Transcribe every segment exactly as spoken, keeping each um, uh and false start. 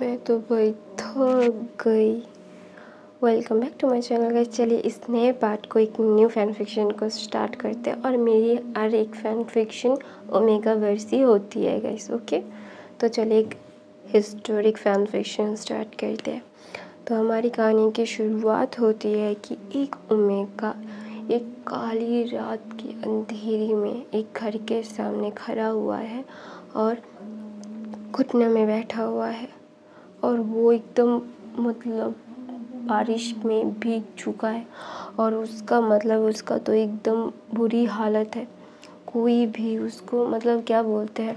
मैं तो भाई थक गई। Welcome back to my channel guys. चलिए इस नए पार्ट को एक न्यू फैन फिक्शन को स्टार्ट करते हैं। और मेरी हर एक फैन फिक्शन ओमेगा वर्सी होती है गाइस। ओके तो चलिए एक हिस्टोरिक फैन फिक्शन स्टार्ट करते हैं। तो हमारी कहानी की शुरुआत होती है कि एक ओमेगा एक काली रात की अंधेरी में एक घर के सामने खड़ा हुआ है और घुटने में बैठा हुआ है और वो एकदम मतलब बारिश में भीग चुका है और उसका मतलब उसका तो एकदम बुरी हालत है। कोई भी उसको मतलब क्या बोलते हैं,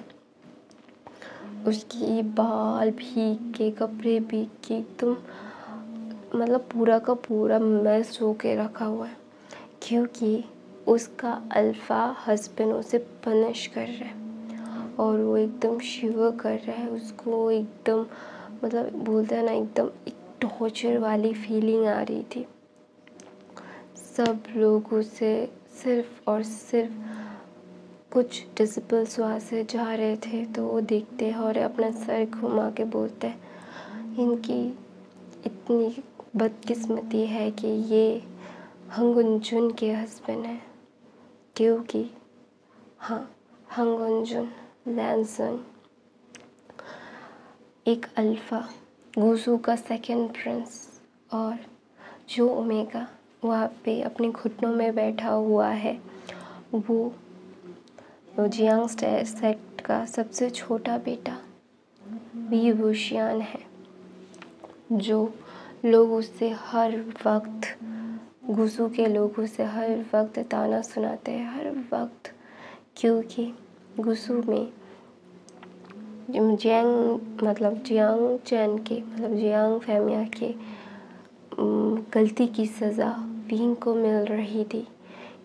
उसकी बाल भीग के, कपड़े भीग के, एकदम मतलब पूरा का पूरा मैस हो के रखा हुआ है क्योंकि उसका अल्फा हस्बैंड उसे पनिश कर रहा है और वो एकदम शिवर कर रहा है। उसको एकदम मतलब बोलते हैं ना, एकदम एक टॉर्चर वाली फीलिंग आ रही थी। सब लोग उसे सिर्फ और सिर्फ कुछ डिसिपल श्वास से जा रहे थे तो वो देखते हैं और अपना सर घुमा के बोलते हैं, इनकी इतनी बदकिस्मती है कि ये हंगुनजुन के हस्बैंड हैं क्योंकि हाँ हंगुनजुन लैनसन एक अल्फ़ा गुसू का सेकंड प्रिंस और जो ओमेगा वहाँ पे अपने घुटनों में बैठा हुआ है वो जियांग सेक्ट का सबसे छोटा बेटा वी वुशियान है। जो लोग उससे हर वक्त गुसू के लोग उसे हर वक्त ताना सुनाते हैं हर वक्त, क्योंकि गुसू में जियांग मतलब जियांग चैन के मतलब जियांग फेमिया के गलती की सज़ा विंग को मिल रही थी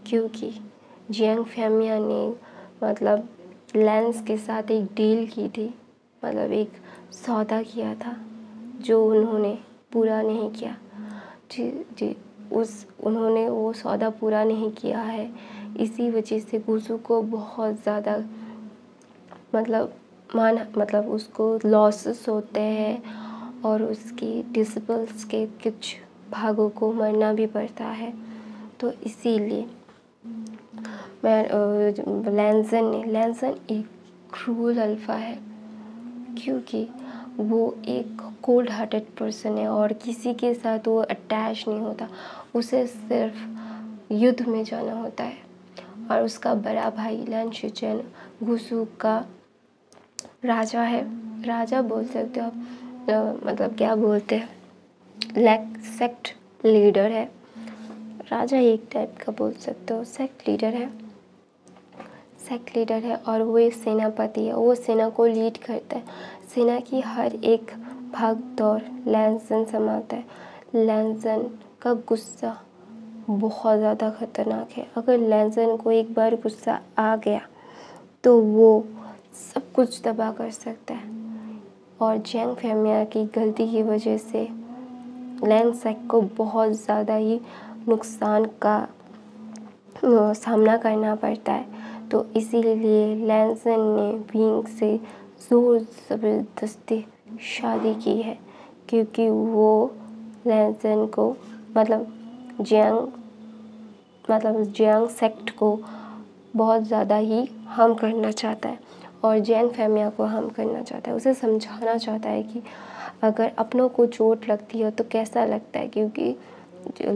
क्योंकि जियांग फेमिया ने मतलब लैंस के साथ एक डील की थी, मतलब एक सौदा किया था जो उन्होंने पूरा नहीं किया। जी जी उस उन्होंने वो सौदा पूरा नहीं किया है, इसी वजह से गुसू को बहुत ज़्यादा मतलब मान मतलब उसको लॉसेस होते हैं और उसकी डिसिपल्स के कुछ भागों को मरना भी पड़ता है। तो इसीलिए मैं लैनसन ने लैनसन एक क्रूअल अल्फा है क्योंकि वो एक कोल्ड हार्टेड पर्सन है और किसी के साथ वो अटैच नहीं होता, उसे सिर्फ युद्ध में जाना होता है। और उसका बड़ा भाई लान शिचेन गुसू का राजा है, राजा बोल सकते हो आप, मतलब क्या बोलते हैं, लैक सेक्ट लीडर है। राजा एक टाइप का बोल सकते हो, सेक्ट लीडर है सेक्ट लीडर है और वो एक सेनापति है, वो सेना को लीड करता है। सेना की हर एक भाग दौड़ लैनसन संभालता है। लैनसन का गुस्सा बहुत ज़्यादा ख़तरनाक है। अगर लैनसन को एक बार गुस्सा आ गया तो वो सब कुछ तबाह कर सकता है। और जियांग फेमिया की गलती की वजह से लैनसेक को बहुत ज़्यादा ही नुकसान का सामना करना पड़ता है। तो इसीलिए लैनसन ने विंग से ज़ोर ज़बरदस्ती शादी की है क्योंकि वो लैनसन को मतलब जियांग मतलब जियांग सेक्ट को बहुत ज़्यादा ही हार्म करना चाहता है और जियांग फेमिया को हार्म करना चाहता है। उसे समझाना चाहता है कि अगर अपनों को चोट लगती है तो कैसा लगता है, क्योंकि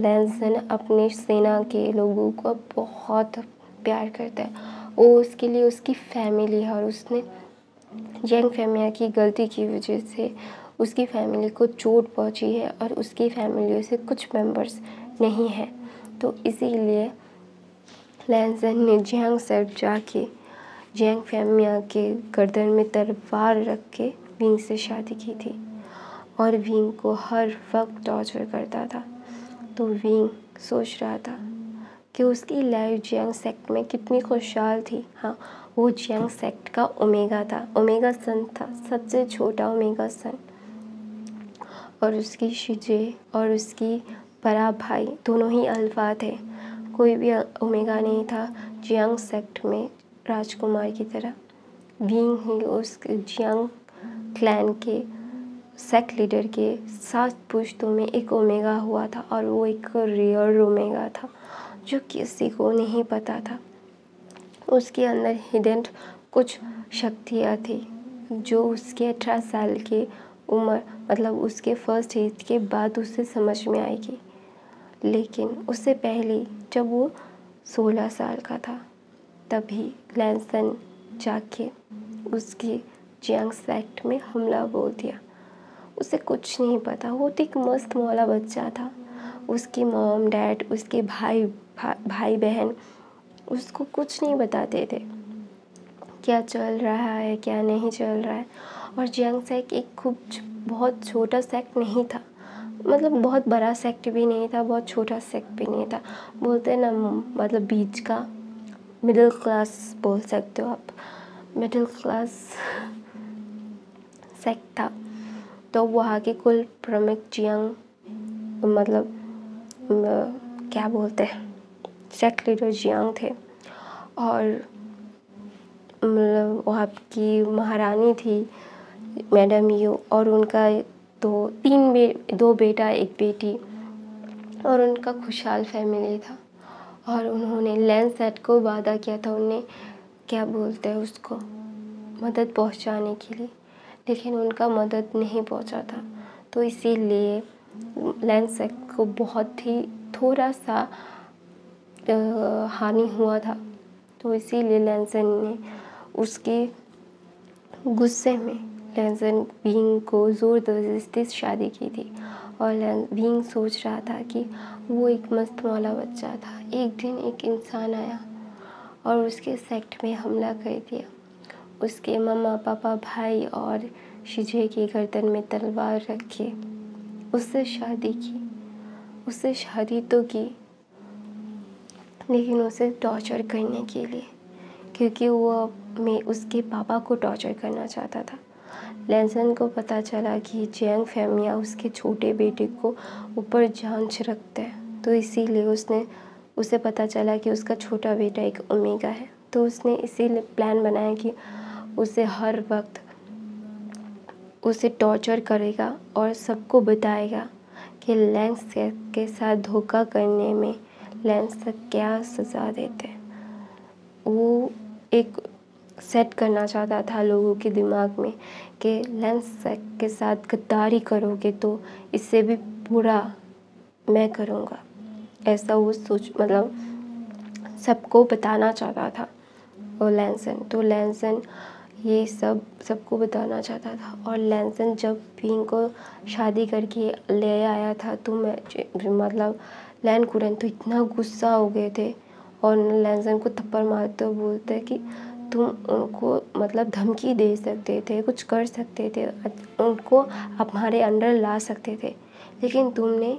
लैनसन अपने सेना के लोगों को बहुत प्यार करता है। वो उसके लिए उसकी फैमिली है और उसने जियांग फेमिया की गलती की वजह से उसकी फैमिली को चोट पहुंची है और उसकी फैमिली से कुछ मेंबर्स नहीं है। तो इसीलिए लैनसन ने जियांग सेक्ट जाके जियांग फेमिया के गर्दन में तलवार रख के विंग से शादी की थी और विंग को हर वक्त टॉर्चर करता था। तो विंग सोच रहा था कि उसकी लाइफ जियांग सेक्ट में कितनी खुशहाल थी। हाँ, वो जियांग सेक्ट का ओमेगा था, ओमेगा सन था, सबसे छोटा ओमेगा सन। और उसकी शिजे और उसकी बड़ा भाई दोनों ही अल्फा थे, कोई भी ओमेगा नहीं था जियांग सेक्ट में राजकुमार की तरह। विंग ही उस जियांग क्लैन के सेक्ट लीडर के सात पुश्तों में एक ओमेगा हुआ था और वो एक रेयर ओमेगा था जो किसी को नहीं पता था। उसके अंदर हिडन कुछ शक्तियाँ थी जो उसके अठारह साल की उम्र मतलब उसके फर्स्ट एज के बाद उससे समझ में आएगी, लेकिन उससे पहले जब वो सोलह साल का था तभी लैंसन जाके उसके जियांग सेक्ट में हमला बोल दिया। उसे कुछ नहीं पता, वो तो एक मस्त मौला बच्चा था। उसके मॉम डैड उसके भाई भा, भाई बहन उसको कुछ नहीं बताते थे क्या चल रहा है क्या नहीं चल रहा है। और जियांग सेक्ट एक खूब बहुत छोटा सेक्ट नहीं था, मतलब बहुत बड़ा सेक्ट भी नहीं था, बहुत छोटा सेक्ट भी नहीं था, बोलते हैं ना मतलब बीच का मिडिल क्लास बोल सकते हो आप, मिडिल क्लास सेक्ट था। तो वहाँ के कुल प्रमुख जियांग मतलब क्या बोलते हैं सेक्ट लीडर जियांग थे, और मतलब वहाँ की महारानी थी मैडम यू, और उनका दो तीन बे दो बेटा एक बेटी, और उनका खुशहाल फैमिली था। और उन्होंने लैंसेट को वादा किया था उन्हें क्या बोलते हैं उसको मदद पहुंचाने के लिए, लेकिन उनका मदद नहीं पहुंचा था। तो इसीलिए लैंसेट को बहुत ही थोड़ा सा हानि हुआ था। तो इसीलिए लैंसन ने उसके गुस्से में लैंसन विंग को ज़ोरदस्ती शादी की थी। और विंग सोच रहा था कि वो एक मस्त मौला बच्चा था, एक दिन एक इंसान आया और उसके सेक्ट में हमला कर दिया। उसके मम्मा पापा भाई और शिजे की गर्दन में तलवार रखे उससे शादी की, उससे शादी तो की लेकिन उसे टॉर्चर करने के लिए, क्योंकि वो मैं उसके पापा को टॉर्चर करना चाहता था। लैंसन को पता चला कि जियांग फेंगमियां उसके छोटे बेटे को ऊपर जांच रखते हैं, तो इसीलिए उसने उसे पता चला कि उसका छोटा बेटा एक ओमेगा है। तो उसने इसीलिए प्लान बनाया कि उसे हर वक्त उसे टॉर्चर करेगा और सबको बताएगा कि लैंसन के साथ धोखा करने में लैंसन क्या सज़ा देते हैं। वो एक सेट करना चाहता था लोगों के दिमाग में कि लैंसन के साथ गद्दारी करोगे तो इससे भी बुरा मैं करूँगा, ऐसा वो सोच मतलब सबको बताना चाहता था और लैंसन तो लैंसन ये सब सबको बताना चाहता था। और लैंसन जब विंग को शादी करके ले आया था तो मैं मतलब लैन कुरन तो इतना गुस्सा हो गए थे और लैंसन को थप्पड़ मारते हुए बोलते कि तुम उनको मतलब धमकी दे सकते थे, कुछ कर सकते थे, उनको आप हमारे अंडर ला सकते थे, लेकिन तुमने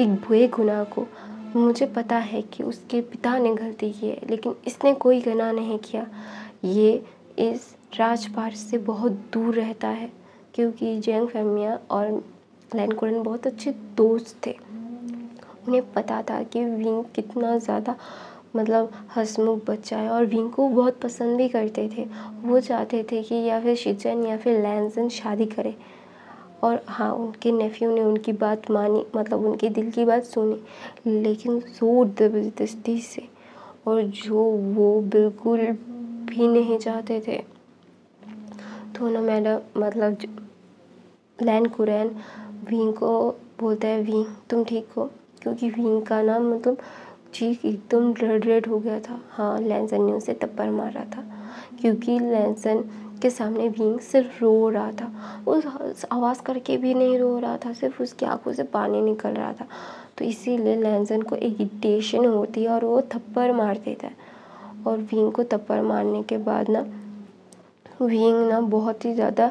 एक बुरे गुनाह को, मुझे पता है कि उसके पिता ने गलती की है लेकिन इसने कोई गुनाह नहीं किया, ये इस राजपाट से बहुत दूर रहता है। क्योंकि जियांग फेंगमियां और लैन कुरन बहुत अच्छे दोस्त थे, उन्हें पता था कि विंग कितना ज़्यादा मतलब हंसमुख बच्चा है और विंग को बहुत पसंद भी करते थे। वो चाहते थे कि या फिर शिचन या फिर लैंसन शादी करे, और हाँ उनके नेफ्यू ने उनकी बात मानी मतलब उनके दिल की बात सुनी, लेकिन जोर ज़बरदस्ती से, और जो वो बिल्कुल भी नहीं चाहते थे। तो ना मैडम मतलब लैन कुरैन विंग को बोलता है विंग तुम ठीक हो, क्योंकि विंग का नाम मतलब चीख एकदम रेड रेड हो गया था। हाँ लैंसन ने उसे थप्पड़ मारा था क्योंकि लैंसन के सामने विंग सिर्फ रो रहा था, उस आवाज़ करके भी नहीं रो रहा था, सिर्फ उसकी आंखों से पानी निकल रहा था। तो इसीलिए लैंसन को इरिटेशन होती है और वो थप्पड़ मार देता है। और विंग को थप्पड़ मारने के बाद ना विंग ना बहुत ही ज़्यादा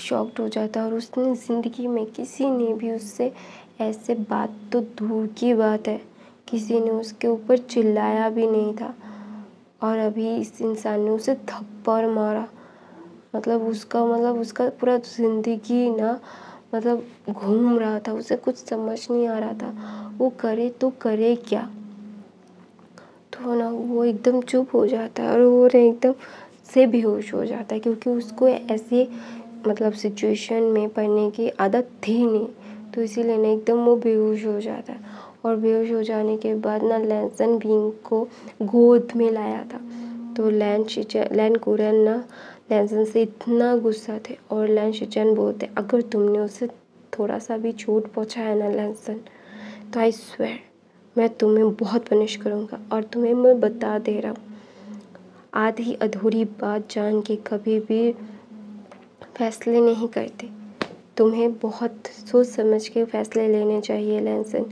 शॉक्ड हो जाता है, और उसने ज़िंदगी में किसी ने भी उससे ऐसे बात तो दूर की बात है, किसी ने उसके ऊपर चिल्लाया भी नहीं था, और अभी इस इंसान ने उसे थप्पड़ मारा। मतलब उसका मतलब उसका पूरा ज़िंदगी ना मतलब घूम रहा था, उसे कुछ समझ नहीं आ रहा था वो करे तो करे क्या। तो ना वो एकदम चुप हो जाता है और वो एकदम से बेहोश हो जाता है, क्योंकि उसको ऐसे मतलब सिचुएशन में पढ़ने की आदत थी नहीं, तो इसीलिए ना एकदम वो बेहोश हो जाता है। और बेहोश हो जाने के बाद ना लैन सन भींग को गोद में लाया था, तो लैन शिचन लैन कुरन ना लैन सन से इतना गुस्सा थे। और लैन शिचन बोलते अगर तुमने उसे थोड़ा सा भी चोट पहुँचाया ना लैन सन, तो आई स्वेयर मैं तुम्हें बहुत पनिश करूँगा। और तुम्हें मैं बता दे रहा हूँ, आधी अधूरी बात जान के कभी भी फैसले नहीं करते, तुम्हें बहुत सोच समझ के फैसले लेने चाहिए लैन सन।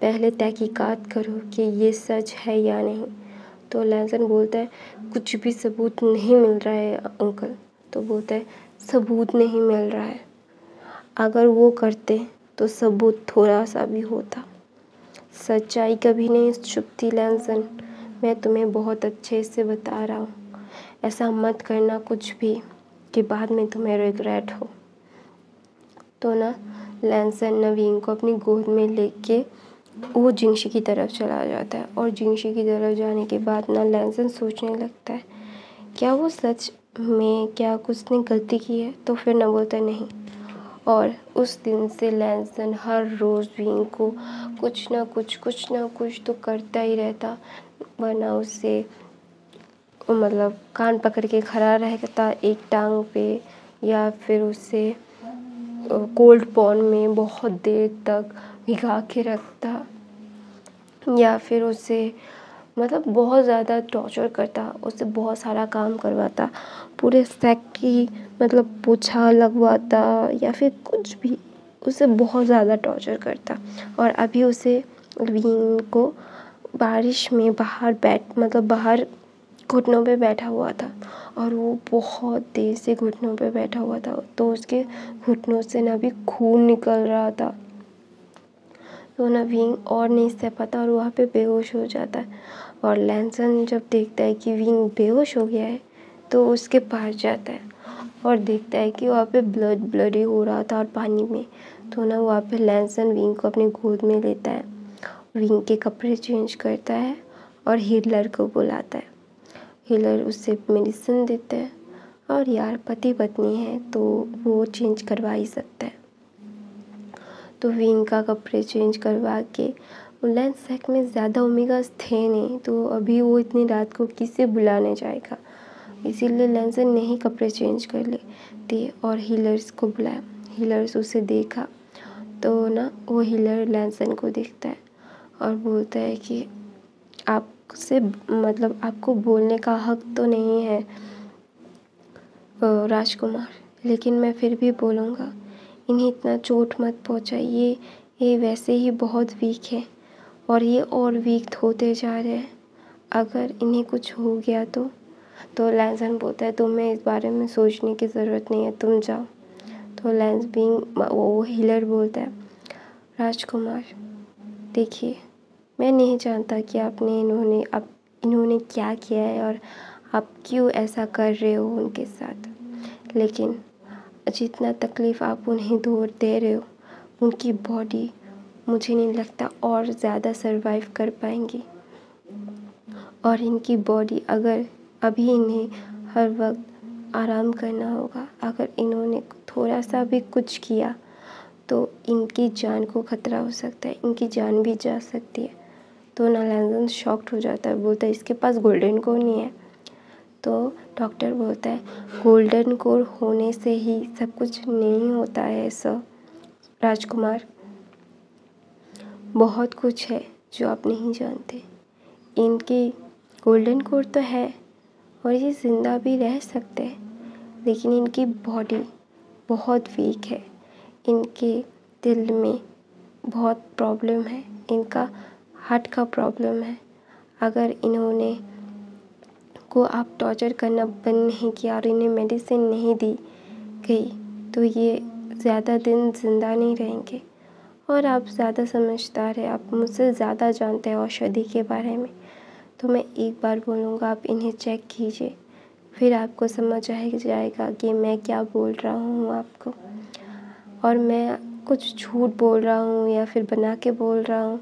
पहले तहकीकात करो कि ये सच है या नहीं। तो लैन सन बोलता है कुछ भी सबूत नहीं मिल रहा है अंकल। तो बोलता है सबूत नहीं मिल रहा है, अगर वो करते तो सबूत थोड़ा सा भी होता। सच्चाई कभी नहीं छुपती लैन सन, मैं तुम्हें बहुत अच्छे से बता रहा हूँ। ऐसा मत करना कुछ भी कि बाद में तुम्हें रिग्रेट हो। तो ना लैन सन नवीन को अपनी गोद में लेके वो जिंगशी की तरफ चला जाता है। और जिंगशी की तरफ जाने के बाद ना लैन सन सोचने लगता है क्या वो सच में क्या कुछ ने गलती की है। तो फिर ना बोलता नहीं। और उस दिन से लैन सन हर रोज़ भींग को कुछ ना कुछ कुछ ना कुछ तो करता ही रहता, वरना उसे मतलब कान पकड़ के खड़ा रहता एक टांग पे, या फिर उसे कोल्ड पॉन में बहुत देर तक भिगा के रखता, या फिर उसे मतलब बहुत ज़्यादा टॉर्चर करता, उससे बहुत सारा काम करवाता, पूरे फैक्ट्री मतलब पोछा लगवाता या फिर कुछ भी, उसे बहुत ज़्यादा टॉर्चर करता। और अभी उसे वीन को बारिश में बाहर बैठ मतलब बाहर घुटनों पे बैठा हुआ था, और वो बहुत देर से घुटनों पे बैठा हुआ था, तो उसके घुटनों से ना भी खून निकल रहा था। तो नवीन और नहीं सह पाता और वहाँ पे बेहोश हो जाता है। और लैनसन जब देखता है कि विंग बेहोश हो गया है, तो उसके पास जाता है और देखता है कि वहाँ पे ब्लड ब्लडी हो रहा था और पानी में। तो ना वहाँ पे लैनसन विंग को अपनी गोद में लेता है, विंग के कपड़े चेंज करता है और हिलर को बुलाता है। हिलर उससे मेडिसिन देता है, और यार पति पत्नी है तो वो चेंज करवा ही सकता है। तो विंग का कपड़े चेंज करवा के, लैन सैक में ज़्यादा ओमेगास थे नहीं, तो अभी वो इतनी रात को किसे बुलाने जाएगा, इसीलिए लैनसन ने ही कपड़े चेंज कर ले दिए और हीलर्स को बुलाया। हीलर्स उसे देखा तो ना वो हीलर लैनसन को देखता है और बोलता है कि आपसे मतलब आपको बोलने का हक तो नहीं है राजकुमार, लेकिन मैं फिर भी बोलूँगा, इन्हें इतना चोट मत पहुँचाइए, ये वैसे ही बहुत वीक है और ये और वीक होते जा रहे हैं, अगर इन्हें कुछ हो गया तो। तो लैनसन बोलता है तुम्हें इस बारे में सोचने की ज़रूरत नहीं है, तुम जाओ। तो लैंस बींग वो हीलर बोलता है राजकुमार देखिए मैं नहीं जानता कि आपने इन्होंने आप इन्होंने क्या किया है और आप क्यों ऐसा कर रहे हो उनके साथ, लेकिन जितना तकलीफ़ आप उन्हें दूर दे रहे हो, उनकी बॉडी मुझे नहीं लगता और ज़्यादा सर्वाइव कर पाएंगी। और इनकी बॉडी अगर अभी इन्हें हर वक्त आराम करना होगा, अगर इन्होंने थोड़ा सा भी कुछ किया तो इनकी जान को ख़तरा हो सकता है, इनकी जान भी जा सकती है। तो नालंदन शॉक्ड हो जाता है, बोलता है इसके पास गोल्डन कोर नहीं है। तो डॉक्टर बोलता है गोल्डन कोर होने से ही सब कुछ नहीं होता है सर राजकुमार, बहुत कुछ है जो आप नहीं जानते। इनकी गोल्डन कोर तो है और ये जिंदा भी रह सकते हैं, लेकिन इनकी बॉडी बहुत वीक है, इनके दिल में बहुत प्रॉब्लम है, इनका हार्ट का प्रॉब्लम है। अगर इन्होंने को आप टॉर्चर करना बंद नहीं किया और इन्हें मेडिसिन नहीं दी गई, तो ये ज़्यादा दिन जिंदा नहीं रहेंगे। और आप ज़्यादा समझदार हैं, आप मुझसे ज़्यादा जानते हैं औषधि के बारे में, तो मैं एक बार बोलूँगा आप इन्हें चेक कीजिए, फिर आपको समझ आ जाएगा कि मैं क्या बोल रहा हूँ आपको, और मैं कुछ झूठ बोल रहा हूँ या फिर बना के बोल रहा हूँ,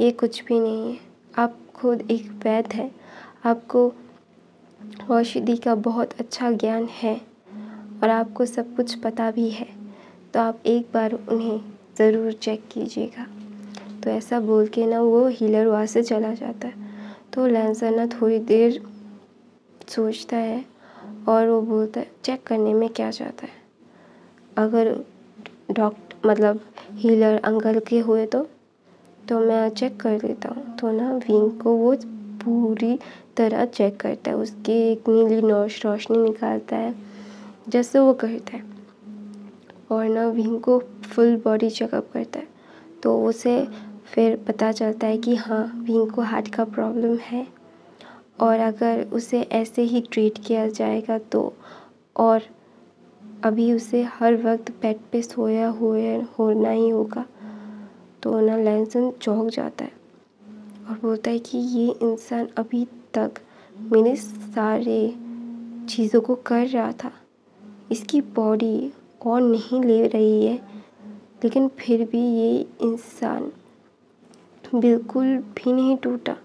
ये कुछ भी नहीं है। आप खुद एक वैद्य हैं, आपको औषधि का बहुत अच्छा ज्ञान है, और आपको सब कुछ पता भी है, तो आप एक बार उन्हें ज़रूर चेक कीजिएगा। तो ऐसा बोल के ना वो हीलर वहाँ से चला जाता है। तो लैंसर ना थोड़ी देर सोचता है और वो बोलता है चेक करने में क्या जाता है, अगर डॉक्टर मतलब हीलर अंकल के हुए तो तो मैं चेक कर लेता हूँ। तो ना विंग को वो पूरी तरह चेक करता है, उसकी एक नीली नोश रोशनी निकालता है जैसे वो करता है, और ना विंग को फुल बॉडी चेकअप करता है। तो उसे फिर पता चलता है कि हाँ विंग को हार्ट का प्रॉब्लम है, और अगर उसे ऐसे ही ट्रीट किया जाएगा तो, और अभी उसे हर वक्त बेड पे सोया हुए होना ही होगा। तो ना लैंसन चौंक जाता है और बोलता है कि ये इंसान अभी तक मेरे सारे चीज़ों को कर रहा था, इसकी बॉडी और नहीं ले रही है, लेकिन फिर भी ये इंसान बिल्कुल भी नहीं टूटा,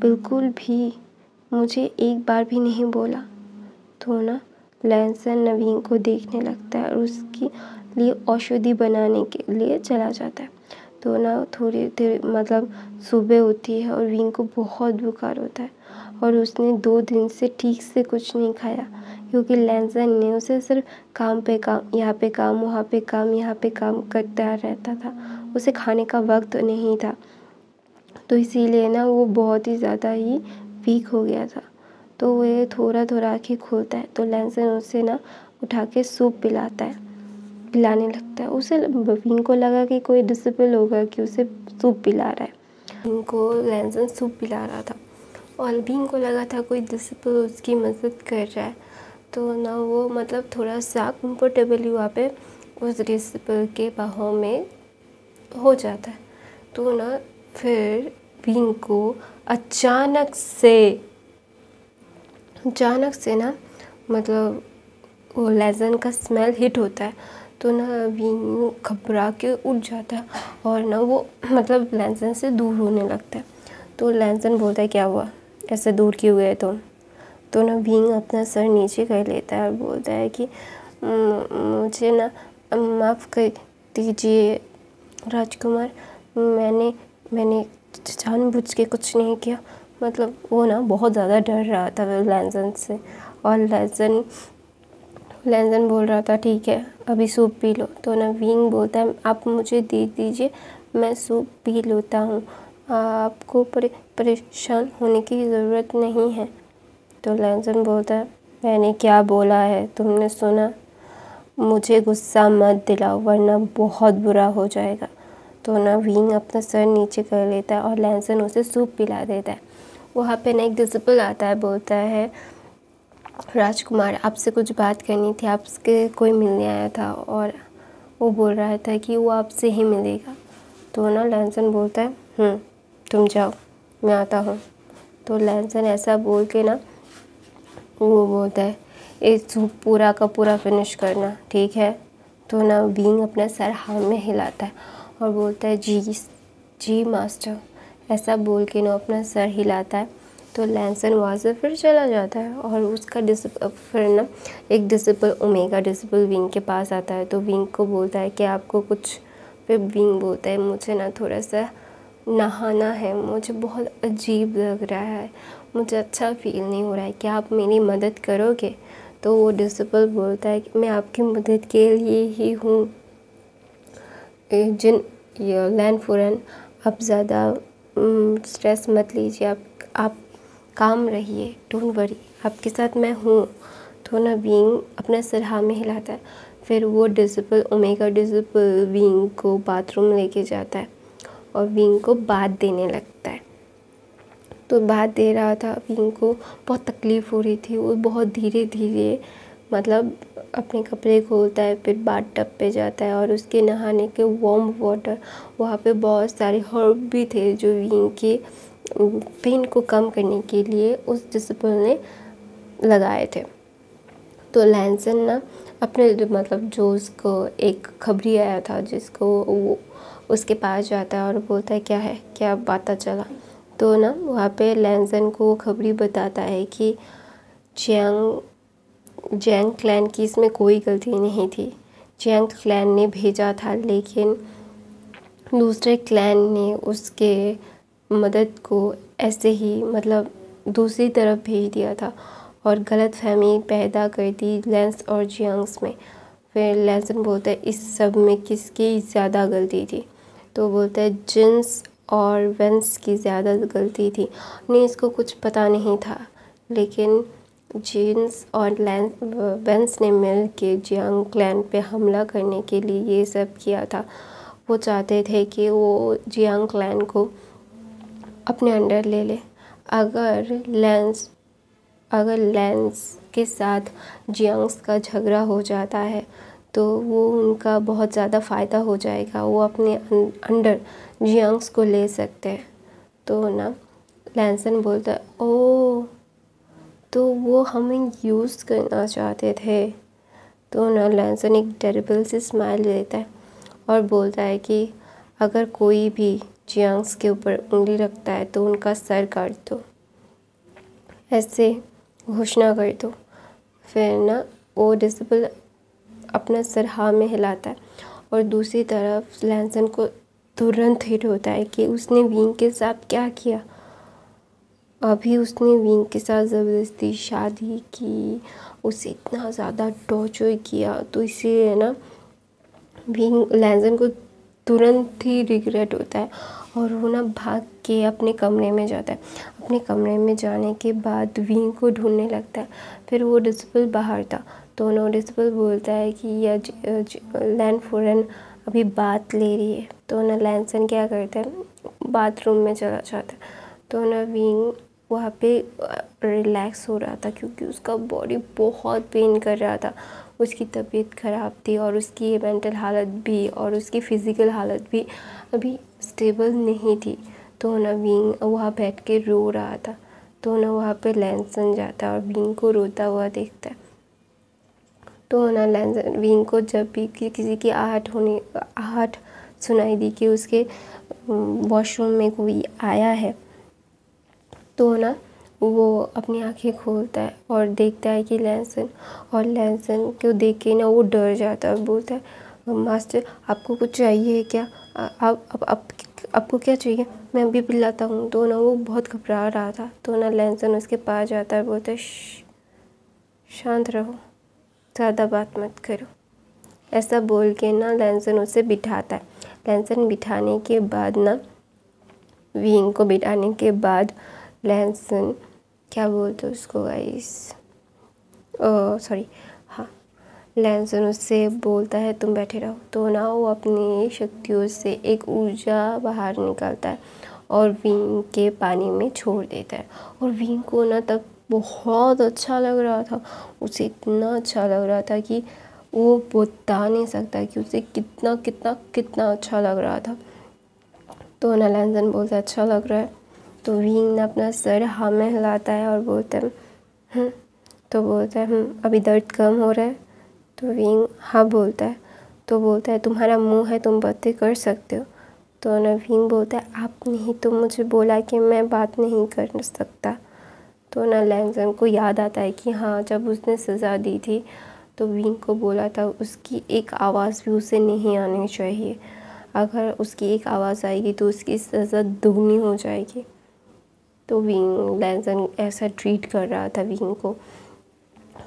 बिल्कुल भी मुझे एक बार भी नहीं बोला। तो ना लैंसन नवीन को देखने लगता है और उसके लिए औषधि बनाने के लिए चला जाता है। तो ना थोड़ी देर मतलब सुबह होती है और विंग को बहुत बुखार होता है, और उसने दो दिन से ठीक से कुछ नहीं खाया, क्योंकि लैंसन ने उसे सिर्फ काम पे काम, यहाँ पे काम, वहाँ पे काम, यहाँ पे काम करता रहता था, उसे खाने का वक्त नहीं था। तो इसीलिए ना वो बहुत ही ज़्यादा ही वीक हो गया था। तो वो थोड़ा थोड़ा आँखें खोलता है, तो लैंसन उसे ना उठा के सूप पिलाता है, पिलाने लगता है। उसे विंग को लगा कि कोई डिसिप्लिन होगा कि उसे सूप पिला रहा है, विंग को लैंसन सूप पिला रहा था, और विंग को लगा था कोई डिसिप्लिन उसकी मदद कर रहा है। तो ना वो मतलब थोड़ा सा कंफर्टेबली वहाँ पे उस डिसिप्लिन के बाहों में हो जाता है। तो ना फिर विंग को अचानक से अचानक से ना मतलब वो लैंसन का स्मेल हिट होता है। तो ना विंग घबरा के उठ जाता है और ना वो मतलब लैंसन से दूर होने लगता है। तो लैंसन बोलता है क्या हुआ, ऐसे दूर क्यों गए तुम? तो ना विंग अपना सर नीचे कर लेता है और बोलता है कि मुझे ना माफ़ कर दीजिए राजकुमार, मैंने मैंने जानबूझ के कुछ नहीं किया। मतलब वो ना बहुत ज़्यादा डर रहा था लैंसन से, और लैंसन लैंसन बोल रहा था ठीक है अभी सूप पी लो। तो ना विंग बोलता है आप मुझे दे दीजिए, मैं सूप पी लेता हूँ, आपको परे, परेशान होने की ज़रूरत नहीं है। तो लैंसन बोलता है मैंने क्या बोला है तुमने सुना? मुझे गुस्सा मत दिलाओ वरना बहुत बुरा हो जाएगा। तो ना विंग अपना सर नीचे कर लेता है और लैंसन उसे सूप पिला देता है। वहाँ पे ना एक डिसिपल आता है, बोलता है राजकुमार आपसे कुछ बात करनी थी, आपसे कोई मिलने आया था, और वो बोल रहा था कि वो आपसे ही मिलेगा। तो ना लैंसन बोलता है हम्म तुम जाओ मैं आता हूँ। तो लैंसन ऐसा बोल के ना वो बोलता है ये सूप पूरा का पूरा फिनिश करना ठीक है। तो ना विंग अपना सर हाथ में हिलाता है और बोलता है जी जी मास्टर, ऐसा बोल के ना अपना सर हिलाता है। तो लैंसन वहाँ से फिर चला जाता है, और उसका डिसिपल फिर ना एक डिसिपल ओमेगा डिसिपल विंग के पास आता है। तो विंग को बोलता है कि आपको कुछ, फिर विंग बोलता है मुझे ना थोड़ा सा नहाना है, मुझे बहुत अजीब लग रहा है, मुझे अच्छा फील नहीं हो रहा है, क्या आप मेरी मदद करोगे? तो वो डिसिपल बोलता है कि मैं आपकी मदद के लिए ही हूँ जिन लैन फुरन, आप ज़्यादा स्ट्रेस मत लीजिए, आप आप काम रहिए, डोंट वरी, आपके साथ मैं हूँ। तो ना विंग अपने सरहा में हिलाता है। फिर वो डिसिपल ओमेगा डिसिपल विंग को बाथरूम लेके जाता है और विंग को बात देने लगता है। तो बात दे रहा था, विंग को बहुत तकलीफ़ हो रही थी, वो बहुत धीरे धीरे मतलब अपने कपड़े खोलता है, फिर बाथ टब पे जाता है और उसके नहाने के वार्म वाटर, वहाँ पे बहुत सारे हर्ब भी थे जो विंग के पेन को कम करने के लिए उस डिसिपल ने लगाए थे। तो लैंसन ना अपने मतलब जो उसको एक खबरी आया था जिसको वो उसके पास जाता है और बोलता है क्या है, क्या पता चला? तो ना वहाँ पे लैंसन को खबरी बताता है कि जियांग जियांग क्लैन की इसमें कोई गलती नहीं थी। जियांग क्लैन ने भेजा था, लेकिन दूसरे क्लैन ने उसके मदद को ऐसे ही मतलब दूसरी तरफ भेज दिया था और गलतफहमी पैदा कर दी लेंस और जियांग्स में। फिर लेंसन बोलता है इस सब में किसकी ज़्यादा गलती थी, तो बोलता है जिन्स और वेंस की ज़्यादा गलती थी। नहीं, इसको कुछ पता नहीं था, लेकिन जिन्स और लेंस वेंस ने मिल के जियांग क्लैन पे हमला करने के लिए ये सब किया था। वो चाहते थे कि वो जियांग क्लैन को अपने अंडर ले ले। अगर लेंस अगर लेंस के साथ जियांग्स का झगड़ा हो जाता है तो वो उनका बहुत ज़्यादा फ़ायदा हो जाएगा, वो अपने अंडर जियांग्स को ले सकते हैं। तो ना लैंसन बोलता है ओ तो वो हमें यूज़ करना चाहते थे। तो ना लैंसन एक टेरिबल सी स्माइल देता है और बोलता है कि अगर कोई भी जियांग्स के ऊपर उंगली रखता है तो उनका सर काट दो, ऐसे घोषणा कर दो। फिर ना वो डिसेबल अपना सर हाँ में हिलाता है और दूसरी तरफ लैंसन को तुरंत हिट होता है कि उसने विंग के साथ क्या किया। अभी उसने विंग के साथ ज़बरदस्ती शादी की, उसे इतना ज़्यादा टॉर्चर किया, तो इसीलिए ना विंग लैंसन को तुरंत ही रिग्रेट होता है और वो ना भाग के अपने कमरे में जाता है। अपने कमरे में जाने के बाद विंग को ढूंढने लगता है। फिर वो डिसेबल बाहर था, तो नोटिसबल बोलता है कि यह लैन फ़ौरन अभी बात ले रही है। तो ना लैंसन क्या करता है, बाथरूम में चला जाता है। तो ना विंग वहाँ पे रिलैक्स हो रहा था क्योंकि उसका बॉडी बहुत पेन कर रहा था। उसकी तबीयत ख़राब थी और उसकी मेंटल हालत भी और उसकी फ़िज़िकल हालत भी अभी स्टेबल नहीं थी। तो ना विंग वहाँ बैठ के रो रहा था। तो ना वहाँ पे लैंसन जाता है और विंग को रोता हुआ देखता है। तो ना लैंसन विंग को जब भी कि किसी की आहट होने आहट सुनाई दी कि उसके वॉशरूम में कोई आया है, तो ना वो अपनी आंखें खोलता है और देखता है कि लैंसन और लैंसन को देख के ना वो डर जाता है और बोलता है मास्टर आपको कुछ चाहिए क्या, आप आप, आप आपको क्या चाहिए, मैं अभी पिलाता हूँ। तो ना वो बहुत घबरा रहा था। तो ना लैंसन उसके पास जाता है और बोलता है शांत रहो, ज़्यादा बात मत करो। ऐसा बोल के ना लैंसन उसे बिठाता है। लैंसन बिठाने के बाद ना विंग को बिठाने के बाद लैंसन क्या बोलते उसको गाइस सॉरी हाँ लैंसन उससे बोलता है तुम बैठे रहो। तो ना वो अपनी शक्तियों से एक ऊर्जा बाहर निकालता है और विंग के पानी में छोड़ देता है। और विंग को ना तब बहुत अच्छा लग रहा था, उसे इतना अच्छा लग रहा था कि वो बता नहीं सकता कि उसे कितना कितना कितना अच्छा लग रहा था। तो ना लैंसन बोलता है अच्छा लग रहा है। तो विंग ने अपना सर हाँ में हिलाता है और बोलता है तो बोलता है अभी दर्द कम हो रहा है। तो विंग हाँ बोलता है। तो बोलता है तुम्हारा मुंह है, तुम बातें कर सकते हो। तो ना विंग बोलता है आपने ही तो मुझे बोला कि मैं बात नहीं कर सकता। तो ना लैंसन को याद आता है कि हाँ जब उसने सज़ा दी थी तो विंग को बोला था उसकी एक आवाज़ भी उसे नहीं आनी चाहिए, अगर उसकी एक आवाज़ आएगी तो उसकी सज़ा दुगनी हो जाएगी। तो विंग लैंसन ऐसा ट्रीट कर रहा था विंग को।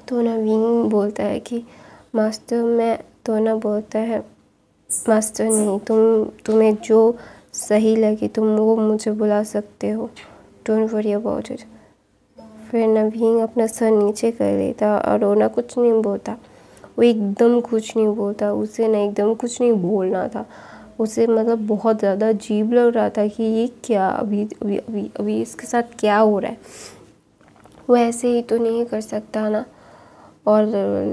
तो ना विंग बोलता है कि मास्टर मैं तो ना बोलता है मास्टर नहीं, तुम तुम्हें जो सही लगे तुम वो मुझे बुला सकते हो, डोंट वरी अबाउट इट। फिर ना विंग अपना सर नीचे कर लेता और वो ना कुछ नहीं बोलता, वो एकदम कुछ नहीं बोलता। उसे ना एकदम कुछ नहीं बोलना था, उसे मतलब बहुत ज़्यादा अजीब लग रहा था कि ये क्या अभी अभी अभी अभी इसके साथ क्या हो रहा है, वो ऐसे ही तो नहीं कर सकता ना। और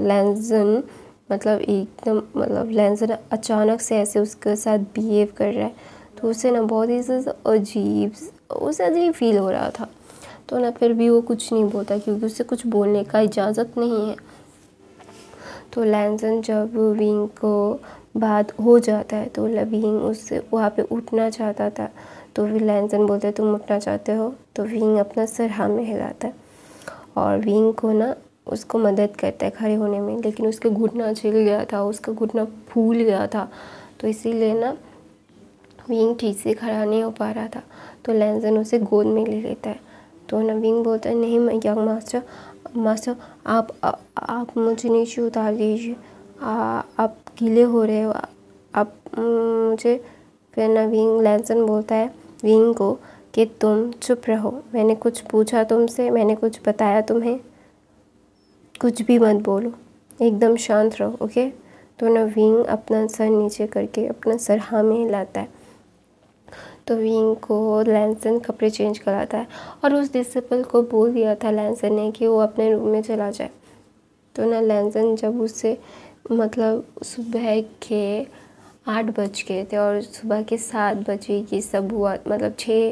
लैंसन मतलब एकदम मतलब लैंसन अचानक से ऐसे उसके साथ बिहेव कर रहा है, तो उसे ना बहुत ही अजीब उसे अजीब फील हो रहा था। तो ना फिर भी वो कुछ नहीं बोलता क्योंकि उसे कुछ बोलने का इजाज़त नहीं है। तो लैंसन जब विंग को बात हो जाता है तो विंग उससे वहाँ पे उठना चाहता था। तो फिर लैंसन बोलता है तुम उठना चाहते हो। तो विंग अपना सर हाँ में हिलाता है और विंग को ना उसको मदद करता है खड़े होने में, लेकिन उसका घुटना छिल गया था, उसका घुटना फूल गया था, तो इसीलिए ना विंग ठीक से खड़ा नहीं हो पा रहा था। तो लैंजन उसे गोद में ले लेता है। तो ना विंग बोलता है, नहीं मैं यंग मास्टर मास्टर आप आ, आप मुझे नीचे उतार दीजिए, आप गीले हो रहे हो, आप मुझे। फिर ना विंग लैंजन बोलता है विंग को कि तुम चुप रहो, मैंने कुछ पूछा तुमसे, मैंने कुछ बताया तुम्हें, कुछ भी मत बोलो, एकदम शांत रहो, ओके। तो ना विंग अपना सर नीचे करके अपना सर हाँ में हिलाता है। तो विंग को लैंसन कपड़े चेंज कराता है और उस डिसिपल को बोल दिया था लैंसन ने कि वो अपने रूम में चला जाए। तो ना लैंसन जब उससे मतलब सुबह के आठ बज गए थे और सुबह के सात बजे ये सब हुआ, मतलब छः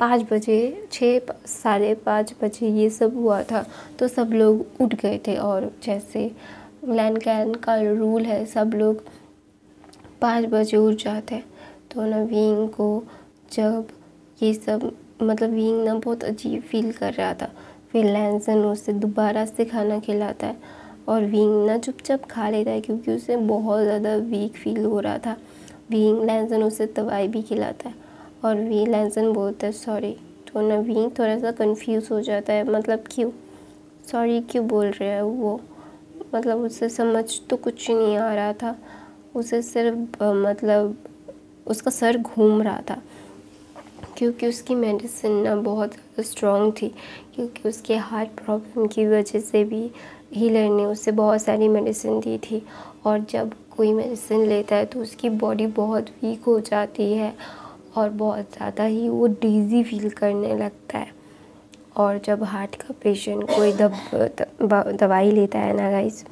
पाँच बजे छः साढ़े पाँच बजे ये सब हुआ था। तो सब लोग उठ गए थे और जैसे लैन कैन का रूल है सब लोग पाँच बजे उठ जाते हैं। तो ना विंग को जब ये सब मतलब विंग ना बहुत अजीब फील कर रहा था। फिर लैंसन उसे दोबारा से खाना खिलाता है और विंग ना चुपचाप खा लेता है क्योंकि उसे बहुत ज़्यादा वीक फील हो रहा था। विंग लैंसन उसे दवाई भी खिलाता है और वी लैंसन बोलता है सॉरी। तो ना विंग थोड़ा सा कंफ्यूज हो जाता है, मतलब क्यों सॉरी क्यों बोल रहे हैं वो, मतलब उससे समझ तो कुछ नहीं आ रहा था, उसे सिर्फ मतलब उसका सर घूम रहा था क्योंकि उसकी मेडिसिन ना बहुत स्ट्रॉन्ग थी, क्योंकि उसके हार्ट प्रॉब्लम की वजह से भी हीलर ने उसे बहुत सारी मेडिसिन दी थी। और जब कोई मेडिसिन लेता है तो उसकी बॉडी बहुत वीक हो जाती है और बहुत ज़्यादा ही वो डीजी फील करने लगता है। और जब हार्ट का पेशेंट कोई दब, दब, दवाई लेता है ना गाइस,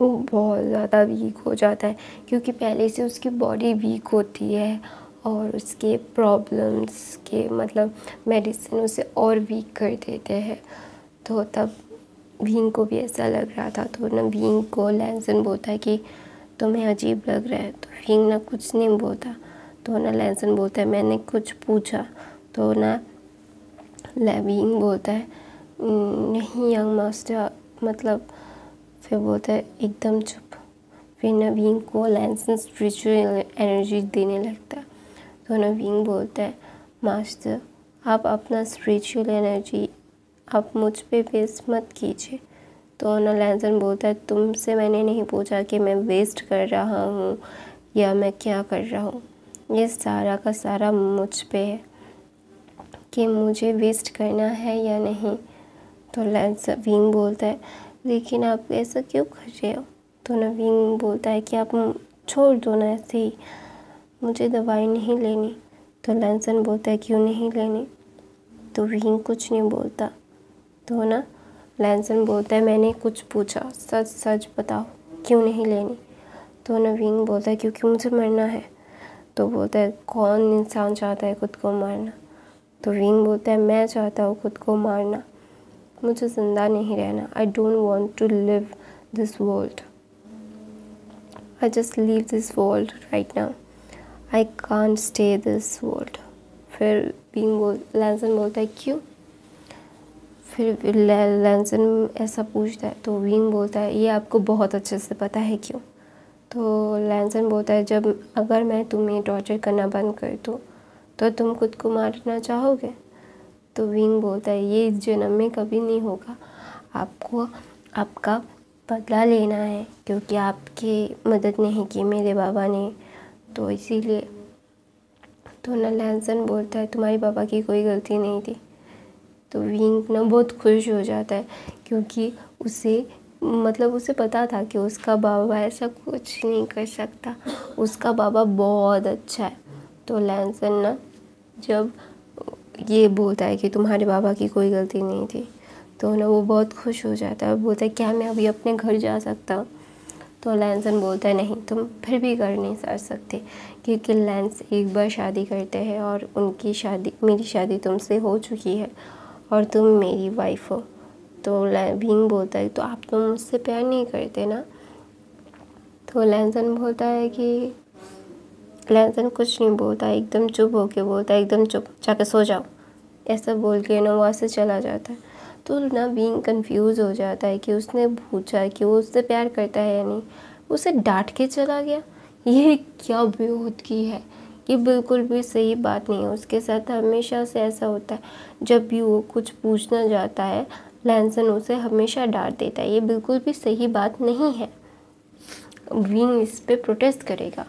वो बहुत ज़्यादा वीक हो जाता है क्योंकि पहले से उसकी बॉडी वीक होती है और उसके प्रॉब्लम्स के मतलब मेडिसिन उसे और वीक कर देते हैं। तो तब भींग को भी ऐसा लग रहा था। तो ना भींग को लैंसन बोलता है कि तुम्हें अजीब लग रहा है। तो भींग ना कुछ नहीं बोलता। तो ना लैंसन बोलता है मैंने कुछ पूछा। तो ना लैविंग बोलता है नहीं यंग मास्टर, मतलब फिर बोलता है एकदम चुप। फिर नवीन को लैंसन स्पिरिचुअल एनर्जी देने लगता है। तो नवीन बोलता है मास्टर आप अपना स्पिरिचुअल एनर्जी आप मुझ पे वेस्ट मत कीजिए। तो ना लैंसन बोलता है तुमसे मैंने नहीं पूछा कि मैं वेस्ट कर रहा हूँ या मैं क्या कर रहा हूँ, ये सारा का सारा मुझ पे है कि मुझे वेस्ट करना है या नहीं। तो नवीन बोलता है लेकिन आप ऐसा क्यों कर रहे हो। तो नवीन बोलता है कि आप छोड़ दो ना ऐसे ही, मुझे दवाई नहीं लेनी। तो लैंसन बोलता है क्यों नहीं लेनी। तो विंग कुछ नहीं बोलता। तो ना लैंसन बोलता है मैंने कुछ पूछा, सच सच बताओ क्यों नहीं लेनी। तो नवीन बोलता है क्योंकि मुझे मरना है। तो बोलता है कौन इंसान चाहता है खुद को मारना। तो विंग बोलता है मैं चाहता हूँ खुद को मारना, मुझे जिंदा नहीं रहना। I don't want to live this world, I just leave this world right now, I can't stay this world. फिर विंग बोल लैंसन बोलता है क्यों। फिर लैंसन ऐसा पूछता है। तो विंग बोलता है ये आपको बहुत अच्छे से पता है क्यों। तो लैंसन बोलता है जब अगर मैं तुम्हें टॉर्चर करना बंद कर दूँ तो तुम खुद को मारना चाहोगे। तो विंग बोलता है ये इस जन्म में कभी नहीं होगा, आपको आपका बदला लेना है क्योंकि आपकी मदद नहीं की मेरे बाबा ने, तो इसीलिए। तो ना लैंसन बोलता है तुम्हारे बाबा की कोई गलती नहीं थी। तो विंग ना बहुत खुश हो जाता है क्योंकि उसे मतलब उसे पता था कि उसका बाबा ऐसा कुछ नहीं कर सकता, उसका बाबा बहुत अच्छा है। तो लैंसन ना जब ये बोलता है कि तुम्हारे बाबा की कोई गलती नहीं थी तो ना वो बहुत खुश हो जाता है और बोलता है क्या मैं अभी अपने घर जा सकता हूँ। तो लैंसन बोलता है नहीं तुम फिर भी घर नहीं जा सकते क्योंकि लैंस एक बार शादी करते हैं और उनकी शादी मेरी शादी तुमसे हो चुकी है और तुम मेरी वाइफ हो। तो भींग बोलता है तो आप तो मुझसे प्यार नहीं करते ना। तो लैंसन बोलता है कि लैंसन कुछ नहीं बोलता, एकदम चुप होके बोलता है एकदम चुप, जाके सो जाओ, ऐसा बोल के ना वहाँ से चला जाता है। तो ना बीइंग कंफ्यूज हो जाता है कि उसने पूछा कि वो उससे प्यार करता है या नहीं, उसे डांट के चला गया। ये क्या बेहूदगी है, ये बिल्कुल भी सही बात नहीं है। उसके साथ हमेशा से ऐसा होता है, जब भी वो कुछ पूछना जाता है लैनसन उसे हमेशा डांट देता है। ये बिल्कुल भी सही बात नहीं है। विंग इस पर प्रोटेस्ट करेगा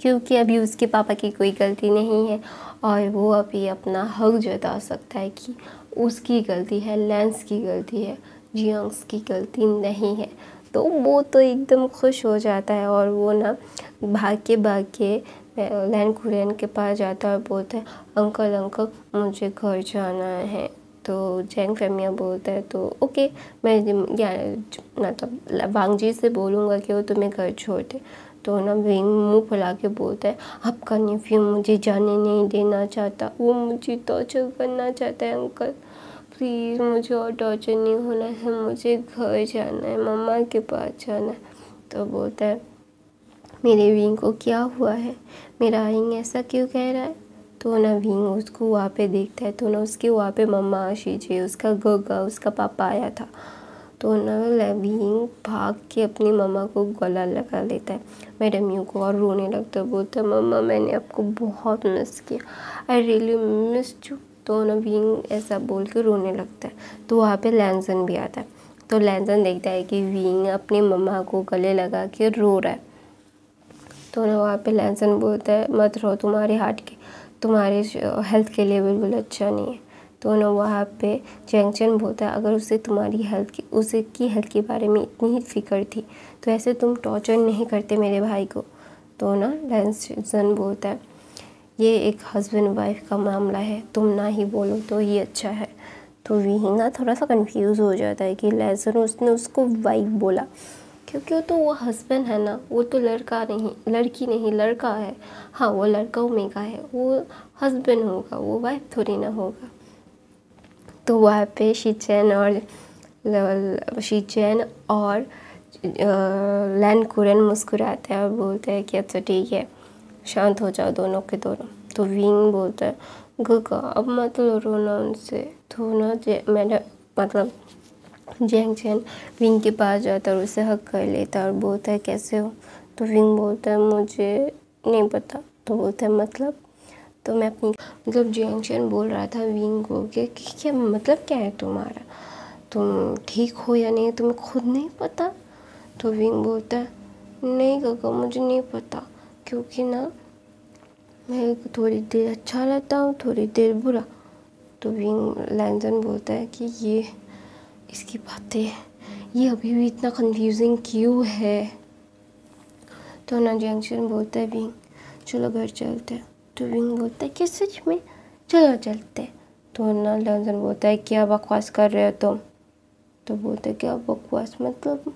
क्योंकि अभी उसके पापा की कोई गलती नहीं है और वो अभी अपना हक जता सकता है कि उसकी गलती है, लैंस की गलती है, जियांग्स की गलती नहीं है। तो वो तो एकदम खुश हो जाता है और वो ना भाग के भाग के लैन कुरेन के पास जाता है और बोलता है, अंकल अंकल मुझे घर जाना है। तो जैंग फेमिया बोलता है तो ओके मैं या मतलब वांगजी से बोलूँगा कि वो तुम्हें घर छोड़ दे। तो ना विंग मुंह फैला के बोलता है, आपका नेफ्यू मुझे जाने नहीं देना चाहता, वो मुझे टॉर्चर करना चाहता है। अंकल प्लीज़ मुझे और टॉर्चर नहीं होना है, मुझे घर जाना है, मम्मा के पास जाना है। तो बोलता है, मेरे विंग को क्या हुआ है, मेरा विंग ऐसा क्यों कह रहा है। तो ना विंग उसको वहाँ पे देखता है तो ना उसके वहाँ पे मम्मा शीजे उसका गगा उसका पापा आया था। तो ना विंग भाग के अपनी मम्मा को गला लगा लेता है मैडम यू को और रोने लगता है। बोलता है, मम्मा मैंने आपको बहुत मिस किया, आई रियली मिस यू। तो ना विंग ऐसा बोल के रोने लगता है। तो वहाँ पे लैनसन भी आता है। तो लैनसन देखता है कि विंग अपनी मम्मा को गले लगा के रो रहा है। तो ना वहाँ पे लैनसन बोलता है, मत रो, तुम्हारे हार्ट के तुम्हारे हेल्थ के लिए बिल्कुल अच्छा नहीं है। तो ना वहाँ पे जियांग चेन बोलता है, अगर उसे तुम्हारी हेल्थ की उसे की हेल्थ के बारे में इतनी ही फिक्र थी तो ऐसे तुम टॉर्चर नहीं करते मेरे भाई को। तो ना लैनसन बोलता है, ये एक हस्बैंड वाइफ का मामला है, तुम ना ही बोलो तो ये अच्छा है। तो वही ना थोड़ा सा कन्फ्यूज़ हो जाता है कि लैनसन उसने उसको वाइफ बोला क्योंकि वो तो वो हस्बैंड है ना, वो तो लड़का नहीं लड़की नहीं लड़का है। हाँ वो लड़का उमेगा है, वो हस्बैंड होगा, वो वाइफ थोड़ी ना होगा। तो वहाँ पे शीचैन और शीचैन और लैन कुरेन मुस्कुराते हैं और बोलते हैं कि अच्छा ठीक है, शांत हो जाओ दोनों के दोनों। तो विंग बोलता है, गगा अब मत रोना उनसे। तो ना मैंने मतलब जियांग चेन विंग के पास जाता और उसे हक कर लेता और बोलता है, कैसे हो। तो विंग बोलता है, मुझे नहीं पता। तो बोलता है, मतलब तो मैं अपनी मतलब जियांग चेन बोल रहा था विंग को कि क्या मतलब क्या है तुम्हारा, तुम ठीक हो या नहीं तुम्हें खुद नहीं पता। तो विंग बोलता है, नहीं काका मुझे नहीं पता क्योंकि ना मैं थोड़ी देर अच्छा रहता हूँ थोड़ी देर बुरा। तो विंग लैनसन बोलता है कि ये इसकी बातें ये अभी भी इतना कंफ्यूजिंग क्यों है। तो ना जियांग चेन बोलता है, विंग चलो घर चलते हैं। तो विंग बोलता है, किस सच में चलो चलते हैं। तो ना लैनसन बोलता है, क्या बकवास कर रहे हो तुम। तो बोलते क्या बकवास मतलब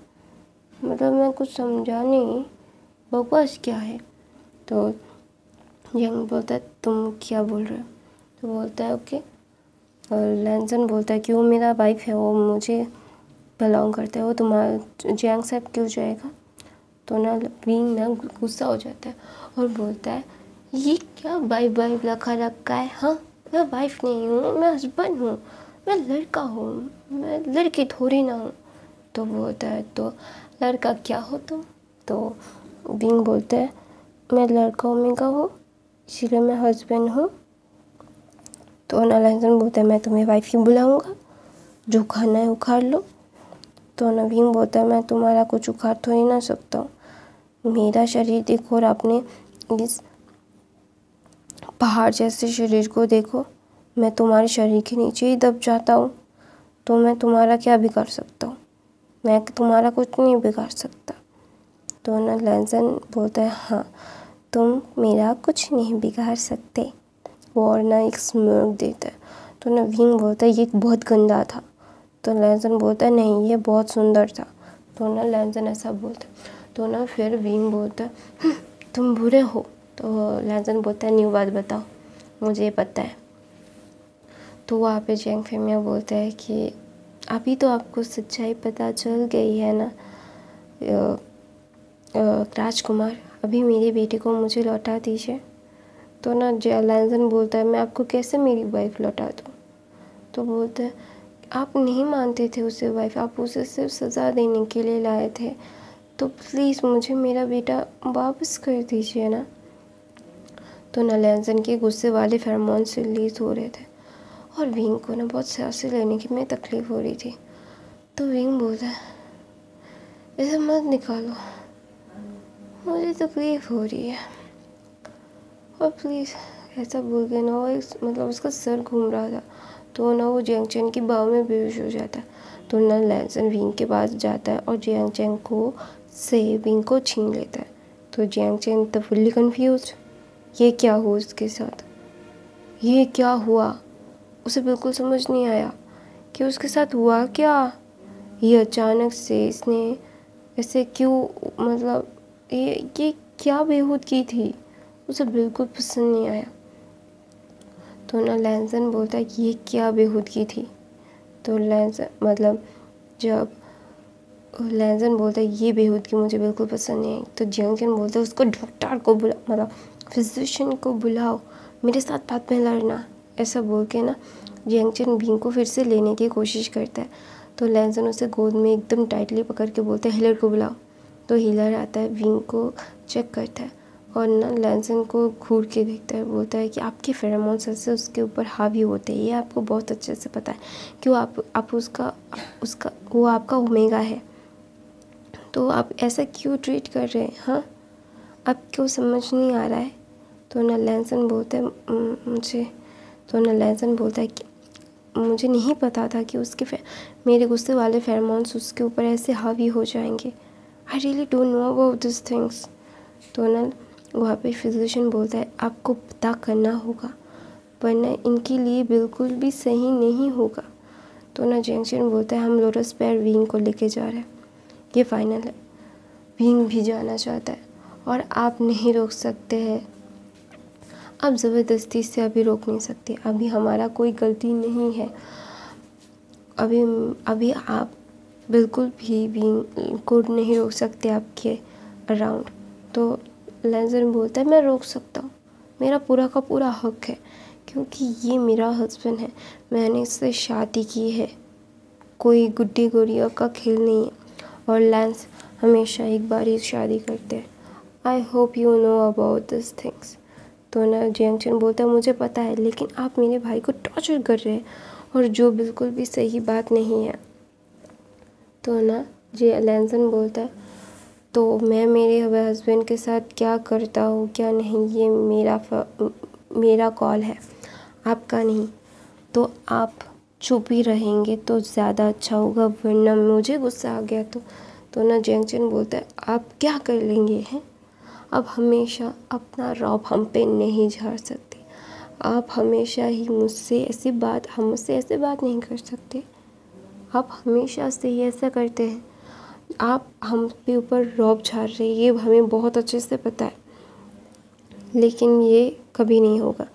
मतलब मैं कुछ समझा नहीं, बकवास क्या है। तो जियांग बोलता है, तुम क्या बोल रहे हो। तो बोलता है ओके। और लैनसन बोलता है कि वो मेरा वाइफ है, वो मुझे बिलोंग करता है, वो तुम्हारा जियांग साहब क्यों जाएगा। तो ना विंग ना गुस्सा हो जाता है और बोलता है, ये क्या वाइफ वाइफ रखा रखा है। हाँ मैं वाइफ नहीं हूँ, मैं हस्बैंड हूँ, मैं लड़का हूँ, मैं लड़की थोड़ी ना हूँ। तो बोलता है, तो लड़का क्या हो तुम। तो विंग बोलता है, मैं लड़का ओमेगा हूँ इसीलिए मैं हस्बैंड हूँ। तो ना लैनसन बोलता है, मैं तुम्हें वाइफ ही बुलाऊंगा, जो खाना है उखाड़ लो। तो ना विंग बोलता है, मैं तुम्हारा कुछ उखाड़ थोड़ी ना सकता हूँ, मेरा शरीर देखो और अपने इस पहाड़ जैसे शरीर को देखो, मैं तुम्हारे शरीर के नीचे ही दब जाता हूँ, तो मैं तुम्हारा क्या बिगाड़ सकता हूँ, मैं तुम्हारा कुछ नहीं बिगाड़ सकता। तो ना लैनसन बोलता है, हाँ तुम मेरा कुछ नहीं बिगाड़ सकते। वो और ना एक स्मोक देता है। तो ना विंग बोलता है, ये बहुत गंदा था। तो लैनसन बोलता है, नहीं ये बहुत सुंदर था। तो ना लैनसन ऐसा बोलता है। तो ना फिर विंग बोलता है, तुम बुरे हो। तो लैनसन बोलता है, न्यू बात बताओ मुझे पता है। तो वहाँ पे जियांग फेमिया बोलता है कि अभी तो आपको सच्चाई पता चल गई है ना राजकुमार, अभी मेरे बेटे को मुझे लौटा दीजिए। तो ना लैनसन बोलता है, मैं आपको कैसे मेरी वाइफ लौटा दूँ। तो बोलता है, आप नहीं मानते थे उसे वाइफ, आप उसे सिर्फ सज़ा देने के लिए लाए थे। तो प्लीज़ मुझे मेरा बेटा वापस कर दीजिए ना। तो नलैंजन के गुस्से वाले फेरोमोन से रिलीज हो रहे थे और विंग को ना बहुत सांसें लेने की में तकलीफ़ हो रही थी। तो विंग बोला, इसे मत निकालो, मुझे तकलीफ़ हो रही है। और प्लीज़ ऐसा बोल के ना वो मतलब उसका सर घूम रहा था, तो ना वो जियांग चेंग की बाँव में बेहोश हो जाता है। तो ना लैंसन विंग के पास जाता है और जियांग चेंग को से विंग को छीन लेता है। तो जियांग चेंग तो फुल्ली कन्फ्यूज, ये क्या हुआ उसके साथ, ये क्या हुआ। उसे बिल्कुल समझ नहीं आया कि उसके साथ हुआ क्या, ये अचानक से इसने ऐसे क्यों, मतलब ये ये क्या बेहूद की थी, उसे बिल्कुल पसंद नहीं आया। तो ना लैंसन बोलता है कि ये क्या बेहूदगी थी। तो लैंसन मतलब जब लैंसन बोलता है ये बेहूदगी मुझे बिल्कुल पसंद नहीं आई, तो जियांग चेंग बोलता है उसको डॉक्टर को बुला मतलब फिजिशियन को बुलाओ, मेरे साथ बात में लड़ना। ऐसा बोल के ना जियांग चेंग भींग को फिर से लेने की कोशिश करता है। तो लैंसन उसे गोद में एकदम टाइटली पकड़ के बोलता है हिलर को बुलाओ। तो हिलर आता है, भींग को चेक करता है और ना लैंसन को घूर के देखता है, बोलता है कि आपके फेरोमोन्स से उसके ऊपर हावी होते हैं, ये आपको बहुत अच्छे से पता है कि वो आप आप उसका उसका वो आपका ओमेगा है। तो आप ऐसा क्यों ट्रीट कर रहे हैं, हाँ आपको समझ नहीं आ रहा है। तो ना लैंसन बोलता है मुझे तो ना लैंसन बोलता है कि मुझे नहीं पता था कि उसके मेरे गुस्से वाले फेरोमोन्स उसके ऊपर ऐसे हावी हो जाएंगे, I really don't know about this things. तो ना वहाँ पे फिजिशियन बोलता है आपको पता करना होगा, वरना इनके लिए बिल्कुल भी सही नहीं होगा। तो ना जियांग चेंग बोलता है हम लोटस पियर विंग को लेके जा रहे हैं, ये फाइनल है, विंग भी जाना चाहता है और आप नहीं रोक सकते हैं, आप ज़बरदस्ती से अभी रोक नहीं सकते, अभी हमारा कोई गलती नहीं है, अभी अभी आप बिल्कुल भी विंग को नहीं रोक सकते आपके अराउंड। तो लैंसन बोलता है मैं रोक सकता हूँ, मेरा पूरा का पूरा हक है, क्योंकि ये मेरा हस्बैंड है, मैंने इससे शादी की है, कोई गुड्डी गुड़िया का खेल नहीं है। और लैंस हमेशा एक बार ही शादी करते हैं, I hope you know about this things. तो ना जियांग चेंग बोलता है मुझे पता है, लेकिन आप मेरे भाई को टॉर्चर कर रहे हैं और जो बिल्कुल भी सही बात नहीं है। तो ना जी लैंसन बोलता है तो मैं मेरे हस्बैंड के साथ क्या करता हूँ क्या नहीं, ये मेरा मेरा कॉल है, आपका नहीं। तो आप चुप ही रहेंगे तो ज़्यादा अच्छा होगा, वरना मुझे गुस्सा आ गया तो तो ना जियांग चेंग बोलता है आप क्या कर लेंगे हैं, आप हमेशा अपना रौब हम पे नहीं झाड़ सकते, आप हमेशा ही मुझसे ऐसी बात हम मुझसे ऐसे बात नहीं कर सकते, आप हमेशा से ही ऐसा करते हैं, आप हम पे ऊपर रौब झाड़ रहे हैं, ये हमें बहुत अच्छे से पता है, लेकिन ये कभी नहीं होगा।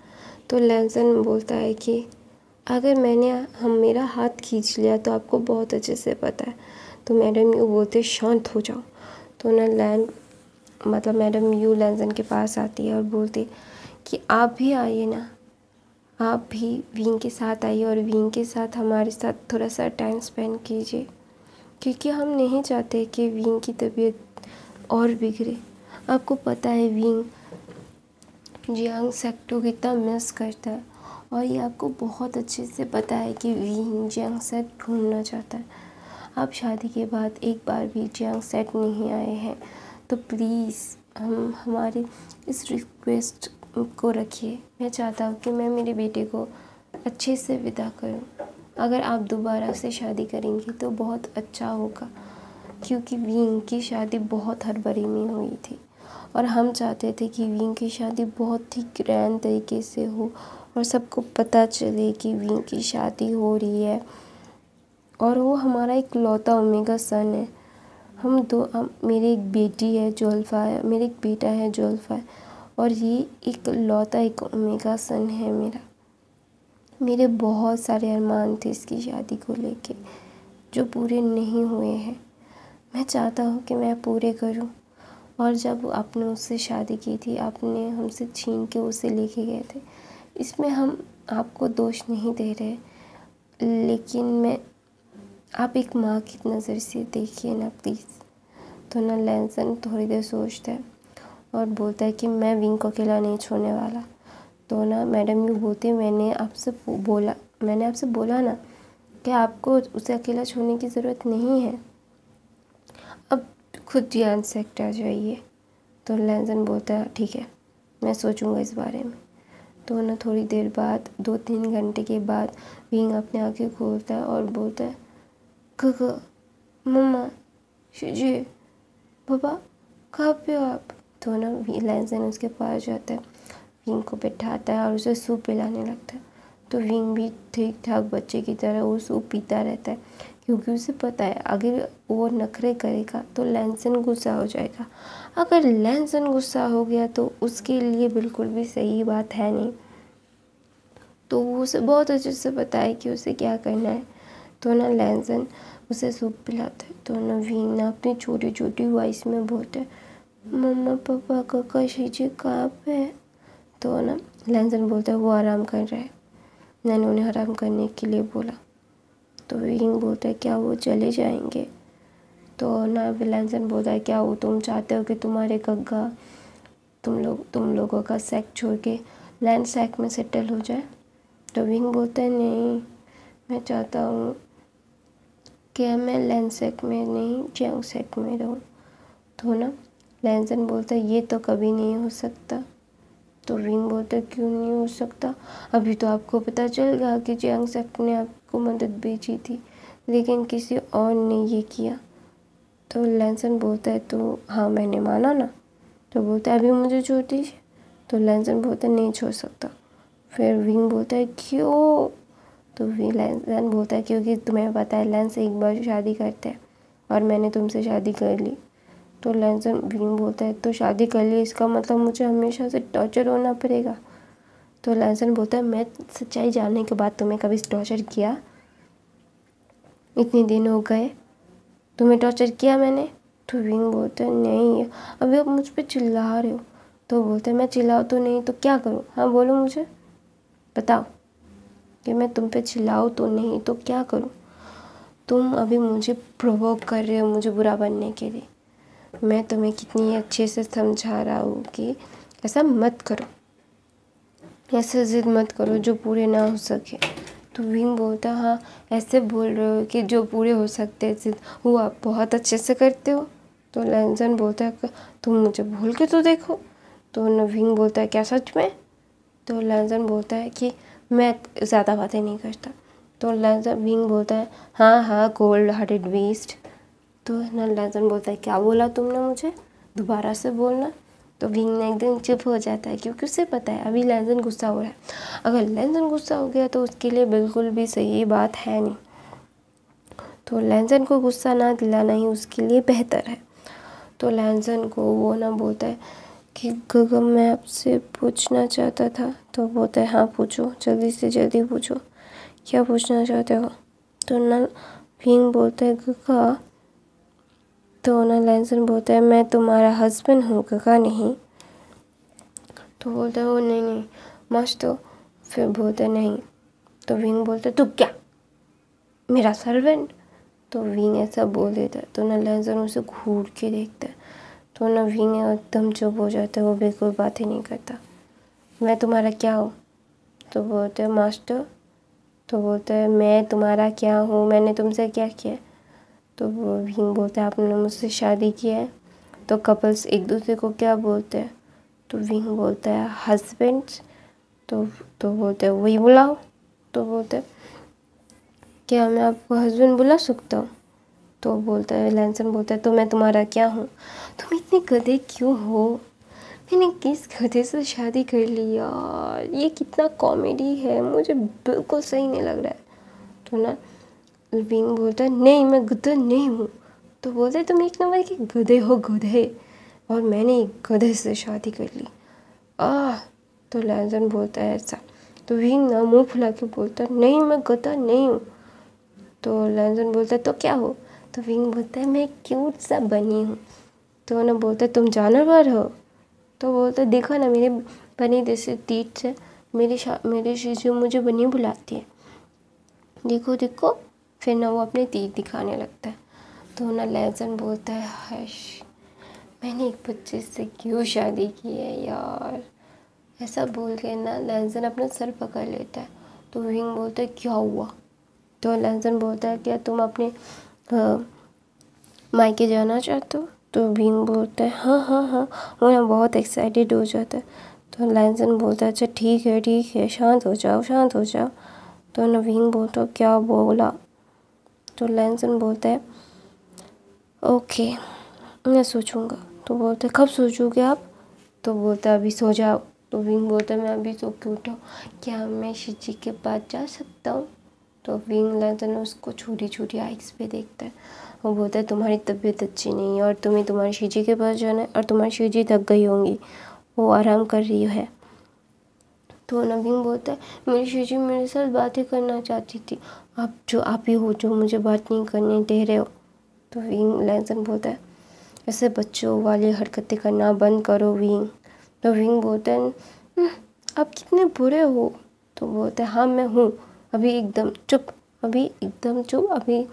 तो लैंसन बोलता है कि अगर मैंने हम मेरा हाथ खींच लिया तो आपको बहुत अच्छे से पता है। तो मैडम यू बोलते शांत हो जाओ। तो ना लैन मतलब मैडम यू लैंसन के पास आती है और बोलती कि आप भी आइए ना, आप भी विंग के साथ आइए और विंग के साथ हमारे साथ थोड़ा सा टाइम स्पेंड कीजिए, क्योंकि हम नहीं चाहते कि विंग की तबीयत और बिगड़े। आपको पता है विंग जियांग सेक्टो कितना मिस करता है और ये आपको बहुत अच्छे से पता है कि विंग जियांग सेट घूमना चाहता है। आप शादी के बाद एक बार भी जियांग सेट नहीं आए हैं, तो प्लीज़ हम हमारे इस रिक्वेस्ट को रखिए। मैं चाहता हूँ कि मैं मेरे बेटे को अच्छे से विदा करूँ, अगर आप दोबारा से शादी करेंगे तो बहुत अच्छा होगा, क्योंकि विंग की शादी बहुत हड़बड़ी में हुई थी और हम चाहते थे कि विंग की शादी बहुत ही ग्रैंड तरीके से हो और सबको पता चले कि विंग की शादी हो रही है और वो हमारा एक लौता ओमेगा सन है। हम दो हम, मेरे एक बेटी है जो अल्फा है, मेरे एक बेटा है जो अल्फा है, और ये एक लौता एक ओमेगा सन है मेरा। मेरे बहुत सारे अरमान थे इसकी शादी को लेके जो पूरे नहीं हुए हैं, मैं चाहता हूँ कि मैं पूरे करूँ। और जब आपने उससे शादी की थी, आपने हमसे छीन के उसे लेके गए थे, इसमें हम आपको दोष नहीं दे रहे, लेकिन मैं आप एक माँ की नज़र से देखिए ना प्लीज़। तो ना लैनसन थोड़ी देर सोचता है और बोलता है कि मैं विंग को अकेला नहीं छोड़ने वाला। तो ना मैडम यूँ बोलते, मैंने आपसे बोला मैंने आपसे बोला ना कि आपको उसे अकेला छोड़ने की ज़रूरत नहीं है, अब खुद ध्यान सेक्टर आ जाइए। तो लैनसन बोलता है ठीक है, मैं सोचूंगा इस बारे में। तो ना थोड़ी देर बाद, दो तीन घंटे के बाद, विंग अपने आँखें खोलता है और बोलता है काका, मम्मा, शिजी, पापा, कहाँ पे हो आप? तो ना लैनसन उसके पास जाता है, विंग को बैठाता है और उसे सूप पिलाने लगता है। तो विंग भी ठीक ठाक बच्चे की तरह वो सूप पीता रहता है, क्योंकि उसे पता है अगर वो नखरे करेगा तो लैनसन गुस्सा हो जाएगा। अगर लैनसन गुस्सा हो गया तो उसके लिए बिल्कुल भी सही बात है नहीं। तो उसे बहुत अच्छे से पता है कि उसे क्या करना है। तो ना लैनसन उसे सूप पिलाता है। तो ना विंग ना अपनी छोटी छोटी वॉइस में बोलते हैं, मम्मा, पापा, काका, शीजी कहाँ पे है? तो ना लैनसन बोलता है वो आराम कर रहा है, मैंने उन्हें आराम करने के लिए बोला। तो विंग बोलता है क्या वो चले जाएंगे? तो ना लैनसन बोलता है क्या वो तुम चाहते हो कि तुम्हारे गग्गा तुम लोग तुम लोगों का सैक छोड़ के लैंड सैक में सेटल हो जाए? तो विंग बोलता है नहीं, मैं चाहता हूँ क्या मैं लैंड सैक में नहीं जियांग सैक में रहूँ। तो ना लैनसन बोलता है ये तो कभी नहीं हो सकता। तो विंग बोलता है क्यों नहीं हो सकता? अभी तो आपको पता चल गया कि जियांग सैक ने आपको मदद भेजी थी, लेकिन किसी और ने ये किया। तो लैनसन बोलता है तो हाँ मैंने माना ना। तो बोलता है अभी मुझे छोड़ दीजिए। तो लैनसन बोलता है नहीं छोड़ सकता। फिर विंग बोलता है क्यों? तो फिर लैनसन बोलता है क्योंकि तुम्हें पता है लैन से एक बार शादी करते हैं और मैंने तुमसे शादी कर ली। तो लैनसन विंग बोलता है तो शादी कर ली इसका मतलब मुझे हमेशा से टॉर्चर होना पड़ेगा। तो लैनसन बोलता है मैं सच्चाई जानने के बाद तुम्हें कभी टॉर्चर किया? इतने दिन हो गए तुम्हें टॉर्चर किया मैंने? तो विंग बोलता है नहीं, अभी आप मुझ पर चिल्ला रहे हो। तो बोलते मैं चिल्लाऊँ तो नहीं तो क्या करूँ? हाँ बोलो, मुझे बताओ कि मैं तुम पे चिल्लाऊँ तो नहीं तो क्या करूँ? तुम अभी मुझे प्रोवोक कर रहे हो मुझे बुरा बनने के लिए। मैं तुम्हें कितनी अच्छे से समझा रहा हूँ कि ऐसा मत करो, ऐसे ज़िद मत करो जो पूरे ना हो सके। तो विंग बोलता हाँ ऐसे बोल रहे हो कि जो पूरे हो सकते ज़िद वो आप बहुत अच्छे से करते हो। तो लैनसन बोलता है तुम मुझे भूल के तो देखो। तो विंग बोलता है क्या सच में? तो लैनसन बोलता है कि मैं ज़्यादा बातें नहीं करता। तो लैनसन विंग बोलता है हाँ हाँ कोल्ड हार्टेड बीस्ट। तो ना लैनसन बोलता है क्या बोला तुमने मुझे, दोबारा से बोलना। तो विंग ना एकदम चुप हो जाता है क्योंकि उसे पता है अभी लैनसन गुस्सा हो रहा है। अगर लैनसन गुस्सा हो गया तो उसके लिए बिल्कुल भी सही बात है नहीं। तो लैनसन को गुस्सा ना दिलाना ही उसके लिए बेहतर है। तो लैनसन को वो ना बोलता है कि गगम मैं आपसे पूछना चाहता था। तो बोलता है हाँ पूछो, जल्दी से जल्दी पूछो, क्या पूछना चाहते हो? तो ना विंग बोलता है गगा। तो ना लैनसन बोलता है मैं तुम्हारा हस्बैंड हूँ गगा नहीं। तो बोलता है वो नहीं नहीं मस्त हो। फिर बोलता है नहीं। तो विंग बोलता है तो क्या मेरा सर्वेंट? तो विंग ऐसा बोल देता है। तो ना लैनसन उसे घूर के देखता है। तो ना विंग एकदम चुप हो जाता है, वो बिल्कुल बात ही नहीं करता। मैं तुम्हारा क्या हूँ? तो बोलते हैं मास्टर। तो बोलते हैं मैं तुम्हारा क्या हूँ, मैंने तुमसे क्या किया? तो विंग बोलता है आपने मुझसे शादी किया है। तो कपल्स एक दूसरे को क्या बोलते हैं? तो विंग बोलता है हस्बैंड्स। तो तो बोलते हैं वही बुलाओ। तो बोलते हैं क्या मैं आपको हस्बैंड बुला सकता हूँ? तो बोलता है लैनसन बोलता है तो मैं तुम्हारा क्या हूँ? तुम इतने गधे क्यों हो? मैंने किस गधे से शादी कर ली यार, ये कितना कॉमेडी है, मुझे बिल्कुल सही नहीं लग रहा है। तो ना विंग बोलता है नहीं मैं गधा नहीं हूँ। तो बोलता है तुम एक नंबर के गधे हो, गधे, और मैंने एक गधे से शादी कर ली आह। तो लैनसन बोलता है ऐसा। तो विंग ना मुँह फुला के बोलता है नहीं मैं गधा नहीं हूँ। तो लैनसन बोलता है तो क्या हो? तो विंग बोलता है मैं क्यूट सा बनी हूँ। तो ना बोलता है तुम जानवर हो। तो बोलता है देखो ना मेरे बने जैसे तीट से मेरी मेरी शीशु मुझे बनी बुलाती है, देखो देखो फिर ना वो अपने तीर दिखाने लगता है। तो ना लहसन बोलता है, हश, मैंने एक बच्चे से क्यों शादी की है यार, ऐसा बोल के ना लहसन अपना सर पकड़ लेता है। तो विंग बोलता है क्या हुआ? तो लहसन बोलता है क्या तुम अपने मायके जाना चाहते हो? तो भीम बोलता है हाँ हाँ हाँ, वो ना बहुत एक्साइटेड हो जाता है। तो लहसन बोलता है अच्छा ठीक है ठीक है, शांत हो जाओ शांत हो जाओ। तो नवीन बोलता क्या बोला? तो लहसन बोलता है ओके मैं सोचूंगा। तो बोलते कब सोचोगे आप? तो बोलता है अभी सो जाओ। तो विंग बोलता है मैं अभी सो के उठा, क्या मैं शिजी के पास जा सकता हूँ? तो विंग लहसन उसको छोटी छोटी आइक्स पे देखता है। वो बोलता है तुम्हारी तबीयत अच्छी नहीं है और तुम्हें तुम्हारी शिजी के पास जाना है और तुम्हारी शिजी थक गई होंगी, वो आराम कर रही है। तो नवीन बोलता है मेरी शिजी मेरे साथ बातें करना चाहती थी, आप जो आप ही हो जो मुझे बात नहीं करने दे रहे हो। तो विंग लहसन बोलता है ऐसे बच्चों वाली हरकतें करना बंद करो विंग। तो विंग बोलता है आप कितने बुरे हो। तो बोलता है हाँ मैं हूँ, अभी एकदम चुप, अभी एकदम चुप, अभी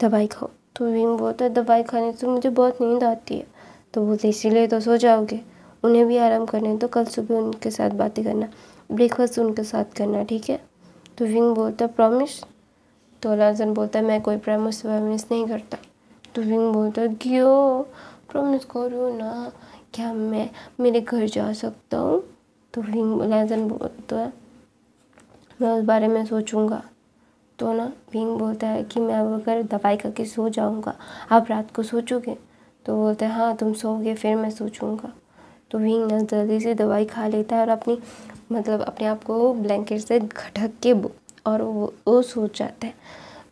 दवाई खाओ। तो विंग बोलता है दवाई खाने से मुझे बहुत नींद आती है। तो बोलते इसीलिए तो सो जाओगे, उन्हें भी आराम करने तो कल सुबह उनके साथ बातें करना, ब्रेकफास्ट उनके साथ करना ठीक है। तो विंग बोलता है प्रॉमिस? तो लहसन बोलता है मैं कोई प्रॉमिस वामिस नहीं करता। तो विंग बोलता है क्यों, प्रॉमिस करो ना, क्या मैं मेरे घर जा सकता हूँ? तो विंग लहसन बोलता है मैं उस बारे में सोचूंगा। तो ना विंग बोलता है कि मैं अगर दवाई करके सो जाऊँगा आप रात को सोचोगे? तो बोलता है हाँ तुम सोओगे फिर मैं सोचूँगा। तो विंग ना जल्दी से दवाई खा लेता है और अपनी मतलब अपने आप को ब्लैंकेट से घटक के और वो, वो सो जाता है।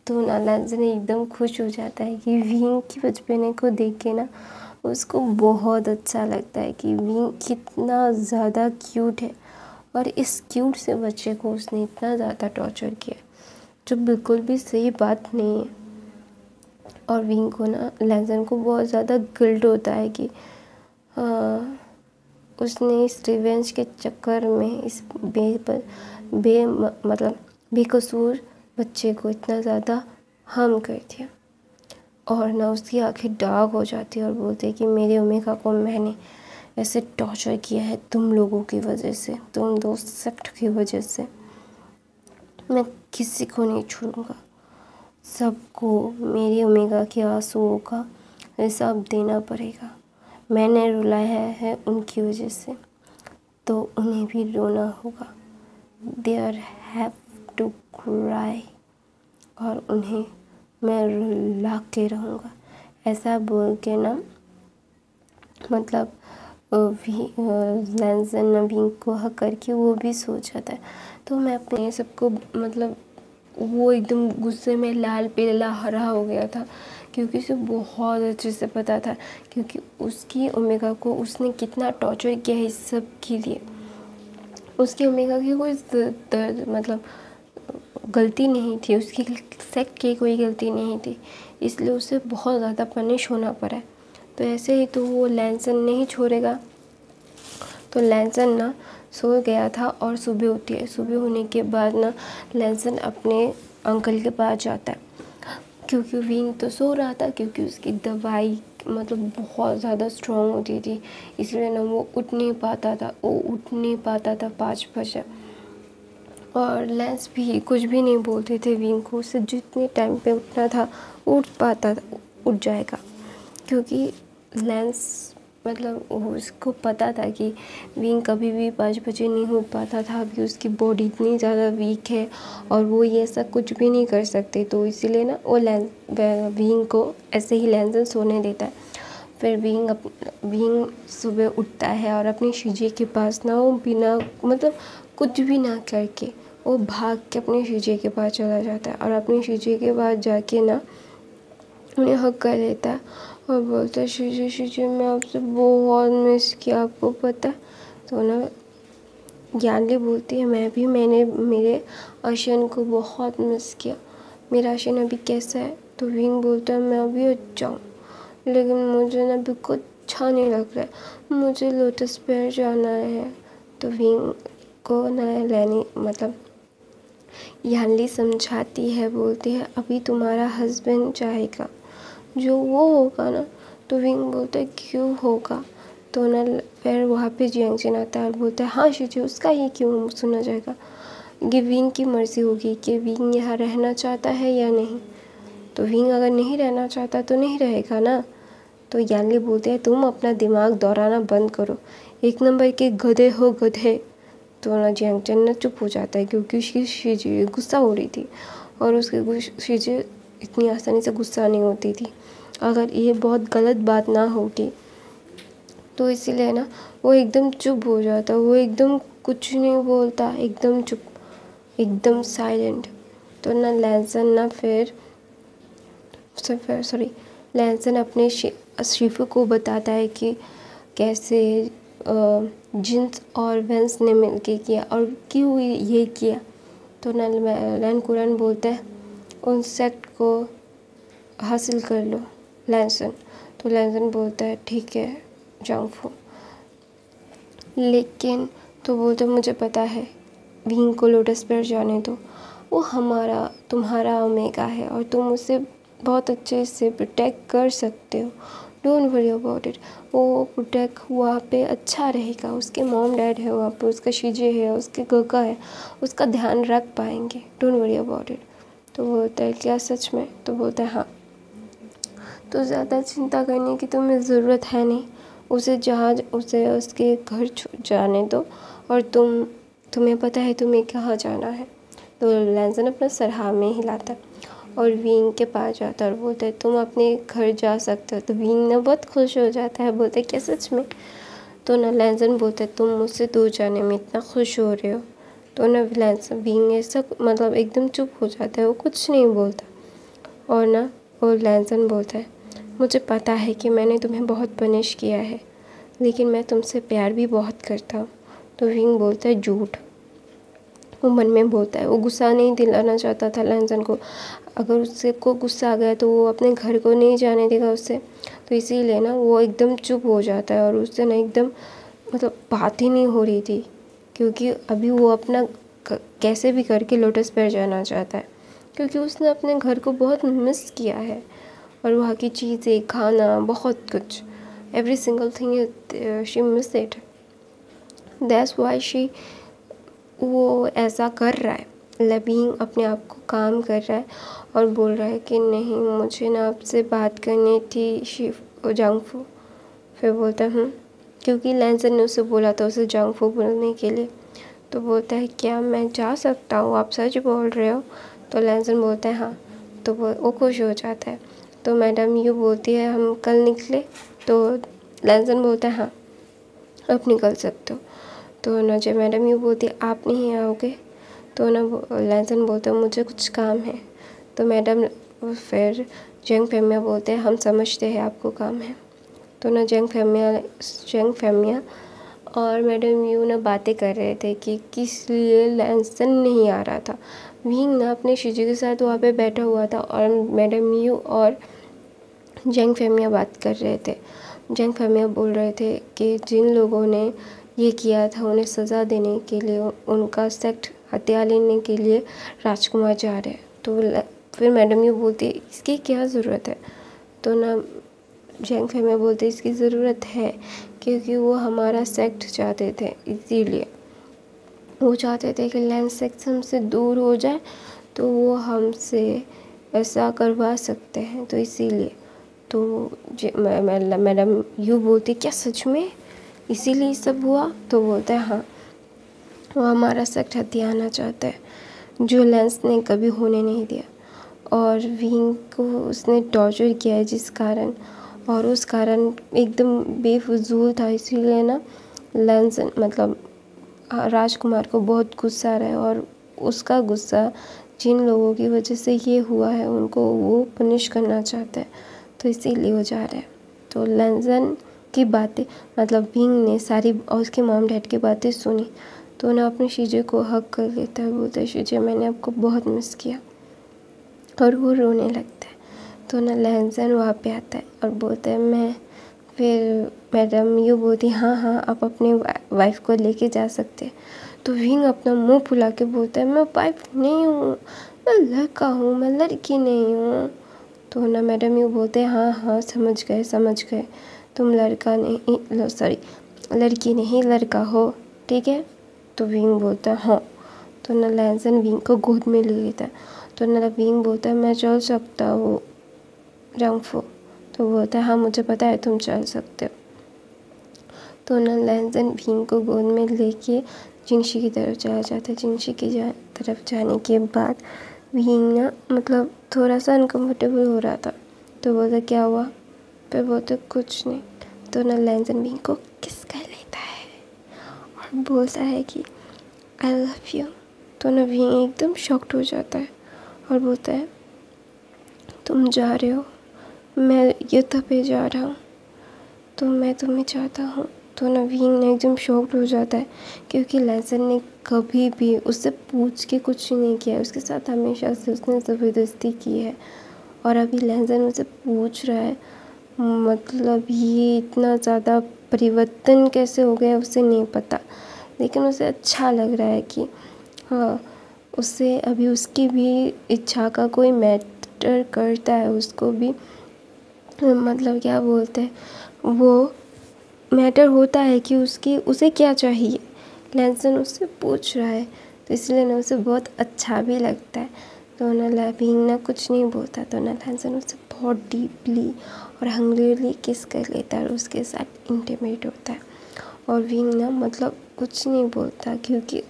तो ना लहसन एकदम खुश हो जाता है कि विंग की बचपने को देख के ना उसको बहुत अच्छा लगता है कि विंग कितना ज़्यादा क्यूट है और इस क्यूट से बच्चे को उसने इतना ज़्यादा टॉर्चर किया जो बिल्कुल भी सही बात नहीं है। और विंग को ना लहसन को बहुत ज़्यादा गिल्ट होता है कि हाँ उसने इस रिवेंज के चक्कर में इस बे पर बे मतलब बेकसूर बच्चे को इतना ज़्यादा हार्म कर दिया। और ना उसकी आंखें डार्क हो जाती है और बोलते कि मेरे ओमेगा को मैंने ऐसे टॉर्चर किया है तुम लोगों की वजह से, तुम दो सेक्ट की वजह से, मैं किसी को नहीं छोड़ूंगा, सबको मेरे ओमेगा के आंसुओं का हिसाब देना पड़ेगा, मैंने रुलाया है उनकी वजह से तो उन्हें भी रोना होगा, देयर हैव टू क्राई, और उन्हें मैं रुला के रहूँगा। ऐसा बोल के ना मतलब लहसन नवीन को हक करके वो भी सो जाता है। तो मैं अपने सबको मतलब वो एकदम गुस्से में लाल पीला हरा हो गया था क्योंकि उसे बहुत अच्छे से पता था क्योंकि उसकी ओमेगा को उसने कितना टॉर्चर किया है इस सब के लिए। उसकी ओमेगा की कोई दर्द मतलब गलती नहीं थी, उसकी सेक्ट की कोई गलती नहीं थी, इसलिए उसे बहुत ज़्यादा पनिश होना पड़ा। तो ऐसे ही तो वो लहसन नहीं छोड़ेगा। तो लहसन ना सो गया था और सुबह होती है। सुबह होने के बाद ना लहसन अपने अंकल के पास जाता है क्योंकि विंग तो सो रहा था क्योंकि उसकी दवाई मतलब बहुत ज़्यादा स्ट्रॉन्ग होती थी इसलिए ना वो उठ नहीं पाता था, वो उठ नहीं पाता था पाँच बजे। और लैंस भी कुछ भी नहीं बोलते थे विंग को, उसे जितने टाइम पे उठना था उठ पाता था, उठ जाएगा क्योंकि लैंस मतलब उसको पता था कि विंग कभी भी पाँच बजे नहीं उठ पाता था अभी उसकी बॉडी इतनी ज़्यादा वीक है और वो ये सब कुछ भी नहीं कर सकते। तो इसीलिए ना वो विंग को ऐसे ही लहसन सोने देता है। फिर विंग अप विंग सुबह उठता है और अपनी शिजी के पास ना वो बिना मतलब कुछ भी ना करके वो भाग के अपने शिजी के पास चला जाता है और अपनी शिजी के पास जाके ना उन्हें हक कर लेता है और बोलता है शिजी शिजी मैं आपसे बहुत मिस किया, आपको पता? तो ना ज्ञानली बोलती है मैं भी मैंने मेरे आशन को बहुत मिस किया, मेरा आशन अभी कैसा है? तो विंग बोलता है मैं अभी अच्छा हूँ लेकिन मुझे ना बिल्कुल अच्छा नहीं लग रहा है, मुझे लोटस पियर जाना है। तो विंग को ना लेनी मतलब यानली समझाती है, बोलती है अभी तुम्हारा हस्बैंड जाएगा, जो वो होगा ना। तो विंग बोलता है क्यों होगा, तो ना फिर वहाँ पे जियांग चेन आता है और बोलता है हाँ शीजे उसका ही क्यों सुना जाएगा, ये विंग की मर्जी होगी कि विंग यहाँ रहना चाहता है या नहीं। तो विंग अगर नहीं रहना चाहता तो नहीं रहेगा ना। तो यानली बोलते हैं तुम अपना दिमाग दौड़ाना बंद करो, एक नंबर के गधे हो गधे। तो ना जियांग चेन ना चुप हो जाता है क्योंकि उसकी शीजे गुस्सा हो रही थी और उसकी शीजे इतनी आसानी से गुस्सा नहीं होती थी अगर ये बहुत गलत बात ना होगी। तो इसीलिए ना वो एकदम चुप हो जाता, वो एकदम कुछ नहीं बोलता, एकदम चुप, एकदम साइलेंट। तो ना लैंसन ना फिर सॉरी लैंसन अपने शिफू को बताता है कि कैसे जिन्स और वेंस ने मिलके किया और क्यों ये किया। तो ना लैन कुरन बोलता है उन सेक्ट को हासिल कर लो लैंसन। तो लैंसन बोलता है ठीक है जाऊँ, लेकिन तो बोलते मुझे पता है विंग को लोटस पर जाने दो, वो हमारा तुम्हारा ओमेगा है और तुम उसे बहुत अच्छे से प्रोटेक्ट कर सकते हो, डोंट वरी अबाउट इट। वो प्रोटेक्ट वहाँ पे अच्छा रहेगा, उसके मॉम डैड है वहाँ पे, उसका शीजे है, उसके गगा है, उसका ध्यान रख पाएंगे, डोंट वरी अबाउट इट। तो बोलता है क्या सच में, तो बोलता है हाँ। तो ज़्यादा चिंता करने की तुम्हें ज़रूरत है नहीं, उसे जहाज उसे उसके घर जाने दो और तुम तुम्हें पता है तुम्हें कहाँ जाना है। तो लैंसन अपना सरहा में हिलाता और विंग के पास जाता और बोलता है तुम अपने घर जा सकते हो। तो विंग ना बहुत खुश हो जाता है, बोलते क्या सच में। तो ना लैंसन बोलता है तुम मुझसे दूर जाने में इतना खुश हो रहे हो। तो ना लैंसन विंग ऐसा मतलब एकदम चुप हो जाता है, वो कुछ नहीं बोलता। और ना वो लैंसन बोलता है मुझे पता है कि मैंने तुम्हें बहुत पनिश किया है, लेकिन मैं तुमसे प्यार भी बहुत करता हूँ। तो विंग बोलता है झूठ, वो मन में बोलता है, वो गुस्सा नहीं दिलाना चाहता था लैंसन को, अगर उससे को गुस्सा आ गया तो वो अपने घर को नहीं जाने देगा उससे। तो इसीलिए ना वो एकदम चुप हो जाता है और उससे ना एकदम मतलब बात ही नहीं हो रही थी क्योंकि अभी वो अपना कैसे भी करके लोटस पैर जाना चाहता है क्योंकि उसने अपने घर को बहुत मिस किया है और वहाँ की चीज़ें, खाना, बहुत कुछ, every single thing she miss it, that's why she वो ऐसा कर रहा है। लविंग अपने आप को काम कर रहा है और बोल रहा है कि नहीं मुझे ना आपसे बात करनी थी शिव जांगफू। फिर बोलता हूँ क्योंकि लैंसन ने उसे बोला था उसे जांगफू बोलने के लिए। तो बोलता है क्या मैं जा सकता हूँ, आप सच बोल रहे हो। तो लैंसन बोलता है हाँ। तो वो, वो खुश हो जाता है। तो मैडम यू बोलती है हम कल निकले। तो लैंसन बोलता है हाँ आप निकल सकते हो। तो ना जब मैडम यू बोलती है आप नहीं आओगे। तो ना लैंसन बोलता है मुझे कुछ काम है। तो मैडम फिर जियांग फेंगमिया बोलते हैं हम समझते हैं आपको काम है। तो ना जियांग फेंगमिया जियांग फेंगमिया और मैडम यू ना बातें कर रहे थे कि किस लिए लैंसन नहीं आ रहा था। विंग ना अपने शीजी के साथ वहाँ पे बैठा हुआ था और मैडम यू और जियांग फेंगमिया बात कर रहे थे। जियांग फेंगमिया बोल रहे थे कि जिन लोगों ने ये किया था उन्हें सज़ा देने के लिए उनका सेक्ट हत्या लेने के लिए राजकुमार जा रहे हैं। तो फिर मैडम यू बोलती इसकी क्या ज़रूरत है। तो ना जियांग फेंगमिया बोलते इसकी ज़रूरत है क्योंकि वो हमारा सेक्ट चाहते थे, इसीलिए वो चाहते थे कि लैंस सेक्ट हमसे दूर हो जाए तो वो हमसे ऐसा करवा सकते हैं, तो इसीलिए। तो मैडम यू बोलती क्या सच में इसीलिए सब हुआ। तो बोलते हैं हाँ वो हमारा सेक्ट हथियाना चाहता है जो लैंस ने कभी होने नहीं दिया और विंग को उसने टॉर्चर किया है जिस कारण, और उस कारण एकदम बेफजूल था, इसीलिए ना लैंस मतलब राजकुमार को बहुत गुस्सा रहा है और उसका गुस्सा जिन लोगों की वजह से ये हुआ है उनको वो पनिश करना चाहता है, तो इसीलिए वो जा रहा है। तो लैंसन की बातें मतलब विंग ने सारी और उसके मॉम डैड की बातें सुनी। तो ना अपने शीजे को हक कर लेता है, बोलता है शीजे मैंने आपको बहुत मिस किया, और वो रोने लगता है। तो ना लैंसन वहाँ पे आता है और बोलता है मैं फिर मैडम यू बोलती हाँ हाँ आप अपने वाइफ को लेके जा सकते। तो विंग अपना मुंह फुला के बोलता है, मैं वाइफ नहीं हूँ, मैं लड़का हूँ, मैं लड़की नहीं हूँ। तो ना मैडम यूँ बोलते हैं, हाँ हाँ समझ गए समझ गए, तुम लड़का नहीं, सॉरी लड़की नहीं लड़का हो, ठीक है। तो विंग बोलता है हाँ। तो ना लैंसन विंग को गोद में ले लेता है। तो ना विंग बोलता है, मैं चल सकता हूँ रंगफो। तो बोलता है हाँ मुझे पता है तुम चल सकते हो। तो ना लैंसन भींग को गोद में लेके जिंगशी की तरफ चला जाता है। जिंगशी की जा, तरफ जाने के बाद भींग ना मतलब थोड़ा सा अनकम्फर्टेबल हो रहा था। तो बोलता क्या हुआ, फिर बोलता कुछ नहीं। तो ना लैंसन भींग को किस कर लेता है और बोलता है कि आई लव यू। तो ना भींग एकदम शॉक्ड हो जाता है और बोलता है तुम जा रहे हो, मैं युद्ध पे जा रहा हूँ, तो मैं तुम्हें चाहता हूँ। तो ना भींग एकदम शॉक्ड हो जाता है क्योंकि लैंसन ने कभी भी उससे पूछ के कुछ नहीं किया है, उसके साथ हमेशा से उसने ज़बरदस्ती की है। और अभी लैंसन उससे पूछ रहा है, मतलब ये इतना ज़्यादा परिवर्तन कैसे हो गया उसे नहीं पता, लेकिन उसे अच्छा लग रहा है कि हाँ उससे अभी उसकी भी इच्छा का कोई मैटर करता है, उसको भी मतलब क्या बोलते हैं वो मैटर होता है कि उसकी उसे क्या चाहिए। लैंसन उससे पूछ रहा है तो इसलिए ना उसे बहुत अच्छा भी लगता है। तो ना लैबिंग ना कुछ नहीं बोलता। तो ना लैंसन उससे बहुत डीपली और हंग्रीली किस कर लेता है और उसके साथ इंटीमेट होता है। और विंग ना मतलब कुछ नहीं बोलता क्योंकि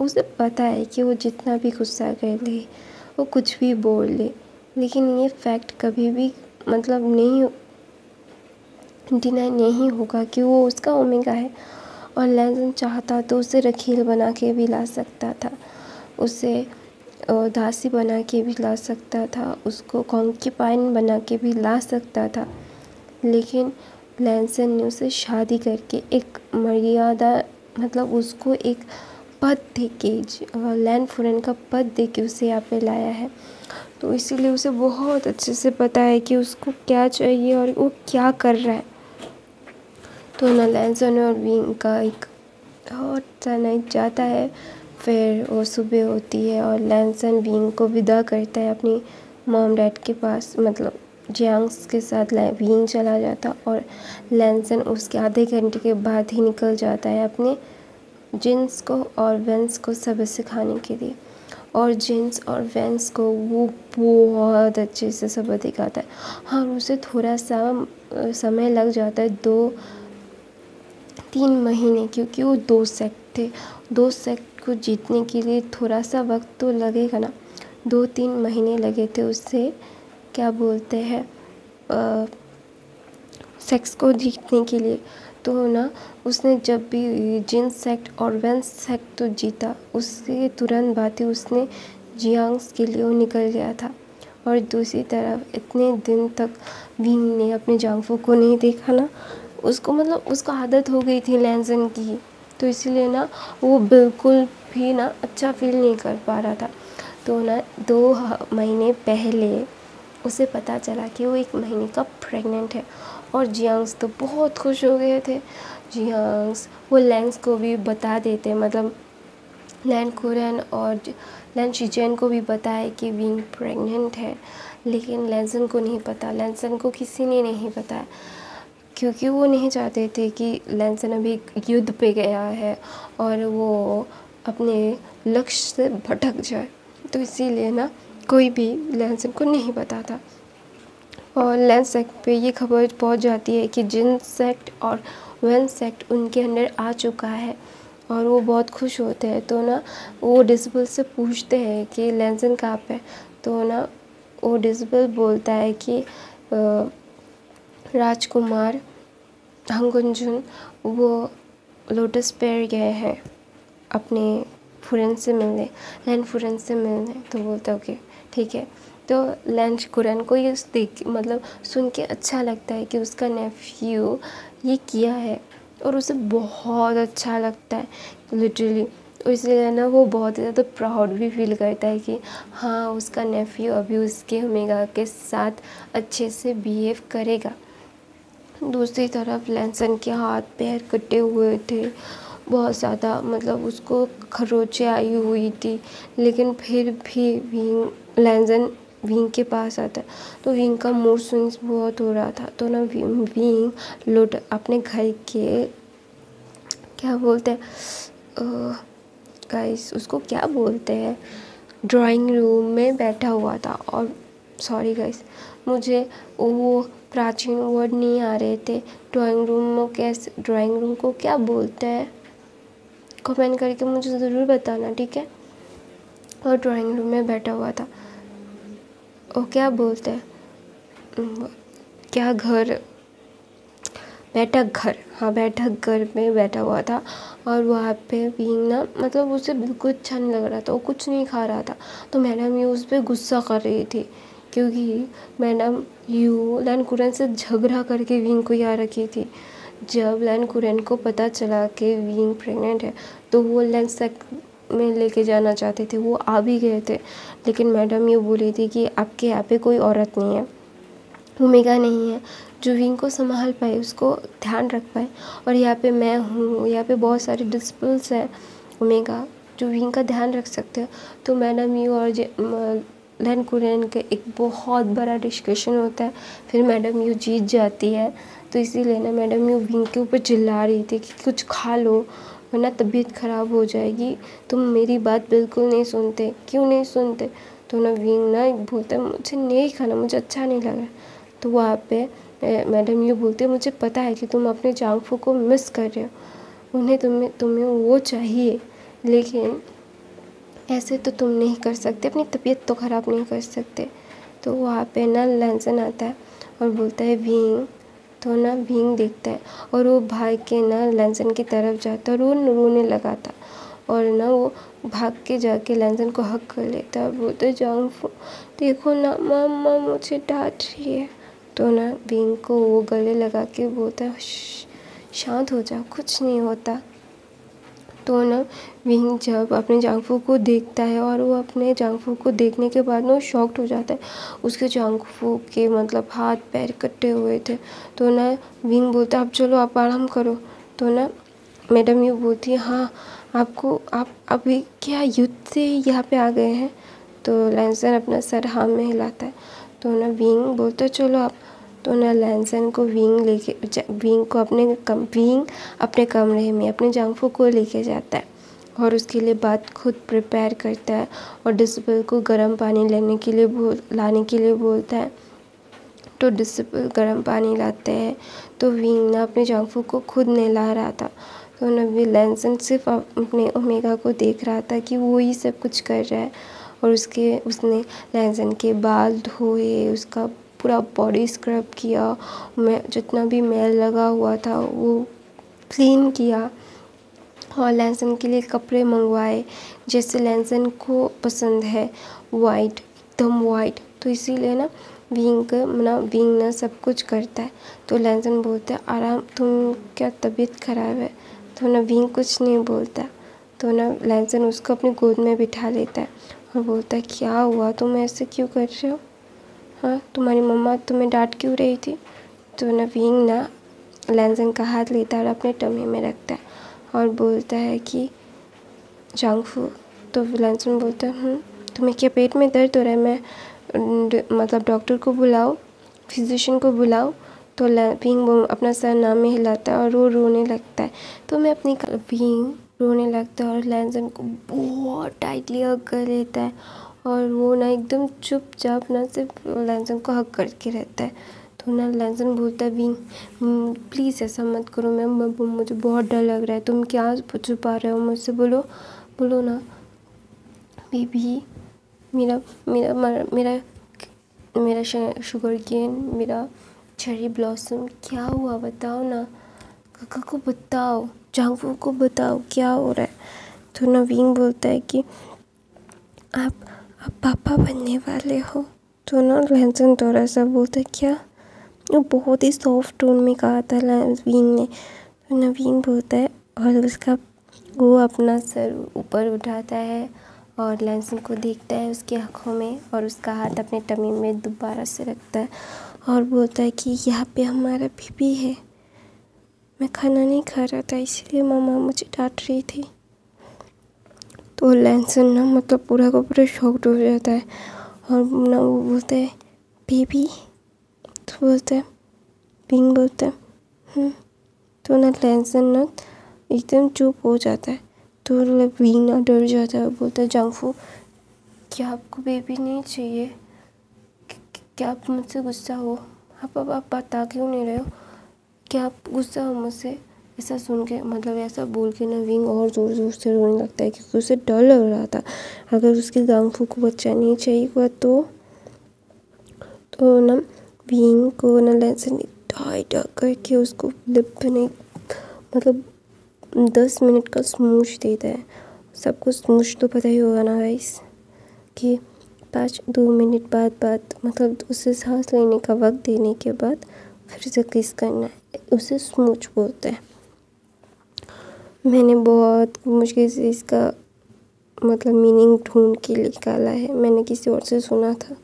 उसे पता है कि वो जितना भी गुस्सा कर ले, वो कुछ भी बोल ले, लेकिन ये फैक्ट कभी भी मतलब नहीं डिनाई नहीं होगा कि वो उसका ओमेगा है। और लैंसन चाहता तो उसे रखील बना के भी ला सकता था, उसे दासी बना के भी ला सकता था, उसको कॉन्क्यूपाइन बना के भी ला सकता था, लेकिन लैंसन ने उसे शादी करके एक मर्यादा मतलब उसको एक पद दे के, लैन फुरन का पद दे के उसे यहाँ पे लाया है। तो इसीलिए उसे बहुत अच्छे से पता है कि उसको क्या चाहिए और वो क्या कर रहा है। तो ना लैंसन और विंग का एक और सा नाइट जाता है। फिर वो सुबह होती है और लैंसन विंग को विदा करता है अपनी मॉम डैड के पास, मतलब जियांग्स के साथ विंग चला जाता और लैंसन उसके आधे घंटे के बाद ही निकल जाता है अपने जिन्स को और वेंस को सबक सिखाने के लिए। और जिन्स और वेंस को वो बहुत अच्छे से सबक दिखाता है। हाँ उसे थोड़ा सा समय लग जाता है, दो तीन महीने, क्योंकि वो दो सेक्ट थे, दो सेक्ट को जीतने के लिए थोड़ा सा वक्त तो लगेगा ना, दो तीन महीने लगे थे उससे क्या बोलते हैं सेक्स को जीतने के लिए। तो ना उसने जब भी जिन सेक्ट और वेंस सेक्ट तो जीता, उससे तुरंत बात ही उसने जियांग्स के लिए निकल गया था। और दूसरी तरफ इतने दिन तक विंग ने अपने जांगफू को नहीं देखा ना, उसको मतलब उसको आदत हो गई थी लैंसन की, तो इसलिए ना वो बिल्कुल भी ना अच्छा फील नहीं कर पा रहा था। तो ना दो महीने पहले उसे पता चला कि वो एक महीने का प्रेग्नेंट है और जियांग्स तो बहुत खुश हो गए थे। जियांग्स वो लैंस को भी बता देते, मतलब लैन कुरेन और लान शिचेन को भी बताए कि विंग प्रेग्नेंट है, लेकिन लैंसन को नहीं पता, लैंसन को किसी ने नहीं बताया क्योंकि वो नहीं चाहते थे कि लैंसन अभी युद्ध पे गया है और वो अपने लक्ष्य से भटक जाए, तो इसीलिए ना कोई भी लैंसन को नहीं बताता। और लैंस सेक्ट पे ये खबर पहुंच जाती है कि जिन सेक्ट और वन सेक्ट उनके अंडर आ चुका है और वो बहुत खुश होते हैं। तो ना वो डिसबल से पूछते हैं कि लैंसन कहाँ पे है। तो ना वो डिसबल बोलता है कि राजकुमार हंगुनजुन वो लोटस पेर गए हैं अपने फुरन से मिलने, लैन फुरन से मिलने। तो बोलता ओके ठीक है। तो लान कुरेन को ये देख मतलब सुन के अच्छा लगता है कि उसका नेफ्यू ये किया है और उसे बहुत अच्छा लगता है लिटरली, और इसलिए ना वो बहुत ज़्यादा प्राउड भी फील करता है कि हाँ उसका नेफ्यू अभी उसके ओमेगा के साथ अच्छे से बिहेव करेगा। दूसरी तरफ लैंसन के हाथ पैर कटे हुए थे, बहुत ज़्यादा मतलब उसको खरोचे आई हुई थी, लेकिन फिर भी विंग लैंजन विंग के पास आता है तो विंग का मूड स्विंग्स बहुत हो रहा था। तो ना विंग लोट अपने घर के क्या बोलते हैं गाइस, उसको क्या बोलते हैं, ड्राइंग रूम में बैठा हुआ था। और सॉरी गाइस मुझे वो प्राचीन वर्ड नहीं आ रहे थे, ड्राइंग रूम को कैसे ड्राइंग रूम को क्या बोलते हैं कमेंट करके मुझे ज़रूर बताना, ठीक है। और ड्राइंग रूम में बैठा हुआ था और क्या बोलते हैं, क्या घर, बैठक घर, हाँ बैठक घर में बैठा हुआ था। और वहाँ पे विंग ना मतलब उसे बिल्कुल अच्छा नहीं लग रहा था, वो कुछ नहीं खा रहा था। तो मैडम यू उस पर गुस्सा कर रही थी क्योंकि मैडम यू लान कुरन से झगड़ा करके विंग को यहाँ रखी थी। जब लान कुरन को पता चला कि विंग प्रेग्नेंट है तो वो लान सक में लेके जाना चाहते थे, वो आ भी गए थे। लेकिन मैडम ये बोली थी कि आपके यहाँ पे कोई औरत नहीं है, भूमिका नहीं है जो विंग को संभाल पाए, उसको ध्यान रख पाए। और यहाँ पे मैं हूँ, यहाँ पे बहुत सारे डिस्पल्स हैं भूमिका जो विंग का ध्यान रख सकते हैं। तो मैडम यू और लान कुरन के एक बहुत बड़ा डिस्कशन होता है, फिर मैडम यू जीत जाती है। तो इसीलिए ना मैडम यू विंग के ऊपर चिल्ला रही थी कि कुछ खा लो वरना तबीयत ख़राब हो जाएगी, तुम मेरी बात बिल्कुल नहीं सुनते, क्यों नहीं सुनते। तो ना विंग ना बोलते मुझे नहीं खाना, मुझे अच्छा नहीं लग रहा। तो वहाँ पे मैडम यू बोलते मुझे पता है कि तुम अपने जांग फू को मिस कर रहे हो, उन्हें तुम्हें तुम्हें वो चाहिए, लेकिन ऐसे तो तुम नहीं कर सकते, अपनी तबीयत तो ख़राब नहीं कर सकते। तो वहाँ पे ना लैंसन आता है और बोलता है विंग। तो ना भींग देखता है और वो भाग के ना लैंसन की तरफ जाता है, रो रोने लगा था। और ना वो भाग के जाके लैंसन को हक कर लेता है और बोलता है जांग फू देखो ना मम्मा मुझे डांट रही है। तो ना भींग को वो गले लगा के बोलता है शांत हो जा, कुछ नहीं होता। तो ना भींग जब अपने जांग फू को देखता है और वो अपने जांग फू को देखने के बाद ना शॉक्ड हो जाता है, उसके जांग फू के मतलब हाथ पैर कटे हुए थे। तो ना भींग बोलता है आप चलो आप आराम करो। तो ना मैडम यू बोलती है हाँ आपको आप अभी क्या युद्ध से यहाँ पे आ गए हैं। तो लैंसन अपना सर हाँ में हिलाता है। तो ना भींग बोलता है चलो आप। तो ना लैंसन को विंग लेके विंग को अपने कम विंग अपने कमरे में अपने जांग फू को लेके जाता है और उसके लिए बात खुद प्रिपेयर करता है और डिसिपल को गर्म पानी लेने के लिए बोल लाने के लिए बोलता है। तो डिसिपल गर्म पानी लाते हैं। तो विंग ना अपने जांग फू को खुद नहला रहा था। तो ना भी लैंसन सिर्फ अपने ओमेगा को देख रहा था कि वो ही सब कुछ कर रहा है। और उसके उसने लैंसन के बाल धोए, उसका पूरा बॉडी स्क्रब किया, मैं जितना भी मैल लगा हुआ था वो क्लीन किया और लैंसन के लिए कपड़े मंगवाए जैसे लैंसन को पसंद है, वाइट एकदम वाइट। तो इसीलिए ना विंग ना विंग ना सब कुछ करता है। तो लैंसन बोलता है आराम, तुम क्या तबीयत ख़राब है। तो ना विंग कुछ नहीं बोलता। तो ना लैंसन उसको अपनी गोद में बिठा लेता है और बोलता है क्या हुआ, तुम ऐसे क्यों कर रहे हो, हाँ तुम्हारी मम्मा तुम्हें डांट क्यों रही थी। तो ना विंग ना लैंसन का हाथ लेता है और अपने टमी में रखता है और बोलता है कि जांग फू। तो लैंसन बोलता है तुम्हें क्या पेट में दर्द हो रहा है, मैं मतलब डॉक्टर को बुलाओ, फिजिशियन को बुलाओ। तो विंग अपना सर नाम में हिलाता है और रो रोने लगता है। तो मैं अपनी विंग रोने लगता है और लैंसन को बहुत टाइटली हग कर लेता है और वो ना एकदम चुपचाप ना सिर्फ लैंसन को हक करके रहता है। तो ना लैंसन बोलता है विंग प्लीज़ ऐसा मत करो, मैं मुझे बहुत डर लग रहा है, तुम क्या छुपा रहे हो मुझसे, बोलो बोलो ना बेबी, मेरा मेरा मेरा मेरा शुगर केन, मेरा चेरी ब्लॉसम, क्या हुआ बताओ ना, काका को बताओ, जांग फू को बताओ क्या हो रहा है। तो ना विंग बोलता है कि आप अब पापा बनने वाले हो। तो ना लैंसन थोड़ा सा बोलता क्या, वो बहुत ही सॉफ्ट टोन में कहा था नवीन ने। तो नवीन बोलता है और उसका वो अपना सर ऊपर उठाता है और लैंसन को देखता है उसकी आँखों में और उसका हाथ अपने टमी में दोबारा से रखता है और बोलता है कि यहाँ पे हमारा बेबी है, मैं खाना नहीं खा रहा था, इसलिए मामा मुझे डांट रही थी। तो लैन से ना मतलब पूरा का पूरा शॉक हो जाता है और ना वो बोलता है बेबी, तो बोलता है पिंग, बोलता है तो ना लैनसन ना एकदम चुप हो जाता है। तो पिंग ना डर जाता है, बोलता है जांगफू क्या आपको बेबी नहीं चाहिए? क्या आप मुझसे गुस्सा हो? आप अब आप बता क्यों नहीं रहे हो? क्या आप गुस्सा हो मुझसे? ऐसा सुन के मतलब ऐसा बोल के ना विंग और ज़ोर ज़ोर से रोने लगता है क्योंकि उसे डर लग रहा था। अगर उसके जांगफू को बच्चा नहीं चाहिए हुआ तो तो ना विंग को ना लैंसन ढाई ढक करके उसको लिप बने मतलब दस मिनट का स्मूश देता है। सबको स्मूश तो पता ही होगा ना गाइस कि पाँच दो मिनट बाद बाद मतलब उसे सांस लेने का वक्त देने के बाद फिर से किस करना है, उसे स्मूच बोलते हैं। मैंने बहुत मुश्किल से इसका मतलब मीनिंग ढूंढ के निकाला है, मैंने किसी और से सुना था,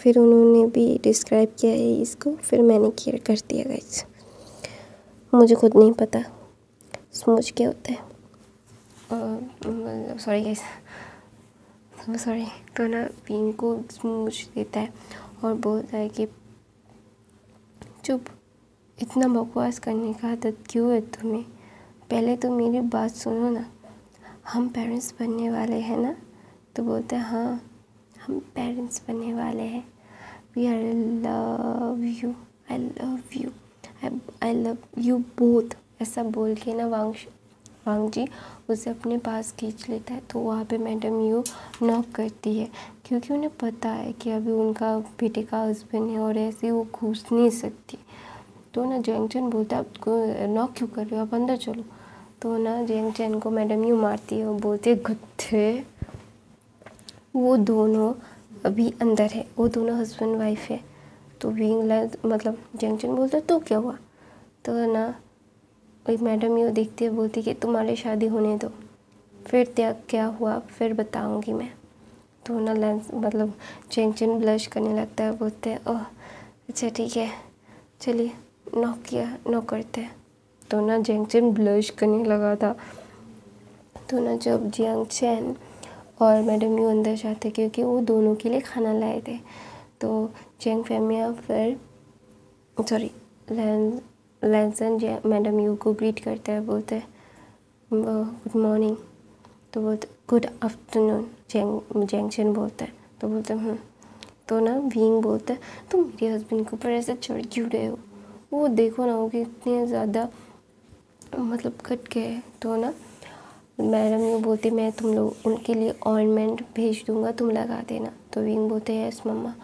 फिर उन्होंने भी डिस्क्राइब किया है इसको, फिर मैंने केयर कर दिया गाइस। मुझे खुद नहीं पता स्मूच क्या होता है, और सॉरी गाइस सॉरी। तो ना पिंग को स्मूच देता है और बोलता है कि चुप, इतना बकवास करने का आदत क्यों है तुम्हें? पहले तो मेरी बात सुनो ना, हम पेरेंट्स बनने वाले हैं ना। तो बोलते हैं हाँ हम पेरेंट्स बनने वाले हैं। We are love you, I love you, I love you both, ऐसा बोल के ना वांगशी वांगजी उसे अपने पास खींच लेता है। तो वहाँ पे मैडम यू नॉक करती है क्योंकि उन्हें पता है कि अभी उनका बेटे का हस्बैंड है और ऐसे वो घुस नहीं सकती। तो ना जियांग चेन बोलता है आप नॉक क्यों कर रहे हो, आप अंदर चलो। तो ना जियांग चेन को मैडम यू मारती है और बोलती है गधे, वो दोनों अभी अंदर है, वो दोनों हस्बैंड वाइफ है। तो विंग मतलब जियांग चेन बोलता है तो क्या हुआ? तो ना एक मैडम यू देखती है, बोलती कि तुम्हारी शादी होने दो, फिर त्याग क्या हुआ फिर बताऊंगी मैं। तो ना लेंस मतलब चेंग चेंग ब्लश करने लगता है, बोलते हैं ओह अच्छा ठीक है चलिए नॉक किया नॉक करते हैं। तो ना जियांग चेन ब्लश करने लगा था। तो ना जब जियांग चेन और मैडम यू अंदर जाते क्योंकि वो दोनों के लिए खाना लाए थे, तो जियांग फेंगमियान फिर सॉरी लेंस लैनसन मैडम यू को ग्रीट करता है, बोलते हैं गुड मॉर्निंग। तो बोलते गुड आफ्टरनून जेंग जेंगशन बोलता है। तो बोलते हैं तो ना विंग बोलता है तुम मेरे हस्बैंड के ऊपर ऐसे चढ़ क्यों रहे हो? वो देखो ना वो कितने ज़्यादा मतलब कट गए। तो ना मैडम यू बोलती मैं तुम लोग उनके लिए ऑइंटमेंट भेज दूँगा तुम लगा देना। तो विंग बोलते हैं यस मम्मा।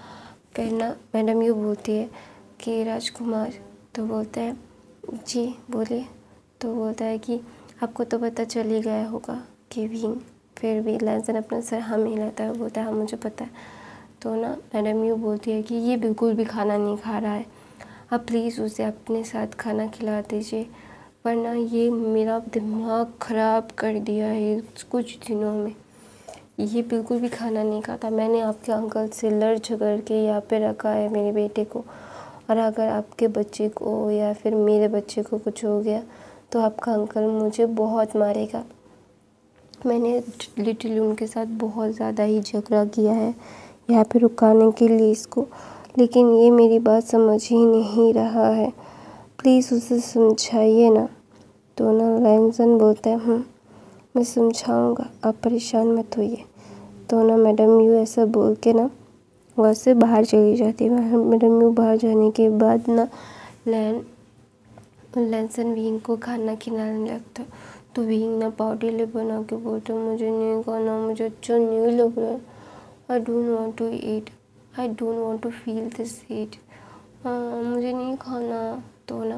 फिर ना मैडम यू बोलती है कि राजकुमार, तो बोलता है जी बोलिए। तो बोलता है कि आपको तो पता चल ही गया होगा कि विंग, फिर भी लैंसन अपना सर हम हिलाता है, बोलता है हाँ मुझे पता है। तो ना मैडम यू बोलती है कि ये बिल्कुल भी खाना नहीं खा रहा है, आप प्लीज़ उसे अपने साथ खाना खिला दीजिए वरना ये मेरा दिमाग ख़राब कर दिया है कुछ दिनों में, ये बिल्कुल भी खाना नहीं खाता। मैंने आपके अंकल से लड़ झगड़ के यहाँ पे रखा है मेरे बेटे को, और अगर आपके बच्चे को या फिर मेरे बच्चे को कुछ हो गया तो आपका अंकल मुझे बहुत मारेगा। मैंने लिटिल उनके साथ बहुत ज़्यादा ही झगड़ा किया है यहाँ पे रुकाने के लिए इसको, लेकिन ये मेरी बात समझ ही नहीं रहा है, प्लीज़ उसे समझाइए ना। तो ना लैनसन बोलता है हम मैं समझाऊँगा, आप परेशान मत होइए। तो ना मैडम यू ऐसा बोल के ना वहाँ से बाहर चली जाती है। मैडम यू बाहर जाने के बाद ना लैन लैनसन विंग को खाना खिलाने लगता। तो विंग ना पाउडर ले बना के बोलता मुझे नहीं खाना, मुझे अच्छा नहीं लग रहा है, I don't want to eat, I don't want to feel this heat, मुझे नहीं खाना। तो ना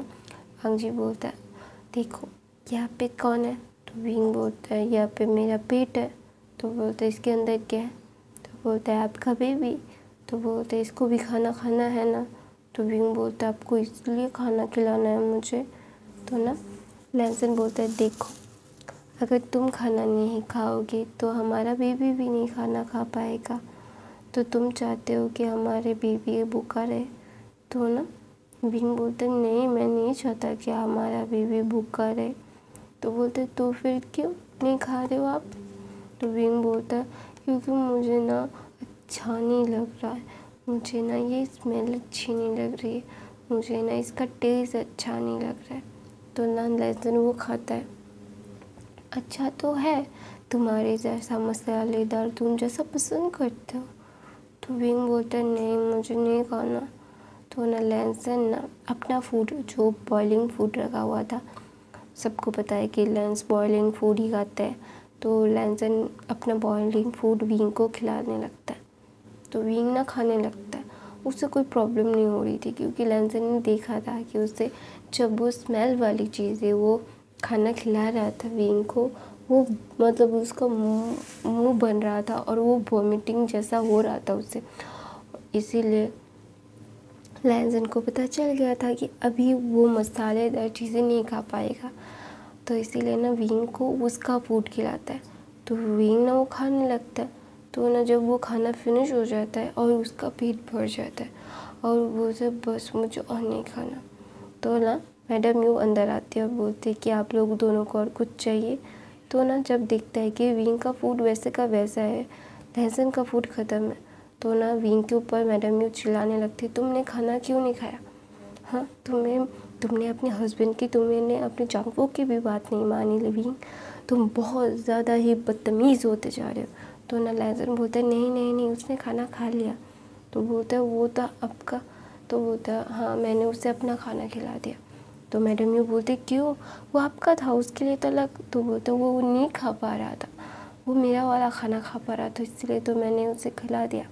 वांगजी बोलता है देखो यहाँ पे कौन है? तो विंग बोलता है यहाँ पे मेरा पेट है। तो बोलता है इसके अंदर क्या है? तो बोलता है आपका बेबी। तो बोलते इसको भी खाना खाना है ना। तो विंग बोलता है आपको इसलिए खाना खिलाना है मुझे। तो ना लैनसन बोलता है देखो अगर तुम खाना नहीं खाओगे तो हमारा बेबी भी नहीं खाना खा पाएगा, तो तुम चाहते हो कि हमारे बेबी भूखा रहे। तो ना भीम बोलते नहीं, मैं नहीं चाहता कि हमारा बेबी भूखा रहे। तो बोलते तो फिर क्यों नहीं खा रहे हो आप? तो भीम बोलता क्योंकि मुझे ना अच्छा नहीं लग रहा है, मुझे ना ये स्मेल अच्छी नहीं लग रही है, मुझे ना इसका टेस्ट अच्छा नहीं लग रहा है। तो लान लहसुन वो खाता है। अच्छा तो है, तुम्हारे जैसा मसालेदार तुम जैसा पसंद करते हो। तो विंग बोलता है नहीं मुझे नहीं खाना। तो ना लहसुन ना अपना फूड जो बॉइलिंग फूड रखा हुआ था, सबको पता है कि लहसुन बॉइलिंग फूड ही खाते हैं, तो लहसुन अपना बॉइलिंग फूड विंग को खिलाने लगता है। तो विंग ना खाने लगता है, उससे कोई प्रॉब्लम नहीं हो रही थी क्योंकि लहसुन ने देखा था कि उससे जब वो स्मेल वाली चीज़ें वो खाना खिला रहा था विंग को, वो मतलब उसका मुंह मुंह बन रहा था और वो वॉमिटिंग जैसा हो रहा था उससे। इसीलिए लैंजन को पता चल गया था कि अभी वो मसालेदार चीज़ें नहीं खा पाएगा, तो इसीलिए ना विंग को उसका फूड खिलाता है। तो विंग ना वो खाने लगता है। तो ना जब वो खाना फिनिश हो जाता है और उसका पेट भर जाता है और वो सब बस मुझे और नहीं खाना। तो ना मैडम यू अंदर आती है और बोलती है कि आप लोग दोनों को और कुछ चाहिए। तो ना जब देखता है कि विंग का फूड वैसे का वैसा है, लहसुन का फूड ख़त्म है, तो ना विंग के ऊपर मैडम यू चिल्लाने लगती है तुमने खाना क्यों नहीं खाया? हाँ तुम्हें तुमने अपने हस्बैंड की, तुमने अपने चाकू की भी बात नहीं मानी विंग, तुम बहुत ज़्यादा ही बदतमीज़ होते जा रहे हो। तो ना लहसुन बोलता है नहीं नहीं नहीं उसने खाना खा लिया। तो बोलता है वो था आपका? तो बोलता है हाँ मैंने उसे अपना खाना खिला दिया। तो मैडम यू बोलते क्यों, वो आपका था उसके लिए तो अलग। तो बोलते वो नहीं खा पा रहा था, वो मेरा वाला खाना खा पा रहा था, इसलिए तो मैंने उसे खिला दिया।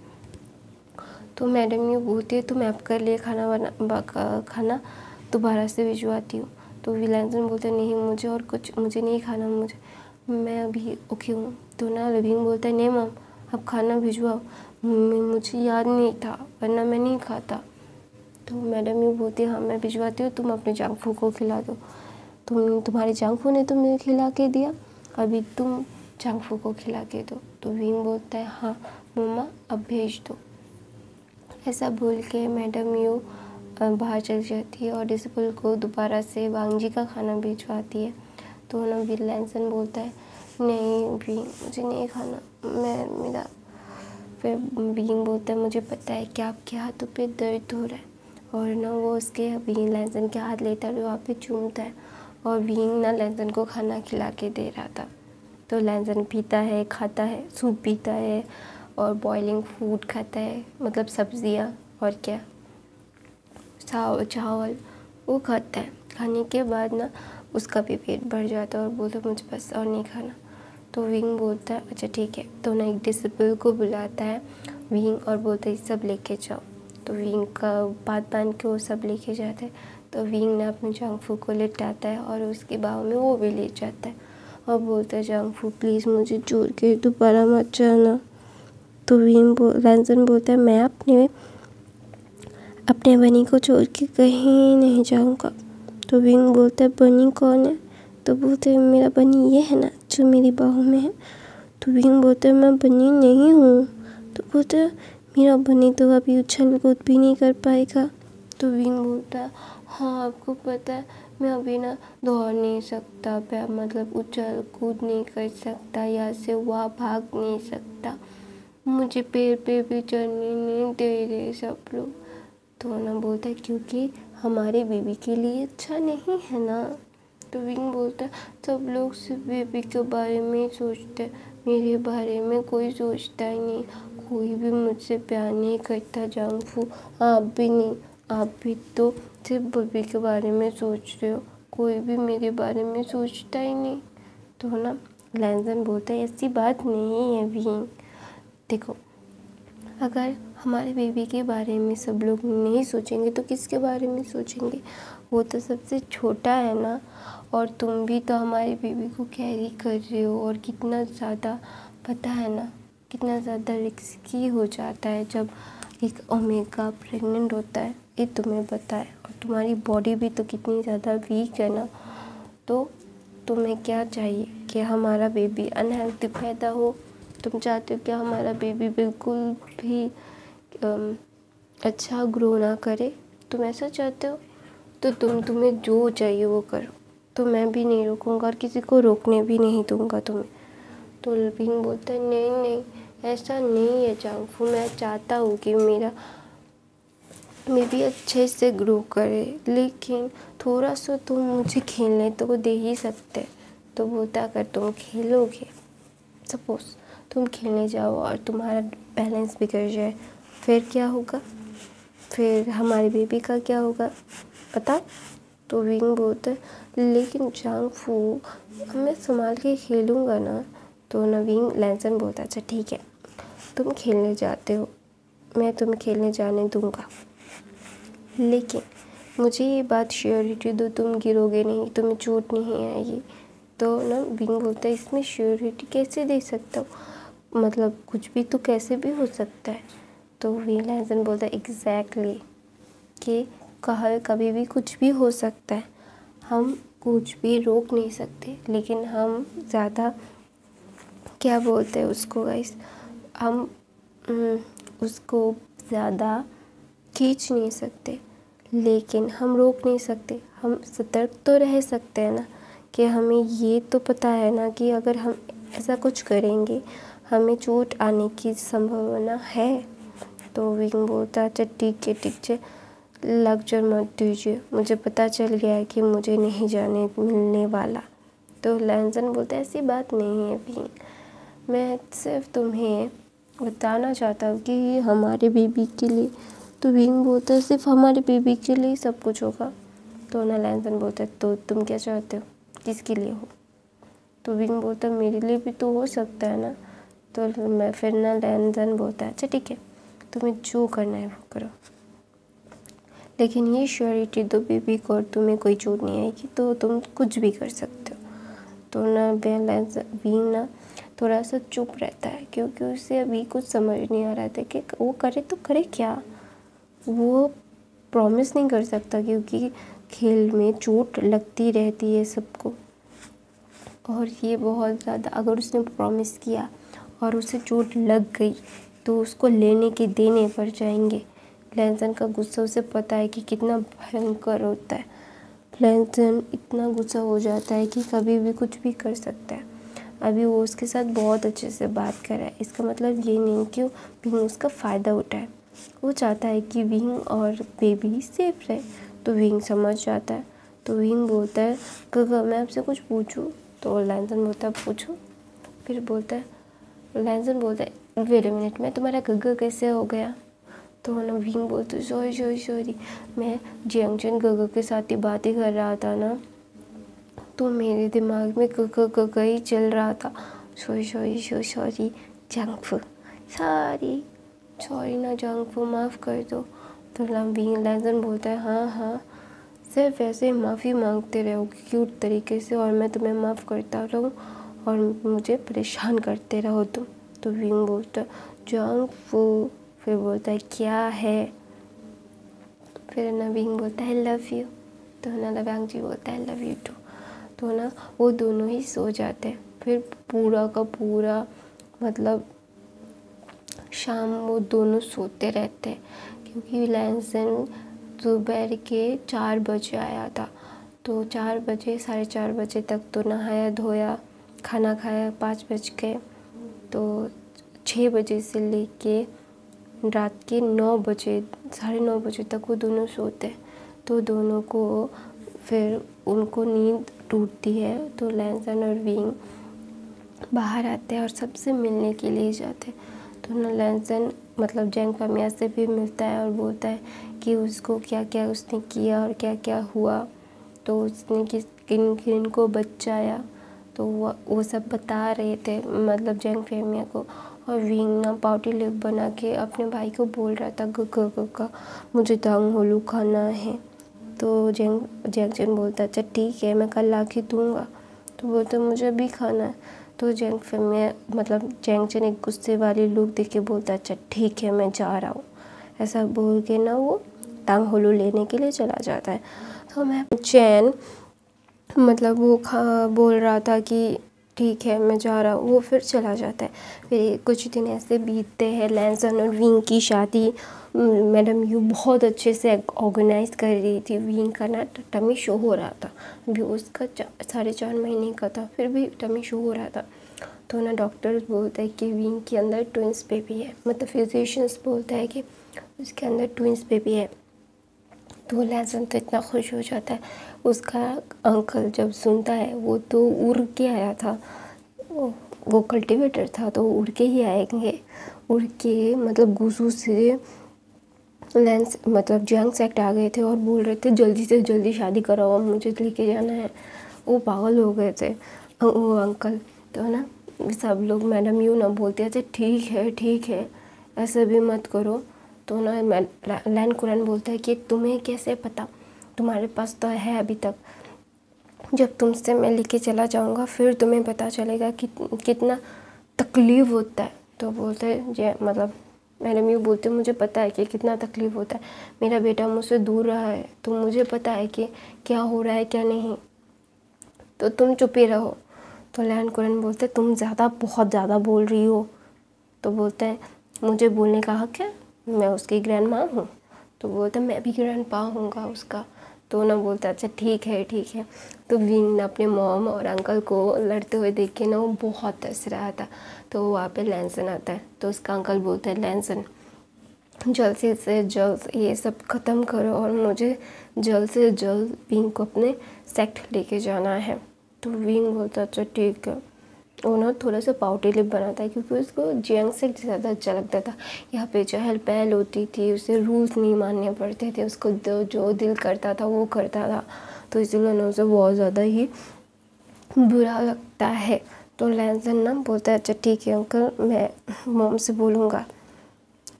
तो मैडम यू बोलती है तो मैं आपके लिए खाना बना खाना दोबारा से भिजवाती हूँ। तो विलांजन बोलते नहीं मुझे और कुछ मुझे नहीं खाना, मुझे मैं अभी ओके हूँ। तो ना रवीन बोलता है नहीं मैम आप खाना भिजवाओ, मुझे याद नहीं था वरना मैं नहीं खाता। तो मैडम यू बोलती है हाँ मैं भिजवाती हूँ, तुम अपने जांगफू को खिला दो, तुम तुम्हारे जांगफू ने तुम्हें खिला के दिया, अभी तुम जांगफू को खिला के दो। तो विंग बोलता है हाँ मम्मा अब भेज दो। ऐसा बोल के मैडम यू बाहर चल जाती है और डिसिपल को दोबारा से वांगजी का खाना भिजवाती है। तो ना वीर लैंसन बोलता है नहीं विंग मुझे नहीं खाना, मैं मेरा फिर विंग बोलता है मुझे पता है कि आपके हाथों पे दर्द हो रहा है। और ना वो उसके विंग लैंसन के हाथ लेता है और वहाँ पे चूमता है। और विंग ना लैंसन को खाना खिला के दे रहा था। तो लैंसन पीता है, खाता है, सूप पीता है और बॉइलिंग फूड खाता है, मतलब सब्जियाँ और क्या चावल चावल वो खाता है। खाने के बाद ना उसका भी पेट भर जाता है और बोलता मुझे बस और नहीं खाना। तो विंग बोलता है अच्छा ठीक है। तो ना एक डिसिपल को बुलाता है विंग और बोलता है सब लेके जाओ। तो विंग का बात बांध के वो सब लेके जाता है। तो विंग ना अपने जांगफू को लेटाता है और उसके बाव में वो भी लेट जाता है और बोलता है जांगफू प्लीज़ मुझे जोर के दोबारा मत जाना। तो विंग बोल लैंसन बोलता है मैं अपने अपने बनी को छोड़ के कहीं नहीं जाऊँगा। तो विंग बोलता है बनी कौन है? तो बोलते मेरा बनी ये है ना जो मेरी बाहों में है। तो विंग बोलता है मैं बनी नहीं हूँ। तो बोलता है मेरा बनी तो अभी उछल कूद भी नहीं कर पाएगा। तो विंग बोलता है हाँ आपको पता है मैं अभी ना दौड़ नहीं सकता, मैं मतलब उछल कूद नहीं कर सकता, यहाँ से वहाँ भाग नहीं सकता, मुझे पेड़ पे भी चढ़ने नहीं दे रहे सब लोग। तो ना बोलता है क्योंकि हमारे बेबी के लिए अच्छा नहीं है ना। तो विंग बोलता है सब लोग सिर्फ बेबी के बारे में ही सोचते हैं, मेरे बारे में कोई सोचता ही नहीं, कोई भी मुझसे प्यार नहीं करता जांगफू, आप भी नहीं, आप भी तो सिर्फ बेबी के बारे में सोच रहे हो, कोई भी मेरे बारे में सोचता ही नहीं। तो ना लैंजन बोलता है ऐसी बात नहीं है विंग, देखो अगर हमारे बेबी के बारे में सब लोग नहीं सोचेंगे तो किसके बारे में सोचेंगे? वो तो सबसे छोटा है ना, और तुम भी तो हमारे बेबी को कैरी कर रहे हो। और कितना ज़्यादा पता है ना कितना ज़्यादा रिस्की हो जाता है जब एक ओमेगा प्रेग्नेंट होता है, ये तुम्हें पता है। और तुम्हारी बॉडी भी तो कितनी ज़्यादा वीक है ना, तो तुम्हें क्या चाहिए कि हमारा बेबी अनहेल्दी पैदा हो? तुम चाहते हो कि हमारा बेबी बिल्कुल भी अच्छा ग्रो ना करे? तुम ऐसा चाहते हो तो तुम तुम्हें जो चाहिए वो करो, तो मैं भी नहीं रोकूंगा और किसी को रोकने भी नहीं दूंगा तुम्हें। तो लपिंग बोलता है नहीं नहीं ऐसा नहीं है जांगफू, मैं चाहता हूँ कि मेरा मैं भी अच्छे से ग्रो करे, लेकिन थोड़ा सा तुम मुझे खेलने तो दे ही सकते। तो बोलता अगर तुम खेलोगे, सपोज तुम खेलने जाओ और तुम्हारा बैलेंस बिगड़ जाए, फिर क्या होगा, फिर हमारे बेबी का क्या होगा पता। तो विंग बोलता है लेकिन जांगफू मैं संभाल के खेलूँगा ना। तो नवीन लैंसन बोलता अच्छा ठीक है तुम खेलने जाते हो, मैं तुम्हें खेलने जाने दूंगा, लेकिन मुझे ये बात श्योरिटी दो तुम गिरोगे नहीं, तुम्हें चोट नहीं आएगी। तो ना विंग बोलता है इसमें श्योरिटी कैसे दे सकता हूँ, मतलब कुछ भी तो कैसे भी हो सकता है। तो विंग लैंसन बोलता है एग्जैक्टली कि कहा कभी भी कुछ भी हो सकता है, हम कुछ भी रोक नहीं सकते, लेकिन हम ज़्यादा क्या बोलते हैं उसको गाइस, हम उसको ज़्यादा खींच नहीं सकते, लेकिन हम रोक नहीं सकते, हम सतर्क तो रह सकते हैं ना, कि हमें ये तो पता है ना कि अगर हम ऐसा कुछ करेंगे हमें चोट आने की संभावना है। तो विंग बोलता अच्छा ठीक है ठीक है लग्जर मत दीजिए, मुझे पता चल गया है कि मुझे नहीं जाने मिलने वाला। तो लैंसन बोलता है ऐसी बात नहीं है भी, मैं सिर्फ तुम्हें बताना चाहता हूँ कि ये हमारे बेबी के लिए। तो विंग बोलता है सिर्फ हमारे बेबी के लिए सब कुछ होगा। तो ना लैंसन बोलता है तो तुम क्या चाहते हो, किसके लिए हो। तो विंग बोलता है मेरे लिए भी तो हो सकता है ना। तो मैं फिर ना लैंसन बोलता है अच्छा ठीक है तुम्हें जो करना है वो करो, लेकिन ये श्योरिटी दो बेबी को और तुम्हें कोई चोट नहीं आएगी, तो तुम कुछ भी कर सकते हो। तो ना विंग ना थोड़ा सा चुप रहता है, क्योंकि उसे अभी कुछ समझ नहीं आ रहा था कि वो करे तो करे क्या, वो प्रॉमिस नहीं कर सकता क्योंकि खेल में चोट लगती रहती है सबको, और ये बहुत ज़्यादा अगर उसने प्रॉमिस किया और उसे चोट लग गई तो उसको लेने के देने पर जाएंगे। लैंसन का गुस्सा उसे पता है कि कितना भयंकर होता है, लैंसन इतना गुस्सा हो जाता है कि कभी भी कुछ भी कर सकता है। अभी वो उसके साथ बहुत अच्छे से बात कर रहा है, इसका मतलब ये नहीं कि विंग उसका फ़ायदा उठाए, वो चाहता है कि विंग और बेबी सेफ रहे। तो विंग समझ जाता है। तो विंग बोलता है काका मैं आपसे कुछ पूछूँ। तो लैंसन बोलता है पूछो। फिर बोलता है लैंसन बोलता है वेट अ मिनट मैं तुम्हारा गग्गा कैसे हो गया। तो ना विंग बोलते है सॉरी सॉरी सॉरी मैं जियांग चेन गग्गा के साथ ही बातें कर रहा था ना, तो मेरे दिमाग में गग्गा गग्गा ही चल रहा था, सॉरी सॉरी सॉरी सॉरी जांगफू सॉरी सॉरी ना जांगफू माफ़ कर दो। तो विंग लैंसन बोलता है हाँ हाँ सिर्फ ऐसे ही माफ़ी मांगते रहो क्यूट तरीके से, और मैं तुम्हें माफ़ करता रहूँ और मुझे परेशान करते रहो तुम। तो विंग बोलता है जांगफू, फिर बोलता है क्या है, फिर ना विंग बोलता है लव यू। तो ना ला वांगजी बोलता है लव यू टू। तो ना वो दोनों ही सो जाते हैं। फिर पूरा का पूरा मतलब शाम वो दोनों सोते रहते हैं, क्योंकि लैंसन दोपहर के चार बजे आया था, तो चार बजे साढ़े चार बजे तक तो नहाया धोया खाना खाया, पाँच बज के तो छः बजे से ले कर रात के नौ बजे साढ़े नौ बजे तक वो दोनों सोते हैं। तो दोनों को फिर उनको नींद टूटती है। तो लैंसन और विंग बाहर आते हैं और सबसे मिलने के लिए जाते हैं। तो ना लैंसन मतलब जियांग फेंगमियान से भी मिलता है और बोलता है कि उसको क्या क्या उसने किया और क्या क्या हुआ, तो उसने किस किन किन को बचाया, तो वो वो सब बता रहे थे मतलब जियांग फेंगमियान को। और विंग ना पाउटी लिप बना के अपने भाई को बोल रहा था गग्गा गग्गा मुझे दांग होलू खाना है। तो जियांग जियांग चेन बोलता अच्छा ठीक है मैं कल ला के दूँगा। तो बोलता मुझे अभी खाना है। तो जियांग फेंगमियान मतलब जियांग चेन एक गुस्से वाली लुक देख के बोलता अच्छा ठीक है मैं जा रहा हूँ, ऐसा बोल के ना वो दांग होलू लेने के लिए चला जाता है। तो मैं चैन मतलब वो खा बोल रहा था कि ठीक है मैं जा रहा हूँ, वो फिर चला जाता है। फिर कुछ दिन ऐसे बीतते हैं। लैंसन और विंग की शादी मैडम यू बहुत अच्छे से ऑर्गेनाइज कर रही थी। विंग का ना टमी शो हो रहा था, अभी उसका साढ़े चार महीने का था, फिर भी टमी शो हो रहा था। तो ना डॉक्टर्स बोलते हैं कि विंग के अंदर ट्विंस बेबी है, मतलब फिजिशियंस बोलता है कि उसके अंदर ट्विंस बेबी है। तो लैंसन तो इतना खुश हो जाता है। उसका अंकल जब सुनता है, वो तो उड़ के आया था, वो कल्टीवेटर था तो उड़ के ही आएंगे, उड़ के मतलब गुस्सू से लैंस मतलब जियांग सेक्ट आ गए थे और बोल रहे थे जल्दी से जल्दी शादी कराओ, मुझे लेके जाना है। वो पागल हो गए थे वो अंकल। तो ना सब लोग मैडम यूँ ना बोलते थे ठीक है ठीक है ऐसे भी मत करो। तो ना लैन कुरन बोलता है कि तुम्हें कैसे पता, तुम्हारे पास तो है अभी तक, जब तुमसे मैं लेके चला जाऊंगा फिर तुम्हें पता चलेगा कि कितना तकलीफ़ होता है। तो बोलते हैं जय मतलब मैडम यूँ बोलते मुझे पता है कि कितना तकलीफ़ होता है, मेरा बेटा मुझसे दूर रहा है तो मुझे पता है कि क्या हो रहा है क्या नहीं, तो तुम चुप ही रहो। तो लैन कुरन बोलते तुम ज़्यादा बहुत ज़्यादा बोल रही हो। तो बोलते हैं मुझे बोलने का हक है, मैं उसकी ग्रैंड माँ हूँ। तो बोलता मैं भी ग्रैंड पा हूँगा उसका। तो ना बोलता अच्छा ठीक है ठीक है। तो विंग ना अपने मॉम और अंकल को लड़ते हुए देख के ना वो बहुत हंस रहा था। तो वहाँ पे लैंसन आता है। तो उसका अंकल बोलता है लैंसन जल्द से जल्द ये सब ख़त्म करो और मुझे जल्द से जल्द विंग को अपने सेक्ट लेके जाना है। तो विंग बोलता अच्छा ठीक है। वो ना थोड़ा सा पाउटी लिप बनाता है क्योंकि उसको जियांग से ज़्यादा अच्छा लगता था। यहाँ पे चहल पहल होती थी, उसे रूल्स नहीं मानने पड़ते थे, उसको जो दिल करता था वो करता था। तो इसलिए ना उसे बहुत ज़्यादा ही बुरा लगता है। तो लैंसन ना बोलता है अच्छा ठीक है अंकल, मैं मॉम से बोलूँगा।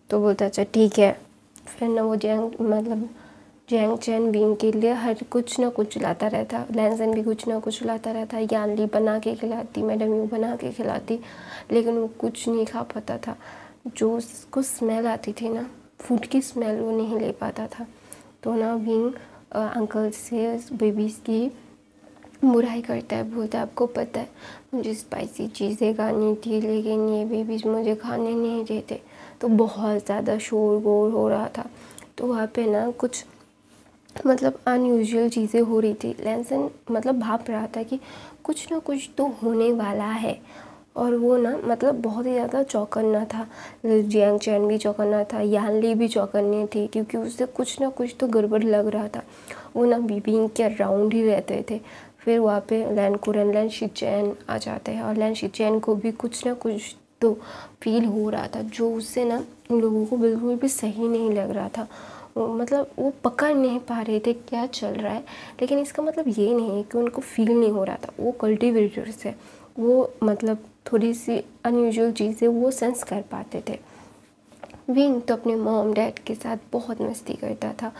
तो बोलता है अच्छा ठीक है। फिर ना वो जियांग मतलब जियांग चेन विंग के लिए हर कुछ ना कुछ लाता रहता। लैंसन भी कुछ ना कुछ लाता रहता। यानली बना के खिलाती, मैडम यू बना के खिलाती, लेकिन वो कुछ नहीं खा पाता था। जो उसको स्मेल आती थी ना फूड की स्मेल, वो नहीं ले पाता था। तो ना विंग अंकल से बेबीज़ की बुराई करता है, बोलता है आपको पता है मुझे स्पाइसी चीज़ें खानी थी लेकिन ये बेबीज़ मुझे खाने नहीं देते। तो बहुत ज़्यादा शोर गोल हो रहा था। तो वहाँ पे ना कुछ मतलब अनयूजुअल चीज़ें हो रही थी। लैंसन मतलब भाप रहा था कि कुछ ना कुछ तो होने वाला है। और वो ना मतलब बहुत ही ज़्यादा चौकन्ना था। जियांग चेन भी चौकन्ना था, यानली भी चौकन्नी थी क्योंकि उससे कुछ ना कुछ तो गड़बड़ लग रहा था। वो ना बीबिंग के राउंड ही रहते थे। फिर वहाँ पे लैन कुरन लान शिचैन आ जाते हैं और लान शिचैन को भी कुछ ना कुछ तो फील हो रहा था जो उससे ना उन लोगों को बिल्कुल भी सही नहीं लग रहा था। मतलब वो पकड़ नहीं पा रहे थे क्या चल रहा है, लेकिन इसका मतलब ये नहीं है कि उनको फील नहीं हो रहा था। वो कल्टीवेटर्स है, वो मतलब थोड़ी सी अनयूजुअल चीज़ें वो सेंस कर पाते थे। विंग तो अपने मॉम डैड के साथ बहुत मस्ती करता था।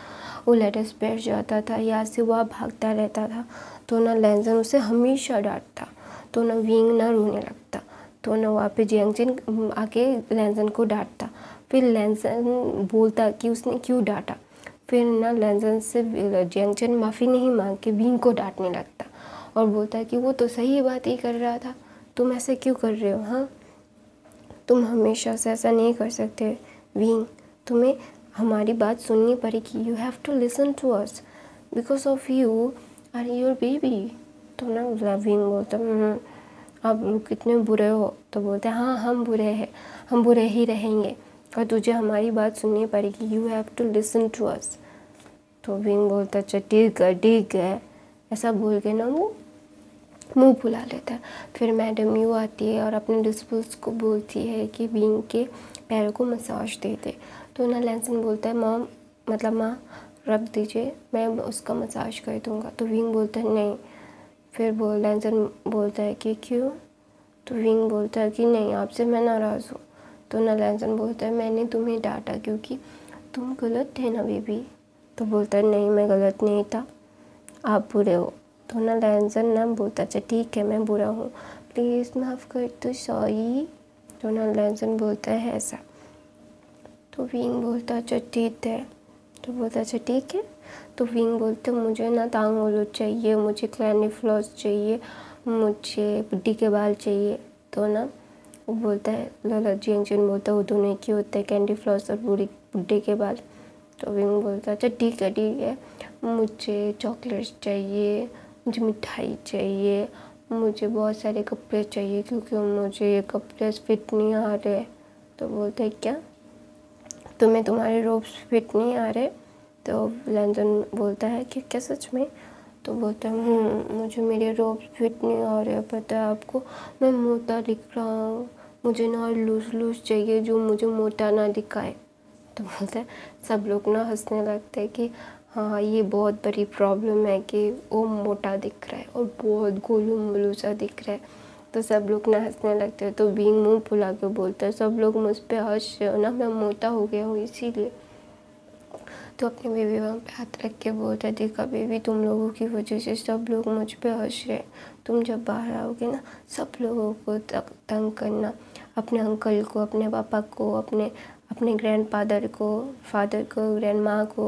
वो लेटस बैठ जाता था, यहाँ से वहाँ भागता रहता था। तो ना लैंसन उसे हमेशा डांटता। तो ना विंग ना रोने लगता। तो ना वहाँ पे जियांग चेन आके लैंसन को डांटता। फिर लैंसन बोलता कि उसने क्यों डांटा। फिर ना लैंसन से जियांग चेन माफ़ी नहीं मांग के विंग को डांटने लगता और बोलता कि वो तो सही बात ही कर रहा था, तुम ऐसे क्यों कर रहे हो। हाँ तुम हमेशा से ऐसा नहीं कर सकते विंग, तुम्हें हमारी बात सुननी पड़ेगी। You have to listen to us because of you are your baby. तो ना विंग बोलता आप कितने बुरे हो। तो बोलते हैं हाँ हम बुरे हैं, हम बुरे ही रहेंगे और तुझे हमारी बात सुननी पड़ेगी। You have to listen to us. तो विंग बोलता अच्छा ठीक है ठीक है, ऐसा बोल के ना वो मुंह फुला लेता है। फिर मैडम यू आती है और अपने डिस्पल्स को बोलती है कि विंग के पैरों को मसाज दे दे। तो ना लैंसन बोलता है माँ मतलब माँ रख दीजिए, मैं उसका मसाज कर दूँगा। तो विंग बोलता है नहीं। फिर बोल लैंसन बोलता है कि क्यों। तो विंग बोलता है कि नहीं आपसे मैं नाराज़ हूँ। तो ना लैंसन बोलता है मैंने तुम्हें डांटा क्योंकि तुम गलत थे ना बेबी। तो बोलता है नहीं मैं गलत नहीं था, आप बुरे हो। तो ना लैंसन ना बोलता अच्छा ठीक है मैं बुरा हूँ, प्लीज़ माफ़ कर दो सॉरी। तो ना लैंसन बोलता है ऐसा। तो विंग बोलता अच्छा ठीक है। तो बोलता अच्छा ठीक है। तो विंग बोलते मुझे ना तांगोलो चाहिए, मुझे क्लैनी फ्लॉस चाहिए, मुझे बुड्ढी के बाल चाहिए तो ना वो बोलता है, लाला जियांग चेन बोलता है वो दोनों एक ही होता है, कैंडी फ्लॉस और बूढ़ी बुड्ढे के बाल। तो विंग बोलता है अच्छा ठीक है ठीक है, मुझे चॉकलेट्स चाहिए, मुझे मिठाई चाहिए, मुझे बहुत सारे कपड़े चाहिए क्योंकि मुझे ये कपड़े फिट नहीं आ रहे। तो बोलते हैं क्या तुम्हें तुम्हारे रोब्स फिट नहीं आ रहे? तो लंदन बोलता है कि क्या सच में? तो बोलता है मुझे मेरे रोब्स फिट नहीं आ रहे, पता है आपको मैं मोटा दिख रहा हूँ, मुझे ना लूज लूज चाहिए जो मुझे मोटा ना दिखाए। तो बोलता है सब लोग ना हंसने लगते हैं कि हाँ ये बहुत बड़ी प्रॉब्लम है कि वो मोटा दिख रहा है और बहुत गोलू मोलू सा दिख रहा है। तो सब लोग ना हंसने लगते हैं। तो बींग मुंह फुला के बोलता है सब लोग मुझ पर हंस रहे हो ना, मैं मोटा हो गया हूँ इसीलिए। तो अपनी बेबी वहाँ पे हाथ रख के बोलता है देखा बेबी, तुम लोगों की वजह से सब लोग मुझ पे हंस रहे, तुम जब बाहर आओगे ना सब लोगों को तंग करना, अपने अंकल को, अपने पापा को, अपने अपने ग्रैंड फादर को फादर को ग्रैंड माँ को,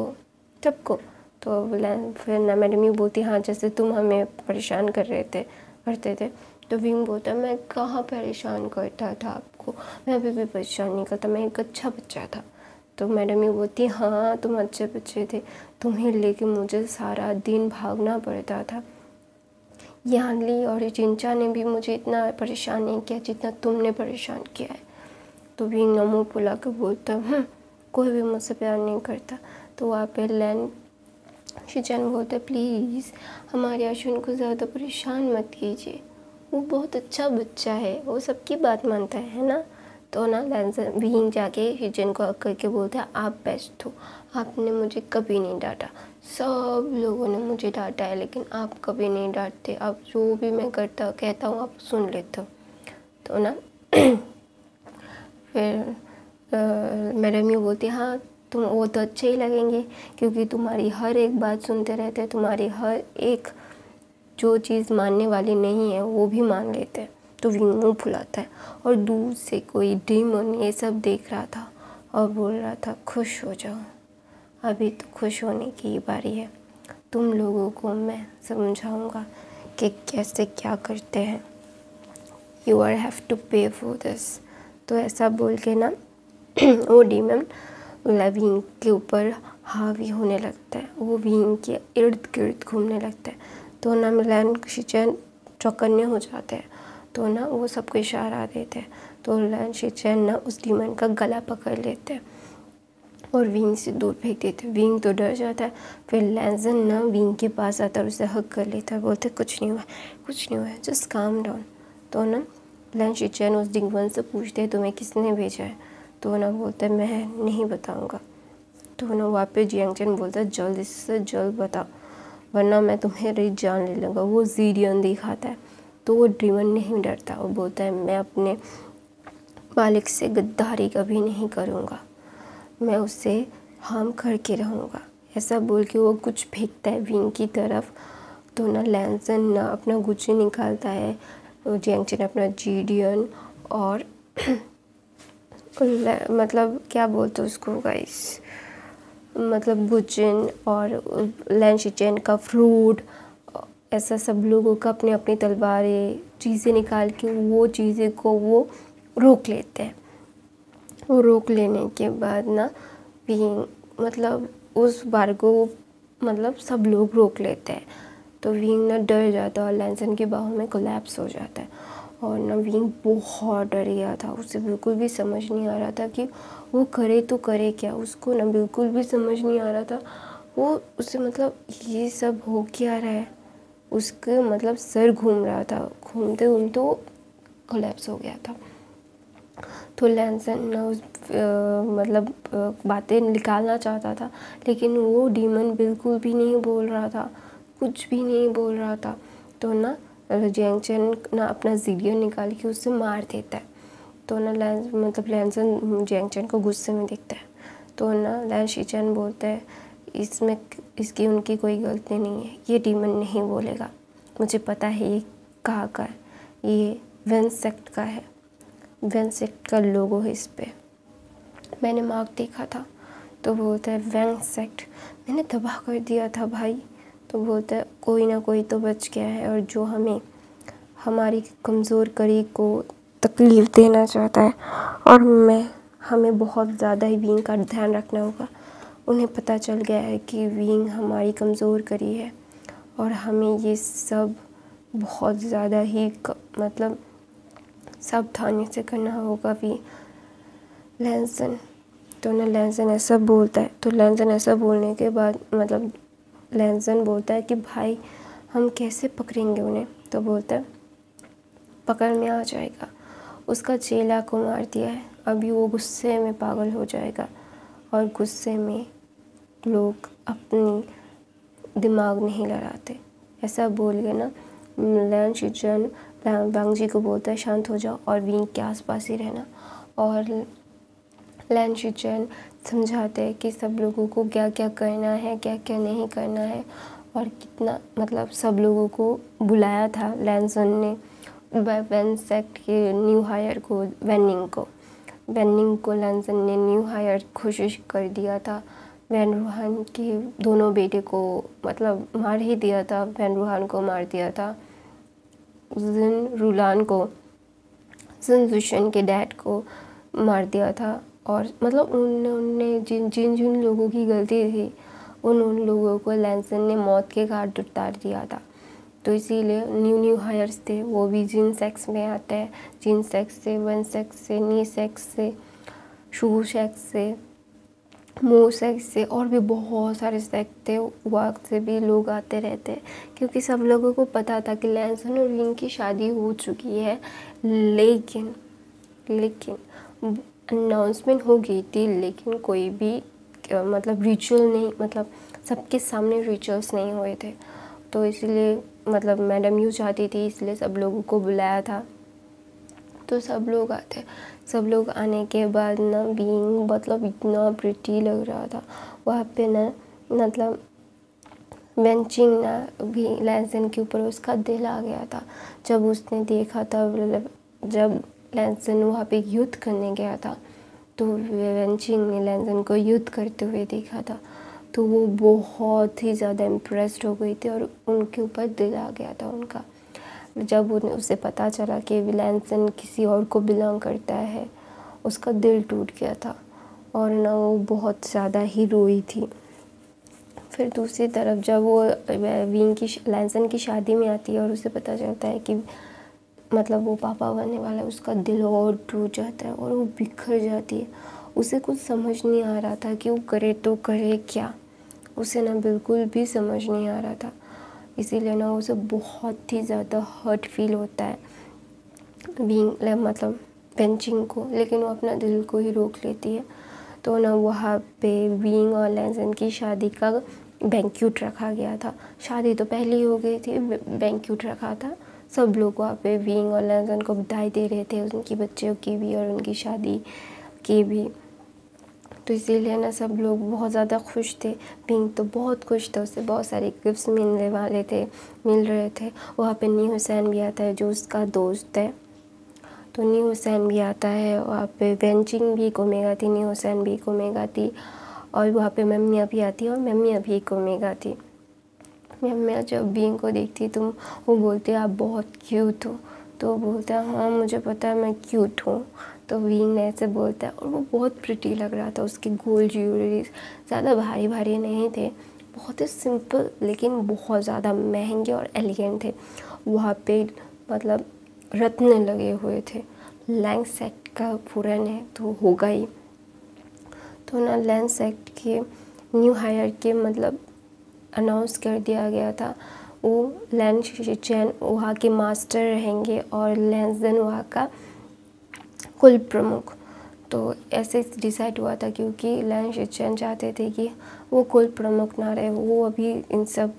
सबको। तो फिर ना मैडम ये बोलती हाँ जैसे तुम हमें परेशान कर रहे थे करते थे। तो विंग बोलता मैं कहाँ परेशान करता था आपको, मैं अभी भी परेशान नहीं करता, मैं एक अच्छा बच्चा था। तो मैडम ये बोलती हाँ तुम अच्छे बच्चे थे, तुम्हें लेके मुझे सारा दिन भागना पड़ता था, यानली और जिंचा ने भी मुझे इतना परेशान नहीं किया जितना तुमने परेशान किया है। तो विंग ना मुँह फुला के बोलता हूँ कोई भी मुझसे प्यार नहीं करता। तो वहाँ पे लैन शिचन बोलते प्लीज़ हमारे अश्विन को ज़्यादा परेशान मत कीजिए, वो बहुत अच्छा बच्चा है, वो सबकी बात मानता है है ना। तो ना लैन भींग जाके शिचन को अक्कर के बोलता है आप बेस्ट हो, आपने मुझे कभी नहीं डांटा, सब लोगों ने मुझे डांटा है लेकिन आप कभी नहीं डांटते, आप जो भी मैं करता कहता हूँ आप सुन लेते हो। तो ना फिर मैडम ये बोलती हाँ तुम वो तो अच्छे ही लगेंगे क्योंकि तुम्हारी हर एक बात सुनते रहते हैं, तुम्हारी हर एक जो चीज़ मानने वाली नहीं है वो भी मान लेते हैं। तो विंग मुँह फुलाता है और दूर से कोई डीमन ये सब देख रहा था और बोल रहा था खुश हो जाओ, अभी तो खुश होने की बारी है, तुम लोगों को मैं समझाऊँगा कि कैसे क्या करते हैं, you are have to pay for this. तो ऐसा बोल के ना वो डीमन विंग के ऊपर हावी होने लगता है, वो विंग के इर्द गिर्द घूमने लगता है। तो ना लैन शिचेन चौकन्ने हो जाते हैं। तो ना वो सबको इशारा देते हैं। तो लैन शिचेन ना उस डीमन का गला पकड़ लेते हैं और विंग से दूर फेंक देते हैं। विंग तो डर जाता है। फिर लैंजन ना विंग के पास आता है और उसे हक कर लेता है, बोलते कुछ नहीं हुआ कुछ नहीं हुआ जस्ट काम डाउन। तो ना लैन शिचेन उस डीमन से पूछते हैं तुम्हें किसने भेजा है? तो ना बोलता है मैं नहीं बताऊंगा। तो ना वापस जियांग चेन बोलता है जल्द से जल्द बताओ वरना मैं तुम्हें जान ले लूँगा। वो जीरियन दिखाता है तो वो ड्रीमन नहीं डरता और बोलता है मैं अपने मालिक से गद्दारी कभी नहीं करूँगा, मैं उससे हार्म करके रहूँगा। ऐसा बोल के वो कुछ फेंकता है विंग की तरफ। तो ना लैंसन ना अपना गुच्छे निकालता है, जियांग चेन अपना जीरियन और मतलब क्या बोलते उसको गाइस, मतलब बुचिन और लैन शिचेन का फ्रूट, ऐसा सब लोगों का अपने अपनी तलवारें चीज़ें निकाल के वो चीज़ें को वो रोक लेते हैं। वो रोक लेने के बाद ना भी मतलब उस बार को मतलब सब लोग रोक लेते हैं। तो विंग ना डर जाता और लैंसन के बाहों में कोलैप्स हो जाता है। और ना विंग बहुत डर गया था, उसे बिल्कुल भी समझ नहीं आ रहा था कि वो करे तो करे क्या। उसको ना बिल्कुल भी समझ नहीं आ रहा था, वो उसे मतलब ये सब हो क्या रहा है, उसके मतलब सर घूम रहा था, घूमते घूमते वो कोलैप्स हो गया था। तो लैंसन ना उस आ, मतलब बातें निकालना चाहता था लेकिन वो डीमन बिल्कुल भी नहीं बोल रहा था, कुछ भी नहीं बोल रहा था। तो ना जियांग चेन ना अपना जीरियन निकाल के उससे मार देता है। तो ना लैन मतलब लैंसन जियांग चेन को गुस्से में देखता है। तो ना लैन शिचेन बोलता है इसमें इसकी उनकी कोई गलती नहीं है, ये डीमन नहीं बोलेगा, मुझे पता है ये कहाँ का है, ये वेन सेक्ट का है, वेन सेक्ट का लोगो है इस पर, मैंने मार्क देखा था। तो बोलता है वेन सेक्ट मैंने तबाह कर दिया था भाई। तो बोलता है कोई ना कोई तो बच गया है और जो हमें हमारी कमज़ोर कड़ी को तकलीफ़ देना चाहता है और मैं हमें बहुत ज़्यादा ही विंग का ध्यान रखना होगा। उन्हें पता चल गया है कि विंग हमारी कमज़ोर कड़ी है और हमें ये सब बहुत ज़्यादा ही क, मतलब सावधानी से करना होगा। भी लैनसन तो ना लैनसन ऐसा बोलता है तो लैनसन ऐसा बोलने के बाद मतलब लैनसन बोलता है कि भाई हम कैसे पकड़ेंगे उन्हें, तो बोलता है पकड़ में आ जाएगा, उसका चेला को मार दिया है, अभी वो गुस्से में पागल हो जाएगा और गुस्से में लोग अपनी दिमाग नहीं लड़ाते। ऐसा बोल गए ना लैन शिचन लान वांगजी को बोलता है शांत हो जाओ और विंग के आसपास ही रहना, और लान शिचन समझाते हैं कि सब लोगों को क्या क्या करना है क्या क्या नहीं करना है और कितना मतलब सब लोगों को बुलाया था लैनसन ने वैन सेक्ट के न्यू हायर को वैनिंग को वैनिंग को लैनसन ने न्यू हायर कोशिश कर दिया था। वैन रूहान के दोनों बेटे को मतलब मार ही दिया था, वैन रूहान को मार दिया था, जिन रूलान को जिन जुशन के डैड को मार दिया था और मतलब उन उनने जिन जिन जिन लोगों की गलती थी उन उन लोगों को लैनसन ने मौत के घाट उतार दिया था। तो इसीलिए न्यू न्यू हायर्स थे वो भी जिन सेक्स में आते हैं, जिन सेक्स से वन सेक्स से नी सेक्स से शू सेक्स से मो सेक्स से और भी बहुत सारे सेक्स थे, वहाँ से भी लोग आते रहते क्योंकि सब लोगों को पता था कि लैनसन और विंग की शादी हो चुकी है। लेकिन लेकिन अनाउंसमेंट हो गई थी लेकिन कोई भी मतलब रिचुअल नहीं मतलब सबके सामने रिचुअल्स नहीं हुए थे, तो इसलिए मतलब मैडम यू चाहती थी इसलिए सब लोगों को बुलाया था। तो सब लोग आते सब लोग आने के बाद ना बीइंग मतलब इतना प्रिटी लग रहा था वहाँ पे ना मतलब वेंचिंग ना भी लैनसन के ऊपर उसका दिल आ गया था। जब उसने देखा था जब लैनसन वहाँ पे युद्ध करने गया था तो वेंचिंग ने लैनसन को युद्ध करते हुए देखा था तो वो बहुत ही ज़्यादा इम्प्रेस्ड हो गई थी और उनके ऊपर दिल आ गया था उनका। जब उन्हें उसे पता चला कि लैनसन किसी और को बिलोंग करता है उसका दिल टूट गया था और ना वो बहुत ज़्यादा ही रोई थी। फिर दूसरी तरफ जब वो विंग की लैनसन की शादी में आती है और उसे पता चलता है कि मतलब वो पापा बनने वाला है उसका दिल और टूट जाता है और वो बिखर जाती है। उसे कुछ समझ नहीं आ रहा था कि वो करे तो करे क्या, उसे ना बिल्कुल भी समझ नहीं आ रहा था, इसीलिए ना उसे बहुत ही ज़्यादा हर्ट फील होता है बीइंग मतलब बेंचिंग को, लेकिन वो अपना दिल को ही रोक लेती है। तो ना वहाँ पे बीइंग और लैनसन की शादी का बैंक्यूट रखा गया था, शादी तो पहले ही हो गई थी, बैंक्यूट रखा था, सब लोग वहाँ पे बीइंग और लैनसन को बधाई दे रहे थे उनकी बच्चों की भी और उनकी शादी की भी, तो इसीलिए ना सब लोग बहुत ज़्यादा खुश थे। बिंग तो बहुत खुश था, उसे बहुत सारे गिफ्ट्स मिलने वाले थे मिल रहे थे। वहाँ पे नी हुसैन भी आता है जो उसका दोस्त है, तो नी हुसैन भी आता है वहाँ पे, वेंचिंग भी कोमेगा थी, नी हुसैन भी कोमेगा थी और वहाँ पे मम्मी भी आती है और मम्मी भी कोमेगा थी। मम्मी जब बिंग को देखती तो वो बोलते आप बहुत क्यूट हो, तो बोलता है हाँ मुझे पता है मैं क्यूट हूँ, तो विंग ऐसे बोलता है और वो बहुत प्रिटी लग रहा था। उसके गोल्ड ज्वेलरीज ज़्यादा भारी भारी नहीं थे, बहुत ही सिंपल लेकिन बहुत ज़्यादा महंगे और एलिगेंट थे। वहाँ पे मतलब रत्न लगे हुए थे, लैंग सेक्ट का पूरन है तो होगा ही, तो ना लैंग सेक्ट के न्यू हायर के मतलब अनाउंस कर दिया गया था वो लान शिचेन वहाँ के मास्टर रहेंगे और लैनसन वहाँ का कुल प्रमुख। तो ऐसे डिसाइड हुआ था क्योंकि लान शिचेन चाहते थे कि वो कुल प्रमुख ना रहे, वो अभी इन सब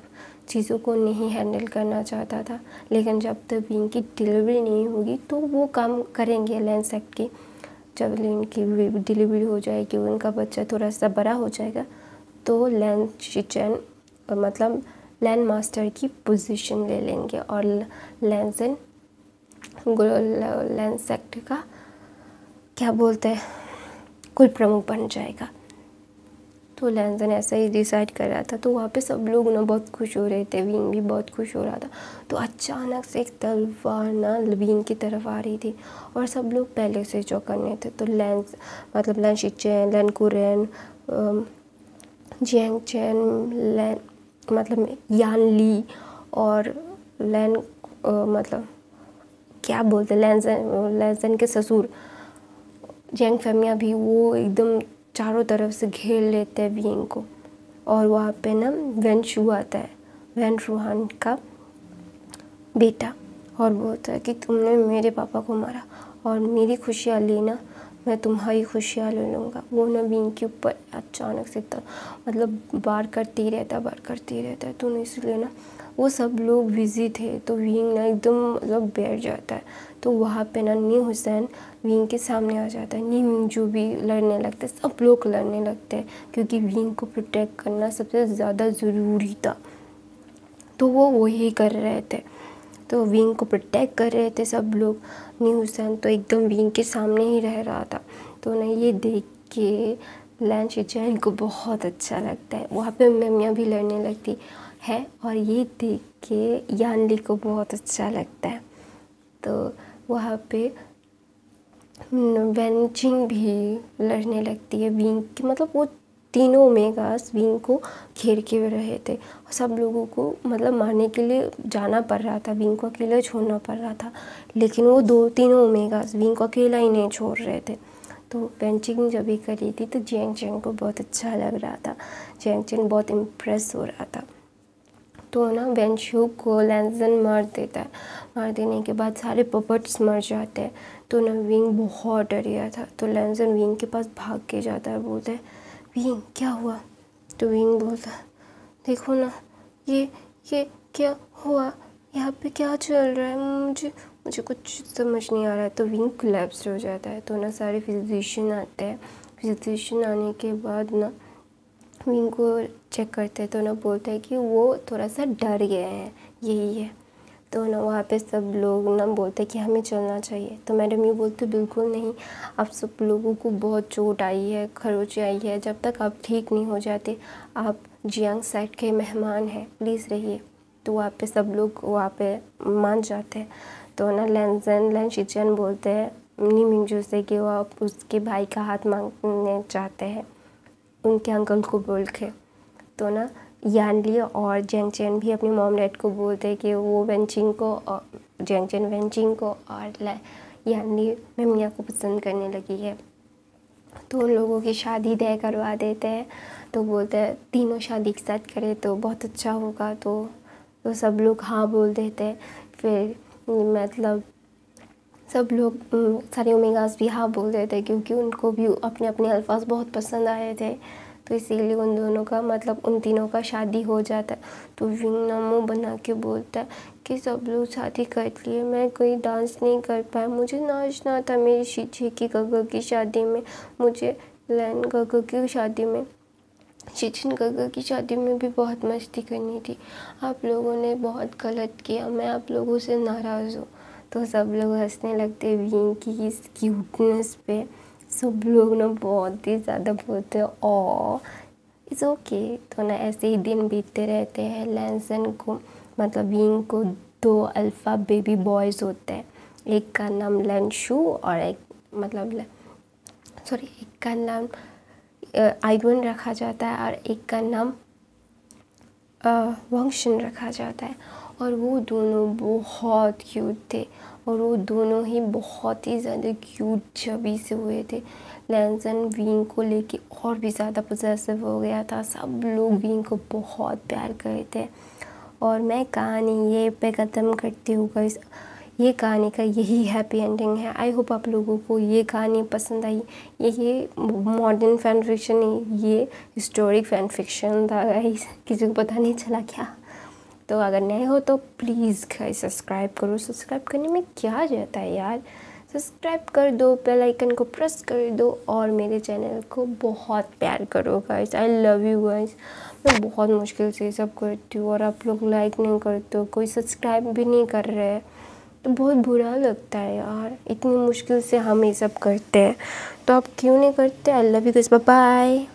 चीज़ों को नहीं हैंडल करना चाहता था, लेकिन जब तक विंग की डिलीवरी नहीं होगी तो वो काम करेंगे लैन सेक्ट की। जब इनकी डिलीवरी हो जाएगी उनका बच्चा थोड़ा सा बड़ा हो जाएगा तो लान शिचेन मतलब लैंड मास्टर की पोजीशन ले लेंगे और लैनसन लैंड सेक्ट का क्या बोलते हैं कुल प्रमुख बन जाएगा। तो लैंजन ऐसा ही डिसाइड कर रहा था। तो वहाँ पे सब लोग ना बहुत खुश हो रहे थे, विंग भी बहुत खुश हो रहा था। तो अचानक से एक तलवार ना विंग की तरफ आ रही थी और सब लोग पहले से चौंकने थे। तो लैन मतलब लैन शिचेन, लैन कुरेन, जियांग चेन, लैन मतलब यानली और लैन मतलब क्या बोलते लैंजन लैंजन के ससुर जियांग फेंगमियां भी वो एकदम चारों तरफ से घेर लेते हैं विंग को। और वहाँ पे ना वेंशु आता है, वेंशुहान का बेटा, और बोलता है कि तुमने मेरे पापा को मारा और मेरी खुशियाँ लेना, मैं तुम्हारी खुशियाँ ले लूँगा। वो ना विंग के ऊपर अचानक से मतलब बार करती रहता बार करती रहता है। तो इसलिए ना वो सब लोग बिजी थे। तो विंग ना एकदम मतलब बैठ जाता है। तो वहाँ पे ना नी हुसैन विंग के सामने आ जाता है। नी मिंजू भी लड़ने लगते, सब लोग लड़ने लगते हैं क्योंकि विंग को प्रोटेक्ट करना सबसे ज़्यादा ज़रूरी था। तो वो वही कर रहे थे, तो विंग को प्रोटेक्ट कर रहे थे सब लोग। नी हुसैन तो एकदम विंग के सामने ही रह रहा था। तो ना ये देख के लान शिचेन को बहुत अच्छा लगता है। वहाँ पे मेमियाँ भी लड़ने लगती है और ये देख के यानली को बहुत अच्छा लगता है। तो वहाँ पे वेंचिंग भी लड़ने लगती है विंग की, मतलब वो तीनों मेगास विंग को घेर के रहे थे। सब लोगों को मतलब मारने के लिए जाना पड़ रहा था, विंग को अकेला छोड़ना पड़ रहा था, लेकिन वो दो तीनों मेगास विंग को अकेला ही नहीं छोड़ रहे थे। तो वेंचिंग जब भी करी थी तो जियांग चेन को बहुत अच्छा लग रहा था, जियांग चेन बहुत इम्प्रेस हो रहा था। तो ना वेंशु को लैंजन मार देता है, मार देने के बाद सारे पपट्स मर जाते हैं। तो ना विंग बहुत डर गया था। तो लैंजन विंग के पास भाग के जाता है और बोलता है विंग क्या हुआ। तो विंग बोलता है देखो ना ये ये क्या हुआ, यहाँ पे क्या चल रहा है, मुझे मुझे कुछ समझ नहीं आ रहा है। तो विंग कोलैप्स हो जाता है। तो ना सारे फिजिशियन आते हैं, फिजिशियन आने के बाद ना विंग को चेक करते हैं। तो ना बोलता है कि वो थोड़ा सा डर गए हैं, यही है। तो ना वहाँ पे सब लोग ना बोलते हैं कि हमें चलना चाहिए। तो मैडम ये बोलते बिल्कुल नहीं, आप सब लोगों को बहुत चोट आई है, खरोंच आई है, जब तक आप ठीक नहीं हो जाते आप जियांग साइड के मेहमान हैं, प्लीज़ रहिए। तो वहाँ पे सब लोग वहाँ पे मान जाते हैं। तो ना लैंजन लैन शिचेन बोलते हैं नी मिंजू से कि वो आप उसके भाई का हाथ मांगने चाहते हैं उनके अंकल को बोल के। तो ना यानली और जियांग चेन भी अपनी मॉम डैड को बोलते हैं कि वो वेंचिंग को, जियांग चेन वेंचिंग को और यानली मेमिया को पसंद करने लगी है। तो उन लोगों की शादी तय करवा देते हैं। तो बोलते हैं तीनों शादी एक साथ करें तो बहुत अच्छा होगा। तो तो सब लोग हाँ बोल देते हैं। फिर मतलब सब लोग सारे ओमेगास भी हाँ बोल देते हैं क्योंकि उनको भी अपने अपने अल्फाज बहुत पसंद आए थे। तो इसीलिए उन दोनों का मतलब उन तीनों का शादी हो जाता है। तो विंग ना मुँह बना के बोलता है कि सब लोग शादी कर लिए, मैं कोई डांस नहीं कर पाया, मुझे नाचना था मेरी शीछे की गगो की शादी में, मुझे लैन गगो की शादी में, शिचन गगो की शादी में भी बहुत मस्ती करनी थी। आप लोगों ने बहुत गलत किया, मैं आप लोगों से नाराज़ हूँ। तो सब लोग हंसने लगते विंग की इस क्यूटनेस पे। सब लोग ना बहुत ही ज़्यादा बोलते हैं ओ इट्स ओके। तो ना ऐसे ही दिन बीतते रहते हैं। लैंजन को मतलब विंग को दो अल्फ़ा बेबी बॉयज़ होते हैं, एक का नाम लैंशू और एक मतलब सॉरी एक का नाम आइवन रखा जाता है और एक का नाम वंगशन रखा जाता है। और वो दोनों बहुत क्यूट थे और वो दोनों ही बहुत ही ज़्यादा क्यूट छवि से हुए थे। लैंजन विंग को लेके और भी ज़्यादा पजेसिव हो गया था। सब लोग विंग को बहुत प्यार करे थे। और मैं कहानी ये पे ख़त्म करती हूँ गाइस। ये कहानी का यही हैप्पी एंडिंग है। आई होप आप लोगों को ये कहानी पसंद आई। ये ये मॉडर्न फैन फिक्शन नहीं, ये हिस्टोरिक फैन फिक्शन था गाइस, किसी को पता नहीं चला क्या। तो अगर नए हो तो प्लीज़ गाइस सब्सक्राइब करो। सब्सक्राइब करने में क्या जाता है यार, सब्सक्राइब कर दो, बेल आइकन को प्रेस कर दो और मेरे चैनल को बहुत प्यार करो guys. I love you guys. मैं बहुत मुश्किल से सब करती हूँ और आप लोग लाइक नहीं करते हो, कोई सब्सक्राइब भी नहीं कर रहे, तो बहुत बुरा लगता है यार। इतनी मुश्किल से हम ये सब करते हैं तो आप क्यों नहीं करते। I love you guys, bye bye.